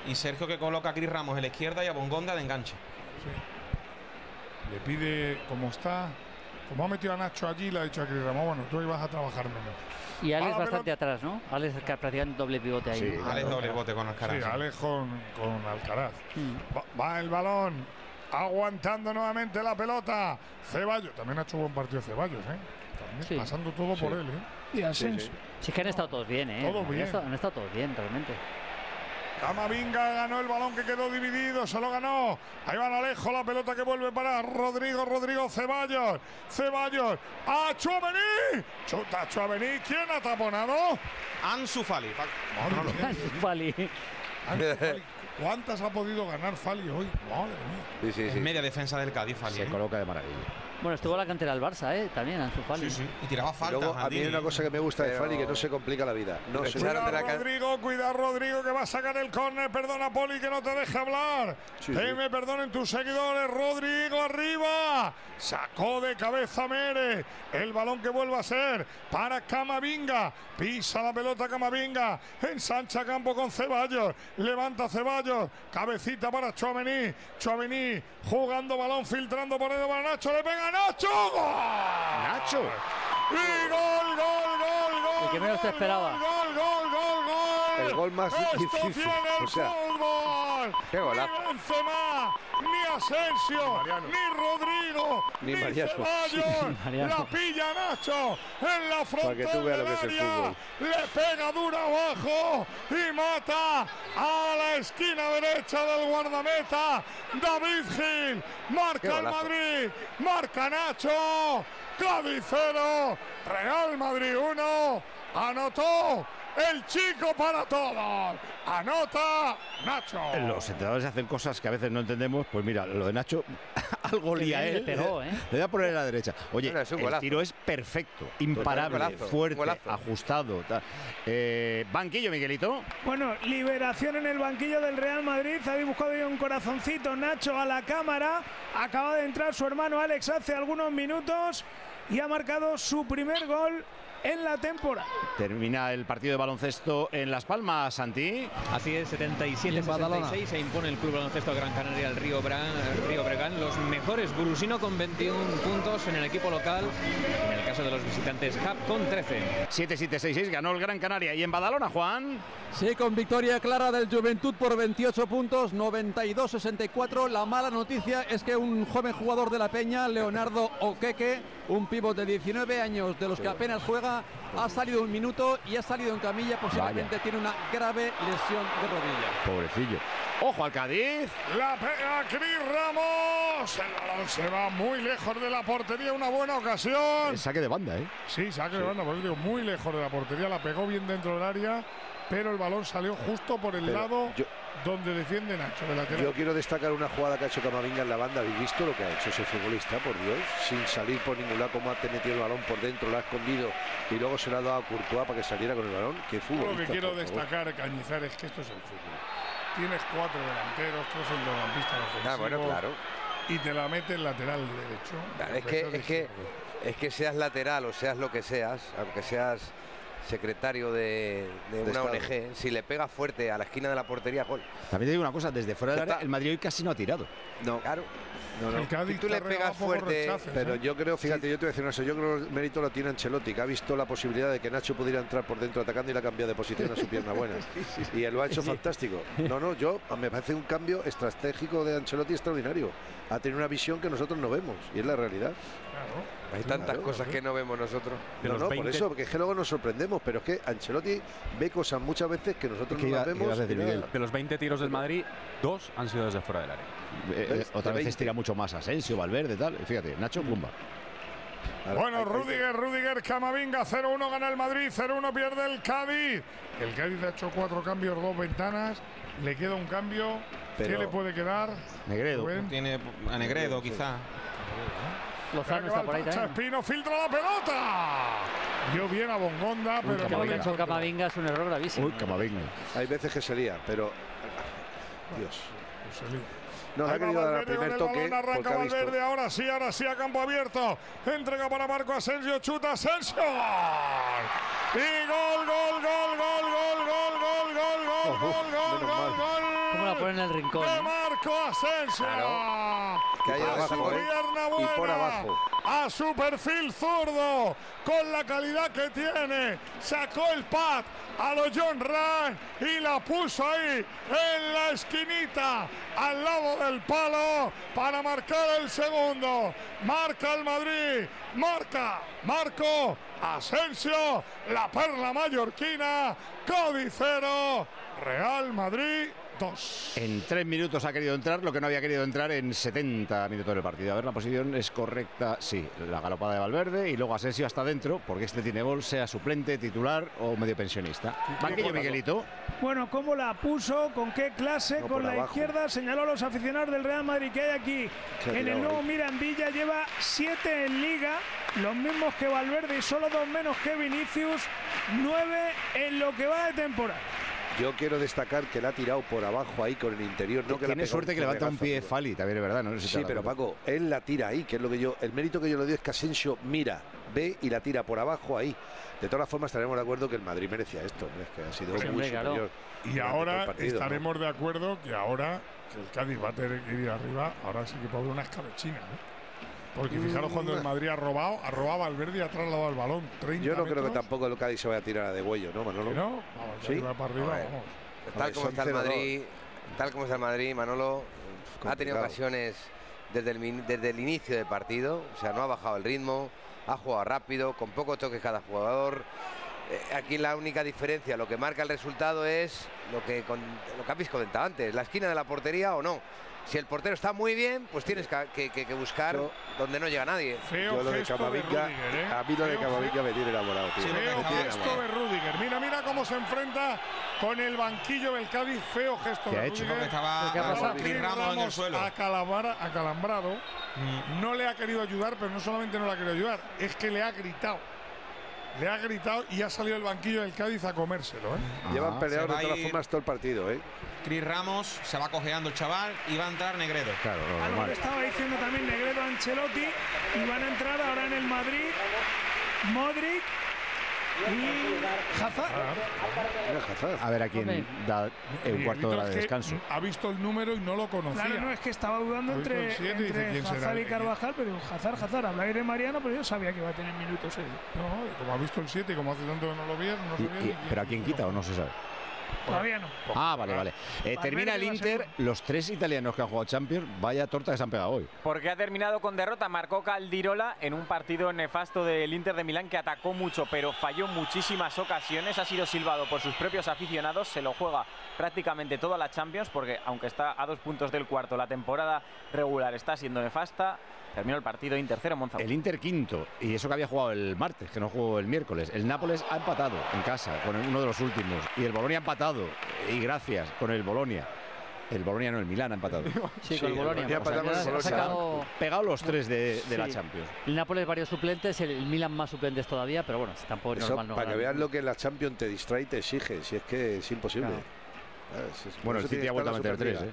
Y Sergio que coloca a Cris Ramos en la izquierda y a Bongonda de enganche. Sí. Le pide, como está, como ha metido a Nacho allí, le ha dicho a Cris Ramos, bueno, tú ahí vas a trabajar menos. Y Alex bastante atrás, ¿no? Alex prácticamente doble pivote ahí. Sí, ¿no? Alex doble pivote con Alcaraz. Sí, Alex con Alcaraz. Va el balón, aguantando nuevamente la pelota. Ceballos, también ha hecho buen partido Ceballos, ¿eh? También, pasando todo por él, ¿eh? Y Asensio. Sí, es que han estado todos bien, ¿eh? Todos bien. Han estado todos bien, realmente. Camavinga ganó el balón que quedó dividido, se lo ganó. Ahí van Alejo, la pelota que vuelve para Rodrigo, Rodrigo Ceballos. Ceballos, a Tchouaméni. Chuta a Tchouaméni, ¿quién ha taponado? Ansu Fati. Ansu Fati. ¿Cuántas ha podido ganar Fati hoy? Madre mía. Sí, sí, sí. En media defensa del Cádiz, Fati. Se coloca de maravilla. Bueno, estuvo la cantera del Barça, también, Ansu Fati. Sí, sí. Y tiraba falta. Luego, a mí hay una cosa que me gusta de Fati, que no se complica la vida. No se echaron de la cara. Cuidado, Rodrigo, que va a sacar el córner. Perdona, Poli, que no te deja hablar. Sí, sí. Me perdonen tus seguidores. Rodrigo, arriba. Sacó de cabeza Mere. El balón que vuelve a ser para Camavinga. Pisa la pelota Camavinga. Ensancha campo con Ceballos. Levanta Ceballos. Cabecita para Tchouaméni. Tchouaméni jugando balón, filtrando por dedo para Nacho. Le pega. Nacho, gol. Nacho. Y gol, gol, gol, gol. ¿Y qué menos te esperaba? Gol, gol, gol, gol. El gol más difícil. Tiene el fútbol. Qué golazo. Ni Benzema, ni Asensio, ni Rodrigo, ni Ceballos. La pilla Nacho en la frontal del área. Le pega dura abajo y mata a la esquina derecha del guardameta. David Gil. Marca el Madrid. Marca Nacho. Cádiz 0, Real Madrid 1, anotó el chico para todos, anota Nacho. Los entrenadores hacen cosas que a veces no entendemos, pues mira, lo de Nacho, algo lía él, le voy a poner a la derecha. Oye, bueno, el tiro es perfecto, imparable, fuerte, ajustado. Banquillo, Miguelito. Bueno, liberación en el banquillo del Real Madrid, habéis buscado ahí un corazoncito, Nacho a la cámara, acaba de entrar su hermano Alex hace algunos minutos y ha marcado su primer gol en la temporada. Termina el partido de baloncesto en Las Palmas, Santi. Así es, 77-66 se impone el Club Baloncesto Gran Canaria al Río Breogán. Los mejores, Gurusino con 21 puntos en el equipo local. En el caso de los visitantes, Hub con 13. 7-7-6-6 ganó el Gran Canaria. Y en Badalona, Juan. Sí, con victoria clara del Juventud por 28 puntos, 92-64. La mala noticia es que un joven jugador de la Peña, Leonardo Oqueque, un pívot de 19 años de los que apenas juega, Barcelona. Ha salido un minuto y ha salido en camilla. Posiblemente tiene una grave lesión de rodilla. Pobrecillo. ¡Ojo al Cádiz! ¡La pega Cris Ramos! El balón se va muy lejos de la portería. Una buena ocasión. El saque de banda, ¿eh? Sí, saque de banda. Por eso digo, muy lejos de la portería. La pegó bien dentro del área, pero el balón salió justo por el lado donde defiende Nacho. De lateral. Yo quiero destacar una jugada que ha hecho Camavinga en la banda. ¿Habéis visto lo que ha hecho ese futbolista? Por Dios. Sin salir por ningún lado, como ha metido el balón por dentro, lo ha escondido y luego se lo ha dado a Courtois para que saliera con el balón. ¡Qué fútbol! Lo que quiero destacar, Cañizar, es que esto es el fútbol. Tienes cuatro delanteros, tres centrocampistas ofensivos. Ah, bueno, claro. Y te la metes lateral derecho. Claro, es que seas lateral o seas lo que seas, aunque seas secretario de una ONG, si le pegas fuerte a la esquina de la portería, gol. También te digo una cosa, desde fuera del área, el Madrid hoy casi no ha tirado. No, claro. Si tú le pegas fuerte, rechaces, pero yo creo, fíjate, yo te voy a decir una cosa, yo creo que el mérito lo tiene Ancelotti, que ha visto la posibilidad de que Nacho pudiera entrar por dentro atacando y la ha cambiado de posición a su pierna buena. Y él lo ha hecho fantástico. Yo me parece un cambio estratégico de Ancelotti extraordinario. Ha tenido una visión que nosotros no vemos, y es la realidad. Claro. Hay tantas cosas que no vemos nosotros. Por eso, porque es que luego nos sorprendemos, pero es que Ancelotti ve cosas muchas veces que nosotros no vemos. De los 20 tiros del Madrid, 2 han sido desde fuera del área. Otra vez estira mucho más Asensio, Valverde, tal. Fíjate, Nacho, pumba. Bueno, Rüdiger, Camavinga, 0-1 gana el Madrid, 0-1 pierde el Cádiz. El Cádiz ha hecho 4 cambios, 2 ventanas. Le queda un cambio. Pero ¿qué le puede quedar? Negredo. Tiene a Negredo, quizá. Lozano está por ahí también. Espino filtra la pelota. Dio bien a Bongonda, pero lo que ha hecho Camavinga es un error gravísimo. Uy, Camavinga. Hay veces que se lía, pero... Dios. Nos ha querido dar el primer toque. Arranca Valverde, ahora sí, a campo abierto. Entrega para Marco Asensio, chuta Asensio. Y gol. ¿Cómo la ponen en el rincón? De Marco Asensio. Claro. Que hay abajo, su pierna buena, y por abajo. A su perfil zurdo, con la calidad que tiene, sacó el pad a los John Rand y la puso ahí en la esquinita, al lado del palo, para marcar el segundo. Marca el Madrid, marca Marco Asensio, la perla mallorquina. Cádiz 0, Real Madrid 2. En 3 minutos ha querido entrar lo que no había querido entrar en 70 minutos del partido. A ver, la posición es correcta, sí, la galopada de Valverde y luego Asensio hasta dentro, porque este tiene gol, sea suplente, titular o medio pensionista. Banquillo, Miguelito. Bueno, ¿cómo la puso? ¿Con qué clase? Con la izquierda, señaló a los aficionados del Real Madrid que hay aquí en el nuevo Mirandilla. Lleva 7 en Liga, los mismos que Valverde y solo 2 menos que Vinicius, 9 en lo que va de temporada. Yo quiero destacar que la ha tirado por abajo ahí con el interior. No, que tiene suerte que levanta un pie Fali, también es verdad. No sé si sí, pero Paco, él la tira ahí, que es lo que yo... El mérito que yo le doy es que Asensio mira, ve y la tira por abajo ahí. De todas las formas estaremos de acuerdo que el Madrid merecía esto. Es que ha sido muy superior. Y ahora estaremos de acuerdo que ahora que el Cádiz va a tener que ir arriba, ahora sí que Pablo una escabechina, ¿eh? Porque fijaros cuando el Madrid ha robado al Valverde y ha trasladado el balón. 30 Yo no creo que tampoco el Cádiz se vaya a tirar a de huello, ¿no, Manolo? No, sí. Para arriba, vamos. Tal como está el Madrid, Manolo ha tenido ocasiones desde el inicio del partido, o sea, no ha bajado el ritmo, ha jugado rápido, con pocos toques cada jugador. Aquí la única diferencia, lo que marca el resultado es lo que habéis comentado antes, la esquina de la portería o no. Si el portero está muy bien, pues tienes que buscar donde no llega nadie. Yo lo de Camavinga, a mí lo de Camavinga me tiene enamorado. Feo gesto de Rüdiger. Mira cómo se enfrenta con el banquillo del Cádiz. Feo gesto de Rüdiger. Estaba Cris Ramos en el suelo. Acalambrado. No le ha querido ayudar, pero no solamente no le ha querido ayudar, es que le ha gritado. Le ha gritado y ha salido el banquillo del Cádiz a comérselo, ¿eh? Llevan peleado de todas formas todo el partido, ¿eh? Cris Ramos se va cojeando el chaval y va a entrar Negredo. Claro, algo que estaba diciendo también Negredo Ancelotti. Y van a entrar ahora en el Madrid Modric y Hazard. A ver a quién da el cuarto de hora de descanso. Ha visto el número y no lo conocía. Claro, no, es que estaba dudando entre Hazard y Carvajal, pero Hazard, habláis de Mariano, pero yo sabía que iba a tener minutos. No, como ha visto el 7 y como hace tanto que no lo vi, no sabía. ¿Pero a quién quita o no se sabe? Todavía no. Ah, vale, vale. Termina el Inter, los tres italianos que han jugado Champions, vaya torta que se han pegado hoy. Porque ha terminado con derrota, marcó Caldirola en un partido nefasto del Inter de Milán que atacó mucho, pero falló muchísimas ocasiones, ha sido silbado por sus propios aficionados, se lo juega prácticamente toda la Champions, porque aunque está a 2 puntos del cuarto, la temporada regular está siendo nefasta. Terminó el partido Inter 0, Monza 1. El Inter quinto, y eso que había jugado el martes, que no jugó el miércoles. El Nápoles ha empatado en casa con uno de los últimos, y el Bolonia ha empatado, y gracias, con el Bolonia. El Bolonia no, el Milán ha empatado. Sí, con el Bolonia. Pegado los tres de la Champions. El Nápoles varios suplentes, el Milán más suplentes todavía, pero bueno, tampoco es normal. Para que veas lo que la Champions te distrae y te exige, si es que es imposible. Claro. Bueno, el City ha vuelto a meter tres, ¿eh?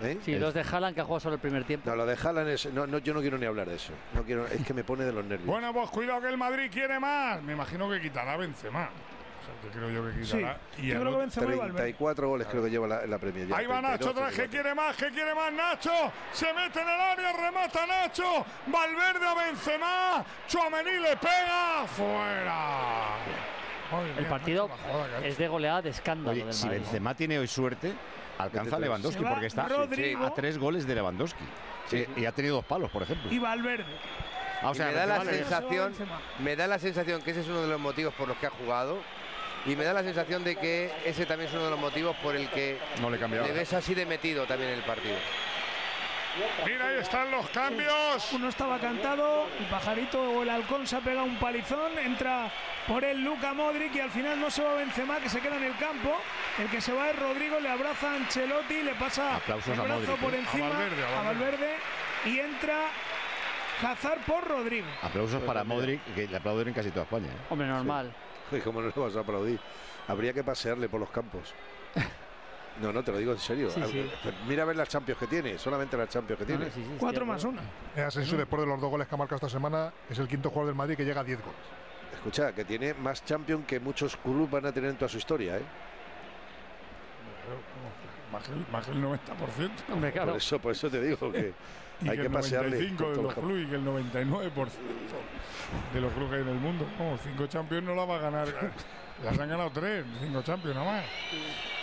¿Eh? Sí, los de Haaland, que ha jugado solo el primer tiempo. No, lo de Haaland es... No, yo no quiero ni hablar de eso. No quiero, es que me pone de los nervios. Bueno, pues cuidado que el Madrid quiere más. Me imagino que quitará Benzema. O sea, que creo yo que quitará. Sí, y yo creo que Benzema 34 goles creo que lleva la Premier. Ahí va Nacho, otra vez que quiere más Nacho. Se mete en el área, remata Nacho. Valverde a Benzema. Tchouaméni le pega. ¡Fuera! El partido es de goleada, de escándalo. Oye, del Madrid, si Benzema tiene hoy suerte, alcanza a Lewandowski, porque está Rodrigo a 3 goles de Lewandowski. Sí, sí. Y ha tenido 2 palos, por ejemplo. Y Valverde. O sea, me da la sensación que ese es uno de los motivos por los que ha jugado. Y me da la sensación de que ese también es uno de los motivos por el que no le ves así de metido también en el partido. Mira, ahí están los cambios. Uno estaba cantado, el pajarito o el halcón se ha pegado un palizón, entra por él Luka Modric y al final no se va Benzema, que se queda en el campo. El que se va es Rodrigo, le abraza a Ancelotti, le pasa el brazo por encima a Valverde y entra Hazard por Rodrigo. Aplausos para Modric, que le aplauden en casi toda España, ¿eh? Hombre, normal. Sí. ¿Cómo no le vas a aplaudir? Habría que pasearle por los campos. No, no, te lo digo en serio. Sí, sí. Mira a ver las Champions que tiene, solamente las Champions que tiene. 4 más 1. Asensio, después de los 2 goles que ha marcado esta semana, es el 5.º jugador del Madrid que llega a 10 goles. Escucha, que tiene más Champions que muchos clubes van a tener en toda su historia, ¿eh? Más del 90%. Hombre, claro. Por eso te digo que hay que pasearle. El 95% de los clubes y que el 99% de los clubes en el mundo. Vamos, 5 Champions no la va a ganar. Las han ganado 3, 5 Champions nada más.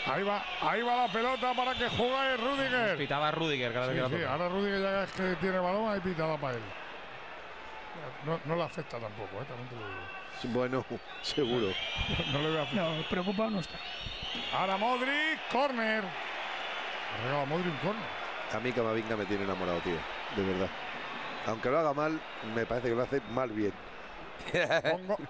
Ahí va la pelota para que juegue Rüdiger. Pitaba Rüdiger cada vez que la toca. Ahora Rüdiger ya es que tiene balón, ahí pitada para él. No le afecta tampoco, también te lo digo. Bueno, seguro. No le voy a afectar. No, preocupado no está. Ahora Modric, córner. Regala Modric un córner. A mí Camavinga me tiene enamorado, tío, de verdad. Aunque lo haga mal, me parece que lo hace mal bien.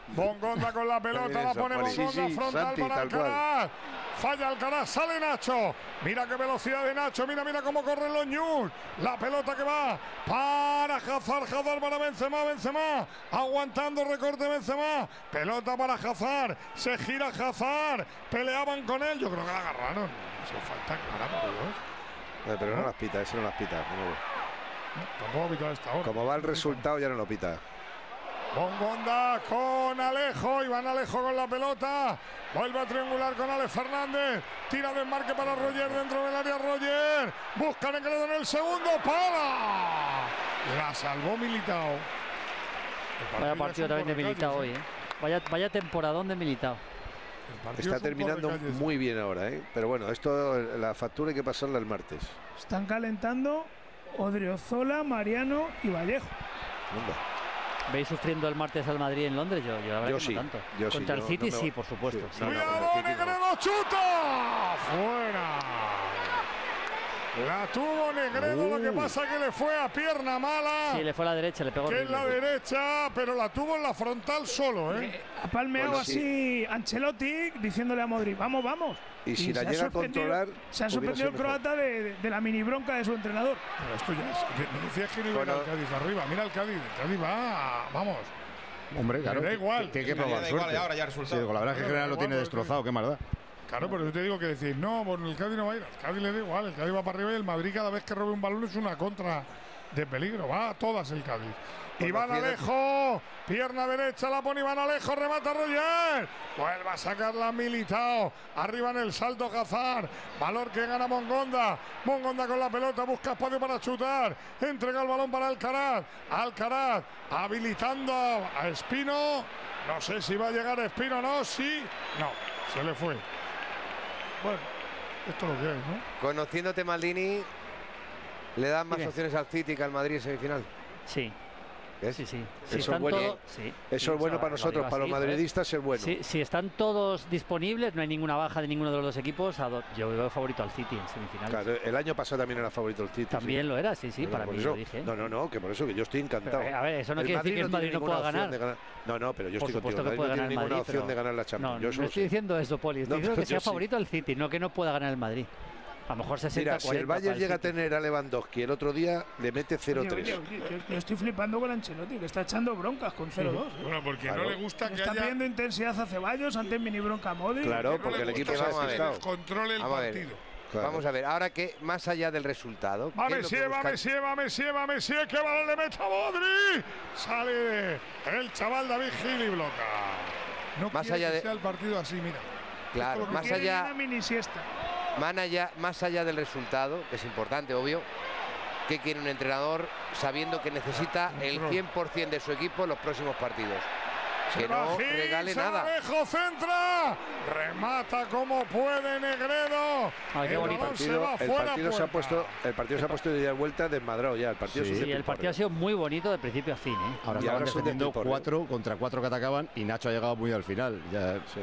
Bongonda con la pelota, la pone Bongonda, frontal para Alcaraz. Falla Alcaraz, sale Nacho. Mira qué velocidad de Nacho, mira cómo corren los News. La pelota que va para Hazard para Benzema. Aguantando recorte Benzema. Pelota para Hazard, se gira Hazard. Peleaban con él, yo creo que la agarraron. Eso falta, caramba, Dios. Pero no las pita, ese no las pita. No, tampoco pita a esta hora. Como va el resultado ya no lo pita. Bongonda con Alejo, Iván Alejo con la pelota, vuelve a triangular con Alex Fernández, tira desmarque para Roger dentro del área, Roger, busca Negredo en el segundo, ¡pala! La salvó Militao. Vaya partido también de Militao hoy, ¿eh? Vaya temporadón de Militao. Está terminando muy bien ahora, ¿eh? Pero bueno, esto, la factura hay que pasarla el martes. Están calentando Odriozola, Mariano y Vallejo. ¿Veis sufriendo el martes al Madrid en Londres? Yo sí, no tanto. Contra el City sí, por supuesto. ¡Cuidado, Negredo chuta! ¡Fuera! La tuvo Negredo, lo que pasa que le fue a pierna mala. Sí, le fue a la derecha, le pegó. Que es la derecha, pero la tuvo en la frontal solo, ¿eh? Ha palmeado así Ancelotti, diciéndole a Modric, vamos. Y si la llega a controlar... Se ha sorprendido el croata de la mini bronca de su entrenador. Pero esto ya es... Me decías que no iba al Cádiz arriba. Mira el Cádiz. El Cádiz va... Vamos. Hombre, claro. Da igual. Tiene que probar suerte. Ahora ya resultado. La verdad es que General lo tiene destrozado. Qué maldad. Claro, pero yo te digo que decís, no, bueno, el Cádiz no va a ir, al Cádiz le da igual, el Cádiz va para arriba y el Madrid cada vez que robe un balón es una contra de peligro, va a todas el Cádiz. Pues Iván Alejo, pierna derecha, la pone Iván Alejo, remata Roger, vuelve a sacarla Militao, arriba en el salto Hazard, valor que gana Bongonda con la pelota, busca espacio para chutar, entrega el balón para Alcaraz habilitando a Espino, no sé si va a llegar Espino o no, sí, no, se le fue. Bueno, esto es lo que hay, ¿no? Conociéndote, Maldini, le dan más opciones al City que al Madrid en semifinal. Sí. ¿Ves? Sí, sí. Si eso es bueno, todo... sí. Eso es bueno para nosotros, para los madridistas es bueno. Sí, si están todos disponibles, no hay ninguna baja de ninguno de los dos equipos, yo veo favorito al City en semifinales. Claro, el año pasado también era favorito el City. También sí. Lo era, sí, sí, pero para mí eso, lo dije. No, que por eso que yo estoy encantado. Pero, a ver, eso no quiere decir que el Madrid no pueda ganar. No, pero yo estoy contigo. Por supuesto que puede ganar el Madrid, ninguna opción de ganar la Champions. No estoy diciendo eso, Poli. Estoy diciendo que sea favorito el City, no que no pueda ganar el Madrid. A lo mejor 60, mira, 40, si el Bayern llega a tener a Lewandowski el otro día, le mete 0-3. Yo estoy flipando con Ancelotti, que está echando broncas con 0-2. Bueno, porque claro, no le gusta que está pidiendo intensidad a Ceballos, antes mini bronca a Modric. Claro, porque no el equipo se ha controle el partido. Claro. Vamos a ver, ahora que más allá del resultado. Va Messi, va Messi, que va a darle meta a Modric. Sale el chaval David Gil y bloca. No más allá que de... sea el partido así, mira. Claro, más allá. Una mini siesta. Más allá del resultado, que es importante, obvio, que quiere un entrenador sabiendo que necesita el 100% de su equipo en los próximos partidos. Que no regale nada. Alejo centra, remata como puede Negredo. El partido se ha puesto de ida y vuelta desmadrado ya. El partido, sí, el partido ha sido muy bonito de principio a fin, ¿eh? Ahora están defendiendo 4 contra 4 que atacaban y Nacho ha llegado muy al final. Ya, sí.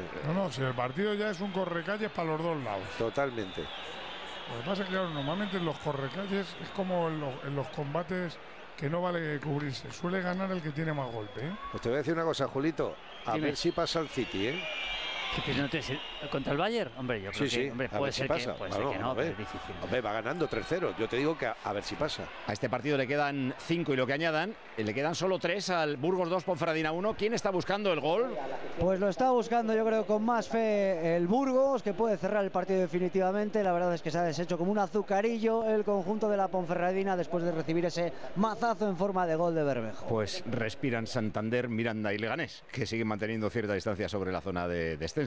Si el partido ya es un correcalles para los dos lados. Totalmente. Lo que pasa es que claro, normalmente en los correcalles es como en los combates, que no vale cubrirse, suele ganar el que tiene más golpe, ¿eh? Pues te voy a decir una cosa, Julito, a ver si pasa el City, ¿eh? ¿Contra el Bayern? Hombre, yo creo que hombre, puede ser que no, pero es difícil. Hombre, va ganando 3-0, yo te digo que a ver si pasa. A este partido le quedan 5 y lo que añadan, le quedan solo 3 al Burgos 2, Ponferradina 1. ¿Quién está buscando el gol? Pues lo está buscando, yo creo, con más fe el Burgos, que puede cerrar el partido definitivamente. La verdad es que se ha deshecho como un azucarillo el conjunto de la Ponferradina después de recibir ese mazazo en forma de gol de Bermejo. Pues respiran Santander, Miranda y Leganés, que siguen manteniendo cierta distancia sobre la zona de descenso.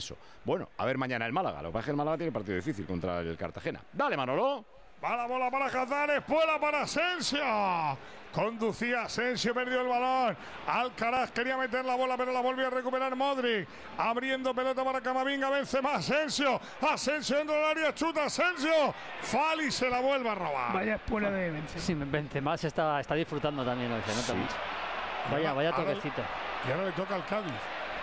Bueno, a ver mañana el Málaga. Lo que pasa es que el Málaga tiene partido difícil contra el Cartagena. ¡Dale, Manolo! ¡Va la bola para Cazares! ¡Fuera para Asensio! Conducía Asensio, perdió el balón. Alcaraz quería meter la bola, pero la volvió a recuperar Modric. Abriendo pelota para Camavinga, vence más Asensio. Asensio dentro del área, chuta Asensio. Fali se la vuelve a robar. Vaya espuela de Benzema. Sí, Benzema está disfrutando también, ¿no? Sí. Vaya toquecito. Y ahora le toca al Cádiz.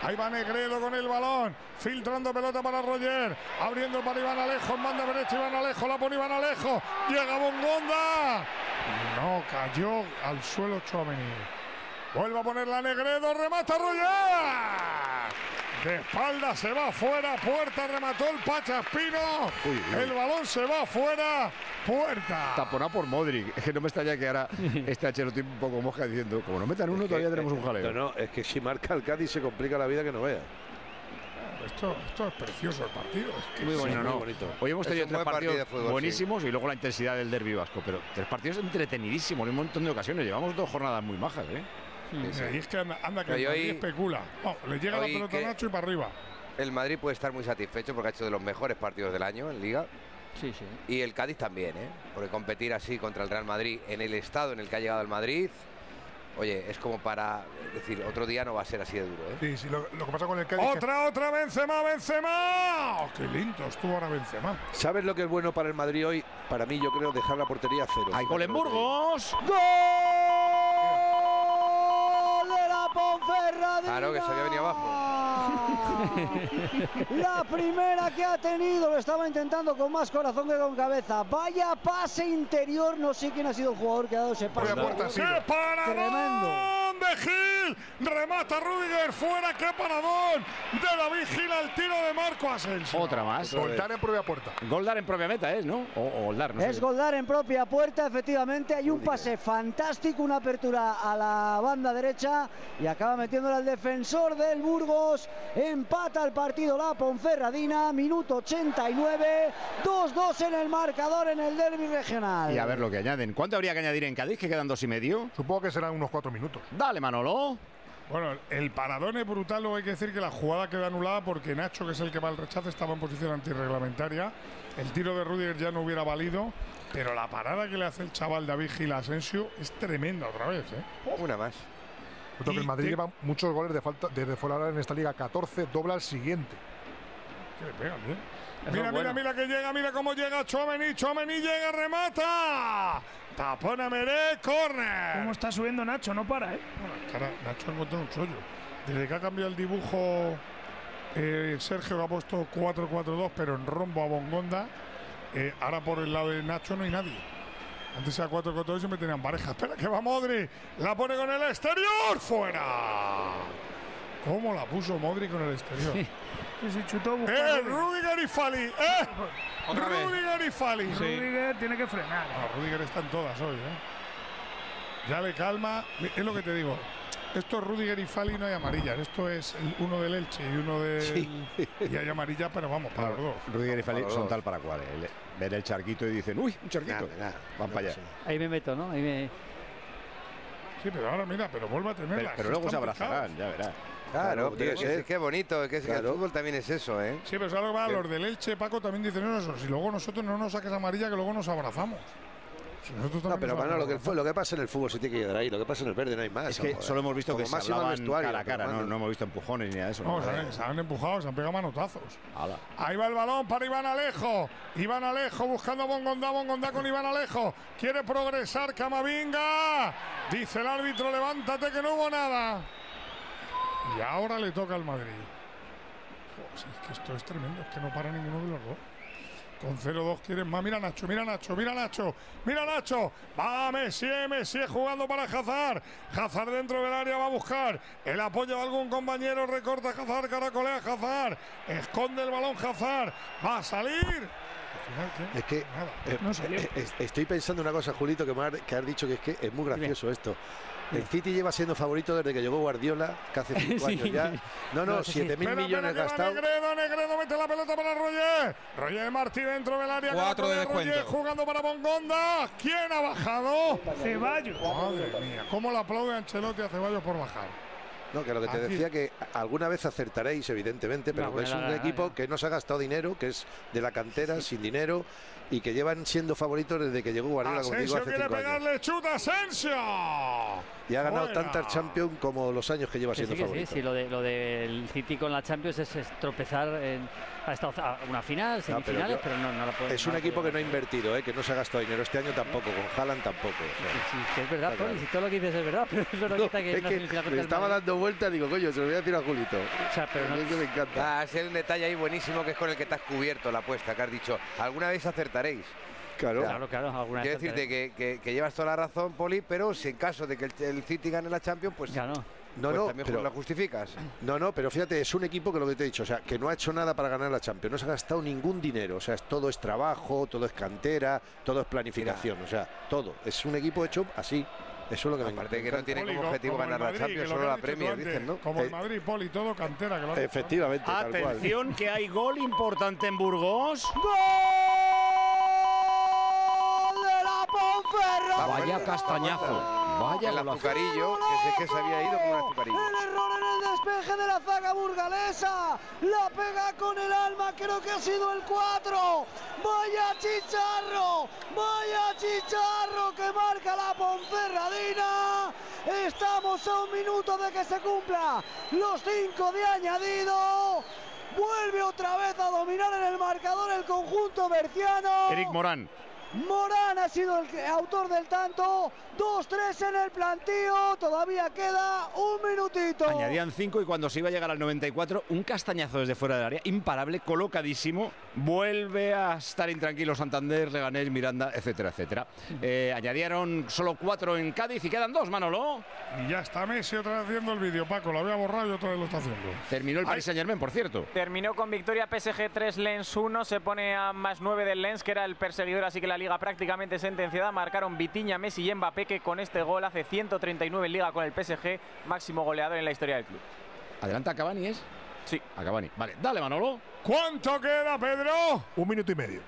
Ahí va Negredo con el balón, filtrando pelota para Roger, abriendo para Iván Alejo, manda derecha Iván Alejo, la pone Iván Alejo, llega Bongonda. No, cayó al suelo Tchouaméni. Vuelve a ponerla Negredo, remata Roger. De espalda se va fuera, puerta, remató el Pachaspino. El balón se va fuera, puerta. Taponado por Modric. Es que no me extraña que ahora este Ancelotti un poco mosca diciendo, como no metan uno, todavía tenemos un jaleo. No, es que si marca el Cádiz se complica la vida que no vea. Esto es precioso el partido. Es que muy bueno, muy bonito. Hoy hemos tenido 3 partidos buenísimos y luego la intensidad del derbi vasco. Pero 3 partidos entretenidísimos en un montón de ocasiones. Llevamos 2 jornadas muy majas, ¿eh? Sí. Y es que anda que el Madrid especula. Le llega la pelota a Nacho y para arriba. El Madrid puede estar muy satisfecho porque ha hecho de los mejores partidos del año en Liga. Sí, sí. Y el Cádiz también, ¿eh? Porque competir así contra el Real Madrid en el estado en el que ha llegado el Madrid, oye, es como para decir, otro día no va a ser así de duro, ¿eh? Sí, sí, lo que pasa con el Cádiz... ¡Otra, Benzema! ¡Oh, qué lindo estuvo ahora Benzema! ¿Sabes lo que es bueno para el Madrid hoy? Para mí, yo creo, dejar la portería a 0. ¡Hay gol en Burgos! ¡Gol! Ponferradina. Claro que se había venido abajo. La primera que ha tenido, lo estaba intentando con más corazón que con cabeza. Vaya pase interior, no sé quién ha sido el jugador que ha dado ese pase. ¡Tremendo! De Gil, remata Rüdiger fuera, qué paradón de David Gil al tiro de Marco Asensio. Otra más. Goldar en propia puerta. Goldar en propia meta es, ¿no? O Goldar, no es Goldar en propia puerta, efectivamente. Hay un pase fantástico, una apertura a la banda derecha y acaba metiéndola al defensor del Burgos. Empata el partido la Ponferradina, minuto 89, 2-2 en el marcador en el derbi regional. Y a ver lo que añaden. ¿Cuánto habría que añadir en Cádiz? Que quedan 2,5. Supongo que serán unos 4 minutos. Dale, Manolo. Bueno, el paradón es brutal, luego hay que decir que la jugada queda anulada porque Nacho, que es el que va al rechazo, estaba en posición antirreglamentaria. El tiro de Rüdiger ya no hubiera valido, pero la parada que le hace el chaval David Gil a Asensio es tremenda otra vez, ¿eh? Una más. Porque el Madrid lleva muchos goles de falta desde fuera en esta liga, 14, dobla al siguiente. Que le pegan bien. Mira, bueno, mira que llega, mira cómo llega Tchouaméni. Tchouaméni llega, remata. Tapón a Meré, córner. ¿Cómo está subiendo Nacho? No para, ¿eh? Bueno, cara, Nacho ha encontrado un chollo. Desde que ha cambiado el dibujo, Sergio, que ha puesto 4-4-2, pero en rombo a Bongonda. Ahora por el lado de Nacho no hay nadie. Antes era 4-4-2 y siempre tenían pareja. Espera, que va Modric. La pone con el exterior. ¡Fuera! ¿Cómo la puso Modric con el exterior? Sí. Si chutó, Rüdiger y Fali. Rüdiger y Fali. Sí. Rüdiger tiene que frenar. No, Rüdiger está en todas hoy, Ya le calma. Es lo que te digo. Esto es Rüdiger y Fali, no hay amarillas. Esto es uno del Elche y uno de. Sí. Y hay amarillas, pero vamos, para los dos. Rüdiger y Fali son tal para cual. Ven el charquito y dicen, uy, un charquito. Nada. Van para allá. Sí. Ahí me meto, ¿no? Ahí me... Sí, pero ahora mira, pero vuelve a tenerla. Pero luego se abrazarán, ya verás. Claro, tío, qué bonito, que el fútbol también es eso, ¿eh? Sí, pero ahora va los del Elche, Paco, también dicen eso. Si luego nosotros no nos saques amarilla, que luego nos abrazamos. Si no, pero bueno, lo que pasa en el fútbol se tiene que quedar ahí, lo que pasa en el verde no hay más. Es que solo hemos visto que se hablaban cara a cara, no hemos visto empujones ni nada de eso. No, se han empujado, se han pegado manotazos. Ahí va el balón para Iván Alejo. Iván Alejo buscando a Bongonda, Bongonda con Iván Alejo. Quiere progresar Camavinga. Dice el árbitro, levántate que no hubo nada. Y ahora le toca al Madrid. Pues es que esto es tremendo, es que no para ninguno de los dos. Con 0-2 quieren más. Mira Nacho, mira Nacho, mira Nacho, mira Nacho. Va Messi, Messi jugando para Hazard. Hazard dentro del área va a buscar el apoyo de algún compañero. Recorta Hazard, caracolea Hazard. Esconde el balón Hazard. Va a salir. Es que no salió. Estoy pensando una cosa, Julito, que has dicho, que es muy gracioso. Dime. Esto. El City lleva siendo favorito desde que llegó Guardiola, que hace 5 años ya. No, no, 7.000 millones gastados. Negredo, Negredo, mete la pelota para Roger. Roger Martí dentro del área. 4 de descuento. Roger jugando para Bongonda. ¿Quién ha bajado? Ceballos. Madre mía, cómo le aplaude a Ancelotti a Ceballos por bajar. No, que lo que te decía, que alguna vez acertaréis, evidentemente, pero es un equipo que no se ha gastado dinero, que es de la cantera, sin dinero, y que llevan siendo favoritos desde que llegó Guardiola, como digo, hace 5 años. Asensio quiere pegarle, chuta Asensio. Y ha ganado tantas Champions como los años que lleva siendo favorito. Sí, sí, lo del City con la Champions es tropezar en... Ha estado a una final, semifinales, pero no la puede. Es un equipo que no ha invertido, que no se ha gastado dinero este año tampoco, con Haaland tampoco. Sí, es verdad, Tony, si todo lo que dices es verdad, pero es verdad que es que le estaba dando vuelta, digo, coño, se lo voy a decir a Julito. O sea, pero no... Me encanta. Ah, es un detalle ahí buenísimo, que es con el que te has cubierto la apuesta, que has dicho, alguna vez acertaréis. Claro, claro, alguna vez. Quiero decirte que llevas toda la razón, Poli, pero si en caso de que el City gane la Champions, pues... Ya no. No, pues no, pero la justificas. No, no, pero fíjate, es un equipo que lo que te he dicho, o sea, que no ha hecho nada para ganar la Champions, no se ha gastado ningún dinero, o sea, todo es trabajo, todo es cantera, todo es planificación, o sea, todo. Es un equipo hecho así, eso es lo que me encanta. Aparte que no tiene como objetivo ganar la Champions, solo la Premier, dicen, ¿no? Como el Madrid, Poli, todo cantera. Efectivamente, tal cual. Atención, que hay gol importante en Burgos. ¡Gol de la Ponferrada! Vaya castañazo. Vaya el azucarillo, que se había ido con el azucarillo. El error en el despeje de la zaga burgalesa. La pega con el alma, creo que ha sido el 4. Vaya Chicharro que marca la Ponferradina. Estamos a 1 minuto de que se cumpla los 5 de añadido. Vuelve otra vez a dominar en el marcador el conjunto berciano. Eric Morán. Morán ha sido el autor del tanto. 2-3 en el plantío. Todavía queda 1 minutito. Añadían 5 y cuando se iba a llegar al 94, un castañazo desde fuera del área, imparable, colocadísimo. Vuelve a estar intranquilo Santander, Leganés, Miranda, etcétera, etcétera. Añadieron solo 4 en Cádiz y quedan 2, Manolo. Y ya está Messi otra vez haciendo el vídeo, Paco. Lo había borrado y otra vez lo está haciendo. Terminó el Paris Saint-Germain, por cierto. Terminó con victoria PSG 3, Lens 1. Se pone a más 9 del Lens, que era el perseguidor, así que la Liga prácticamente sentenciada. Marcaron Vitinha, Messi y Mbappé, que con este gol hace 139 en Liga con el PSG, máximo goleador en la historia del club. ¿Adelanta a Cavani, es? Sí. A Cavani. Vale, dale, Manolo. ¿Cuánto queda, Pedro? 1 minuto y medio.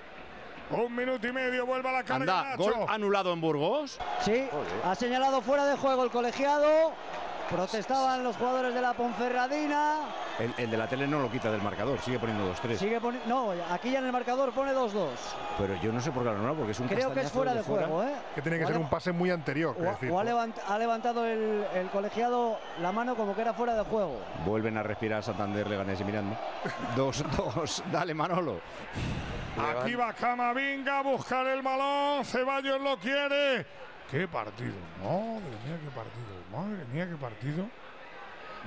1 minuto y medio, vuelve a la carga. Anda, Nacho. Gol anulado en Burgos. Sí, ha señalado fuera de juego el colegiado. Protestaban los jugadores de la Ponferradina. El de la tele no lo quita del marcador, sigue poniendo 2-3. No, aquí ya en el marcador pone 2-2. Pero yo no sé por qué no, porque es un castañazo. Creo que es fuera de juego, ¿eh? Que tiene que ser un pase muy anterior. O ha levantado el colegiado la mano como que era fuera de juego. Vuelven a respirar Santander, Leganés y Miranda. 2-2, dale Manolo. Aquí va Camavinga a buscar el balón, Ceballos lo quiere. ¡Qué partido! ¡Madre mía, qué partido! ¡Madre mía, qué partido!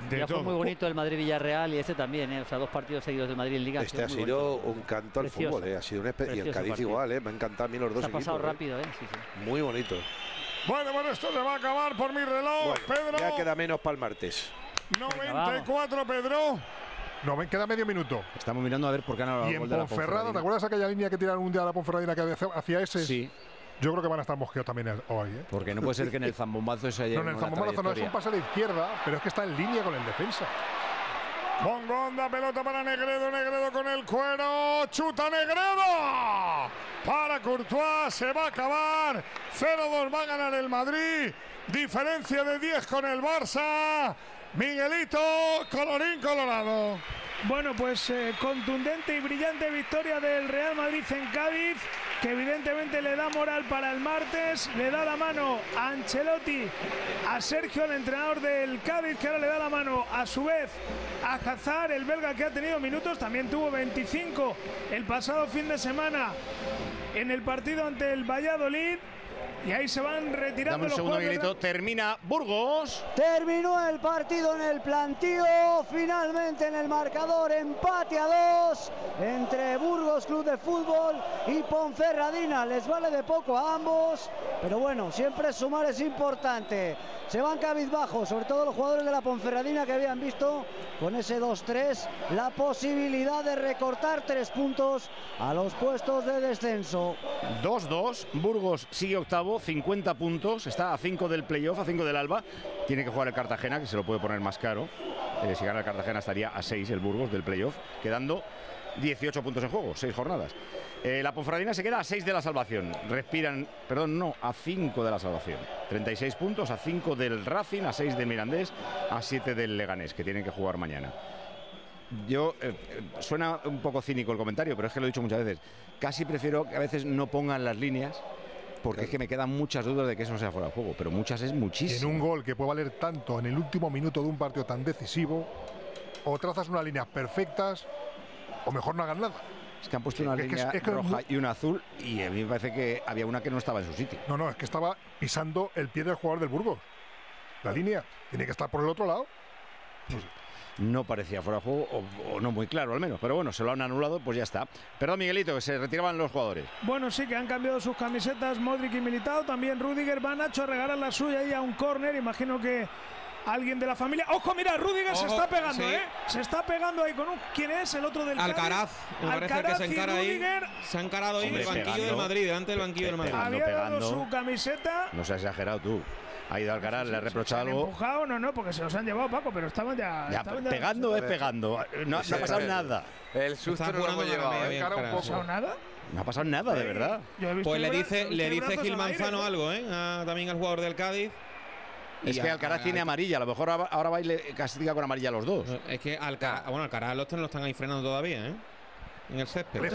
Ya fue muy bonito el Madrid-Villarreal y este también, ¿eh? O sea, dos partidos seguidos del Madrid en Liga. Este ha sido un canto al fútbol, ¿eh? Ha sido un espectáculo. Y el Cádiz igual, ¿eh? Me han encantado a mí los dos equipos. Se ha pasado rápido, ¿eh? Sí, sí. Muy bonito. Bueno, esto se va a acabar por mi reloj, Pedro. Ya queda menos para el martes. 94, Pedro. No, me queda medio minuto. Estamos mirando a ver por qué han hablado de la Ponferrada. Y en Ponferrada, ¿te acuerdas aquella línea que tiraron un día a la Ponferradina que hacía ese? Sí. Yo creo que van a estar mosqueos también hoy, ¿eh? Porque no puede ser que en el zambombazo se haya... No, en el zambombazo no, es un pase a la izquierda, pero es que está en línea con el defensa. Bongonda, pelota para Negredo, Negredo con el cuero, chuta Negredo. Para Courtois, se va a acabar, 0-2 va a ganar el Madrid, diferencia de 10 con el Barça. Miguelito, colorín colorado. Bueno, pues contundente y brillante victoria del Real Madrid en Cádiz, que evidentemente le da moral para el martes, le da la mano a Ancelotti, a Sergio, el entrenador del Cádiz, que ahora le da la mano a su vez a Hazard, el belga, que ha tenido minutos, también tuvo 25 el pasado fin de semana en el partido ante el Valladolid. Y ahí se van retirando. Dame un segundo, Miguelito. Termina Burgos. Terminó el partido en el plantío. Finalmente en el marcador, empate a 2 entre Burgos Club de Fútbol y Ponferradina. Les vale de poco a ambos, pero bueno, siempre sumar es importante. Se van cabizbajos, sobre todo los jugadores de la Ponferradina, que habían visto con ese 2-3 la posibilidad de recortar 3 puntos a los puestos de descenso. 2-2, Burgos sigue octavo, 50 puntos, está a 5 del playoff, a 5 del Alba. Tiene que jugar el Cartagena, que se lo puede poner más caro. Si gana el Cartagena estaría a 6 el Burgos del playoff, quedando 18 puntos en juego, 6 jornadas. La Ponferradina se queda a 6 de la salvación. Respiran, perdón, no, a 5 de la salvación. 36 puntos, a 5 del Racing, a 6 del Mirandés, a 7 del Leganés, que tienen que jugar mañana. Yo, suena un poco cínico el comentario, pero es que lo he dicho muchas veces. Casi prefiero que a veces no pongan las líneas, porque claro, es que me quedan muchas dudas de que eso sea fuera de juego, pero muchas es muchísimo. En un gol que puede valer tanto en el último minuto de un partido tan decisivo, o trazas unas líneas perfectas, o mejor no hagan nada. Es que han puesto una línea roja y una azul, y a mí me parece que había una que no estaba en su sitio. No, es que estaba pisando el pie del jugador del Burgos. La línea tiene que estar por el otro lado. Sí. No parecía fuera de juego, o no muy claro al menos, pero bueno, se lo han anulado, pues ya está. Perdón, Miguelito, que se retiraban los jugadores. Bueno, sí, que han cambiado sus camisetas Modric y Militao, también Rüdiger. Va Nacho a regalar la suya ahí a un córner, imagino que alguien de la familia. ¡Ojo, mira, Rüdiger se está pegando, sí, eh! Se está pegando ahí con un... ¿Quién es? El otro del Alcaraz. Me parece Alcaraz que se encara ahí. Se ha encarado ahí el banquillo del Madrid, delante del banquillo del Madrid. Había dado su camiseta... No seas exagerado tú. Ha ido Alcaraz, le ha reprochado algo. Empujado, no, porque se los han llevado, Paco, pero estaban ya... pegando es pegando. No ha pasado nada. El susto no lo ha llevado. ¿No ha pasado nada? No ha pasado nada, de verdad. Pues le dice Gil Manzano algo, ¿eh? También al jugador del Cádiz. Es que Alcaraz tiene amarilla, a lo mejor ahora va y le castiga con amarilla a los dos. Es que Alcaraz los tres lo están ahí frenando todavía, ¿eh? En el césped.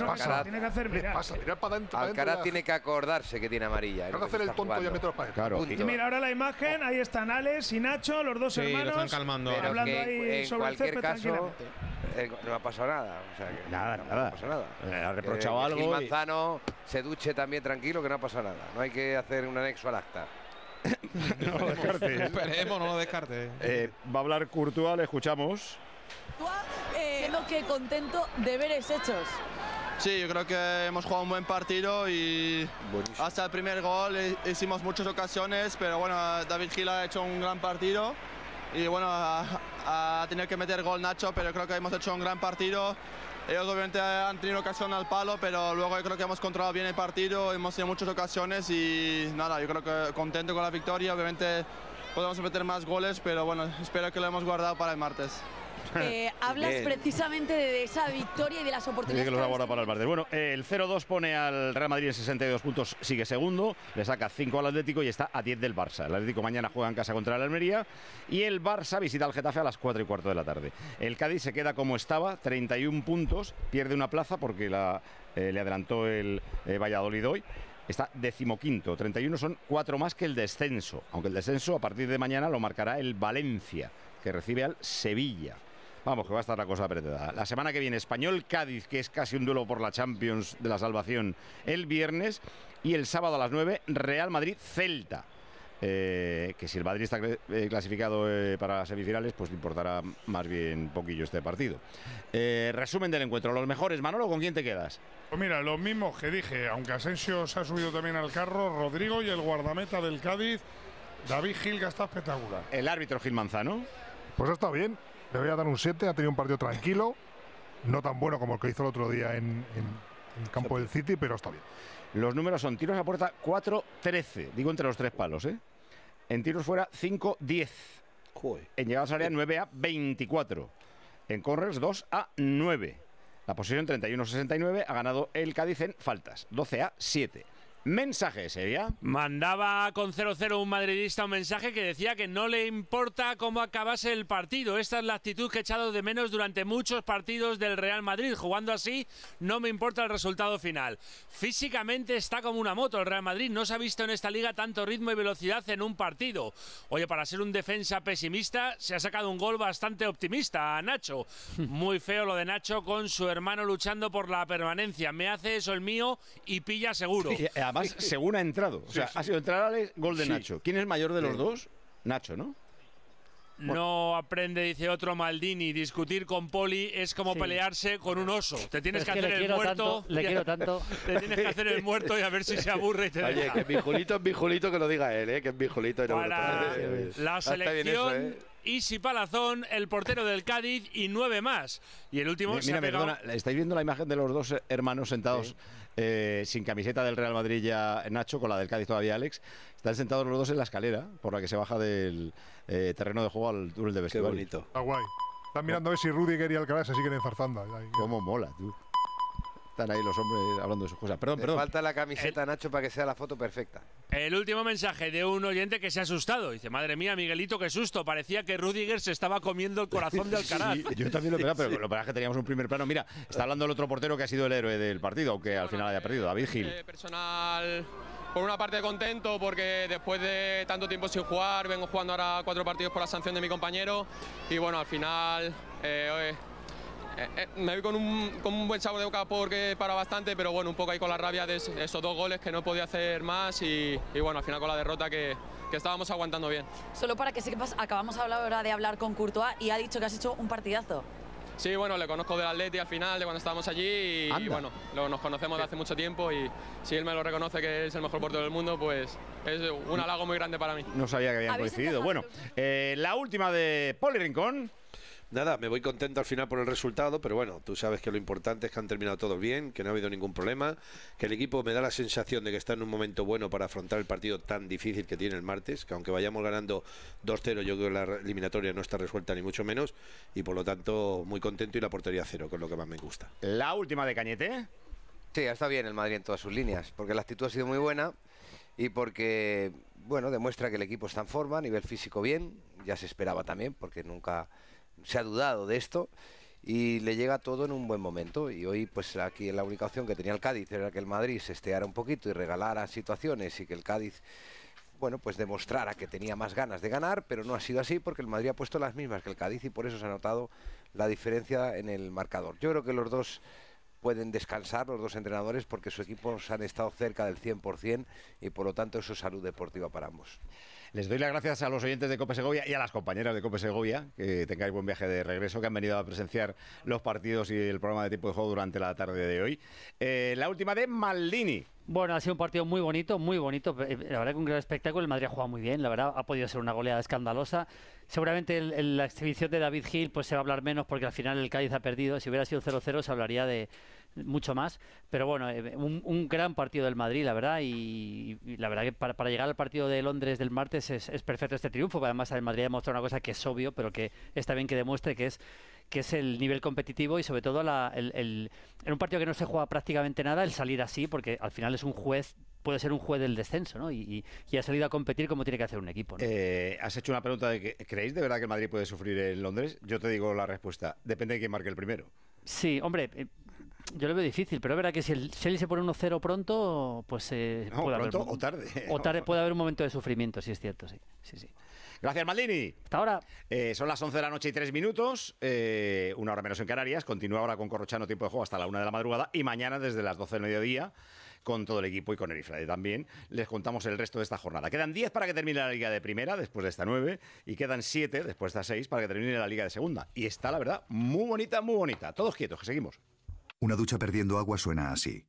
Alcaraz tiene que acordarse que tiene amarilla. Alcaraz hacer el tonto y a metros para claro. Y mira ahora la imagen, ahí están Alex y Nacho, los dos hermanos. Los están calmando. Pero hablando ahí sobre el césped tranquilamente. No ha pasado nada, o sea que nada. No ha pasado nada. Ha reprochado algo. Gil Manzano se duche también tranquilo, que no ha pasado nada. No hay que hacer un anexo al acta. No lo descarte. Esperemos, no lo descarte. Va a hablar Courtois, le escuchamos. Que contento de deberes hechos. Sí, yo creo que hemos jugado un buen partido y buenísimo. Hasta el primer gol hicimos muchas ocasiones, pero bueno, David Gil ha hecho un gran partido y bueno, ha tenido que meter gol Nacho, pero creo que hemos hecho un gran partido. Ellos obviamente han tenido ocasión al palo, pero luego yo creo que hemos controlado bien el partido, hemos tenido muchas ocasiones y nada, yo creo que contento con la victoria. Obviamente podemos meter más goles, pero bueno, espero que lo hemos guardado para el martes. Hablas precisamente de esa victoria y de las oportunidades que los ahora para el Barça. Bueno, el 0-2 pone al Real Madrid en 62 puntos, sigue segundo, le saca 5 al Atlético y está a 10 del Barça. El Atlético mañana juega en casa contra el Almería y el Barça visita al Getafe a las 4:15 de la tarde. El Cádiz se queda como estaba, 31 puntos, pierde una plaza porque le adelantó el Valladolid hoy. Está 15º, 31 son 4 más que el descenso, aunque el descenso a partir de mañana lo marcará el Valencia, que recibe al Sevilla. Vamos, que va a estar la cosa apretada. La semana que viene, Español-Cádiz, que es casi un duelo por la Champions de la salvación el viernes, y el sábado a las 9, Real Madrid-Celta. Que si el Madrid está clasificado para semifinales, pues le importará más bien poquillo este partido. Resumen del encuentro, los mejores. Manolo, ¿con quién te quedas? Pues mira, los mismos que dije, aunque Asensio se ha subido también al carro, Rodrigo y el guardameta del Cádiz, David Gil, que está espectacular. El árbitro Gil Manzano. Pues ha estado bien, le voy a dar un 7, ha tenido un partido tranquilo, no tan bueno como el que hizo el otro día en el campo del City, pero está bien. Los números son tiros a puerta 4-13, digo entre los tres palos, ¿eh? En tiros fuera 5-10. En llegadas al área 9-24. En corners 2-9. La posesión 31-69 ha ganado el Cádiz en faltas, 12-7. Mensaje, ¿sería? Mandaba con 0-0 un madridista un mensaje que decía que no le importa cómo acabase el partido. Esta es la actitud que he echado de menos durante muchos partidos del Real Madrid. Jugando así, no me importa el resultado final. Físicamente está como una moto el Real Madrid. No se ha visto en esta liga tanto ritmo y velocidad en un partido. Oye, para ser un defensa pesimista, se ha sacado un gol bastante optimista a Nacho. Muy feo lo de Nacho con su hermano luchando por la permanencia. Me hace eso el mío y pilla seguro. Además, según ha entrado. O sea, ha sido entrar al gol de Nacho. ¿Quién es mayor de los dos? Nacho, ¿no? Bueno. No aprende, dice otro Maldini. Discutir con Poli es como pelearse con un oso. Te tienes que hacer el muerto. Le quiero tanto. Te tienes que hacer el muerto y a ver si se aburre y te deja. Oye, que Bijulito es Bijulito, que lo diga él, ¿eh? Que es Bijulito. Para la selección, Isi Palazón, el portero del Cádiz, y 9 más. Y el último... Mira, perdona, estáis viendo la imagen de los dos hermanos sentados sin camiseta del Real Madrid ya Nacho, con la del Cádiz todavía Alex. Están sentados los dos en la escalera por la que se baja del terreno de juego al túnel de vestuario. Qué bonito. Está guay. Están mirando a ver si Rudiger y Alcaraz se siguen enzarzando. Cómo mola, tú. Están ahí los hombres hablando de sus cosas. Perdón, perdón. Falta la camiseta, Nacho, para que sea la foto perfecta. El último mensaje de un oyente que se ha asustado. Dice, madre mía, Miguelito, qué susto. Parecía que Rüdiger se estaba comiendo el corazón de Alcaraz. Sí, yo también lo pensaba, pero lo verdad es que teníamos un primer plano. Mira, está hablando el otro portero que ha sido el héroe del partido, aunque al final haya perdido, David Gil. Personal, por una parte contento, porque después de tanto tiempo sin jugar, vengo jugando ahora 4 partidos por la sanción de mi compañero. Y bueno, al final... me vi con un buen sabor de boca porque para bastante, pero bueno, un poco ahí con la rabia de esos 2 goles que no podía hacer más y bueno, al final con la derrota que estábamos aguantando bien. Solo para que sepas, acabamos ahora de hablar con Courtois y ha dicho que has hecho un partidazo. Sí, bueno, le conozco del Atleti al final, de cuando estábamos allí y bueno, nos conocemos de hace mucho tiempo y si él me lo reconoce que es el mejor portero del mundo, pues es un halago muy grande para mí. No sabía que habían coincidido. Bueno, la última de Poli Rincón. Nada, me voy contento al final por el resultado, pero bueno, tú sabes que lo importante es que han terminado todos bien, que no ha habido ningún problema, que el equipo me da la sensación de que está en un momento bueno para afrontar el partido tan difícil que tiene el martes, que aunque vayamos ganando 2-0, yo creo que la eliminatoria no está resuelta ni mucho menos, y por lo tanto muy contento y la portería 0, que es lo que más me gusta. La última de Cañete. Sí, está bien el Madrid en todas sus líneas, porque la actitud ha sido muy buena y porque, bueno, demuestra que el equipo está en forma, a nivel físico bien, ya se esperaba también, porque nunca... se ha dudado de esto y le llega todo en un buen momento y hoy pues aquí en la única opción que tenía el Cádiz era que el Madrid se esteara un poquito y regalara situaciones y que el Cádiz, bueno, pues demostrara que tenía más ganas de ganar, pero no ha sido así porque el Madrid ha puesto las mismas que el Cádiz y por eso se ha notado la diferencia en el marcador. Yo creo que los dos pueden descansar, los dos entrenadores, porque sus equipos han estado cerca del 100% y por lo tanto eso es salud deportiva para ambos. Les doy las gracias a los oyentes de COPE Segovia y a las compañeras de COPE Segovia, que tengáis buen viaje de regreso, que han venido a presenciar los partidos y el programa de tiempo de juego durante la tarde de hoy. La última de Maldini. Bueno, ha sido un partido muy bonito, muy bonito. La verdad que un gran espectáculo. El Madrid ha jugado muy bien, la verdad. Ha podido ser una goleada escandalosa. Seguramente la exhibición de David Gil pues se va a hablar menos porque al final el Cádiz ha perdido. Si hubiera sido 0-0 se hablaría de mucho más. Pero bueno, un gran partido del Madrid, la verdad. Y la verdad que para llegar al partido de Londres del martes es perfecto este triunfo. Además, el Madrid ha demostrado una cosa que es obvio, pero que está bien que demuestre que es... que es el nivel competitivo y sobre todo en un partido que no se juega prácticamente nada, el salir así, porque al final es un juez, puede ser un juez del descenso, ¿no? Y ha salido a competir como tiene que hacer un equipo, ¿no? Has hecho una pregunta de que ¿creéis de verdad que el Madrid puede sufrir en Londres? Yo te digo la respuesta, depende de quién marque el primero. Sí, hombre, yo lo veo difícil, pero es verdad que si el Chelsea se pone 1-0 pronto, pues puede haber, o tarde, puede haber un momento de sufrimiento, sí es cierto, sí. Gracias, Maldini. Hasta ahora. Son las 11 de la noche y 3 minutos, una hora menos en Canarias. Continúa ahora con Corrochano, tiempo de juego hasta la 1 de la madrugada y mañana desde las 12 del mediodía con todo el equipo y con Erifrade también. Les contamos el resto de esta jornada. Quedan 10 para que termine la Liga de Primera, después de esta 9, y quedan 7, después de esta 6, para que termine la Liga de Segunda. Y está, la verdad, muy bonita, muy bonita. Todos quietos, que seguimos. Una ducha perdiendo agua suena así.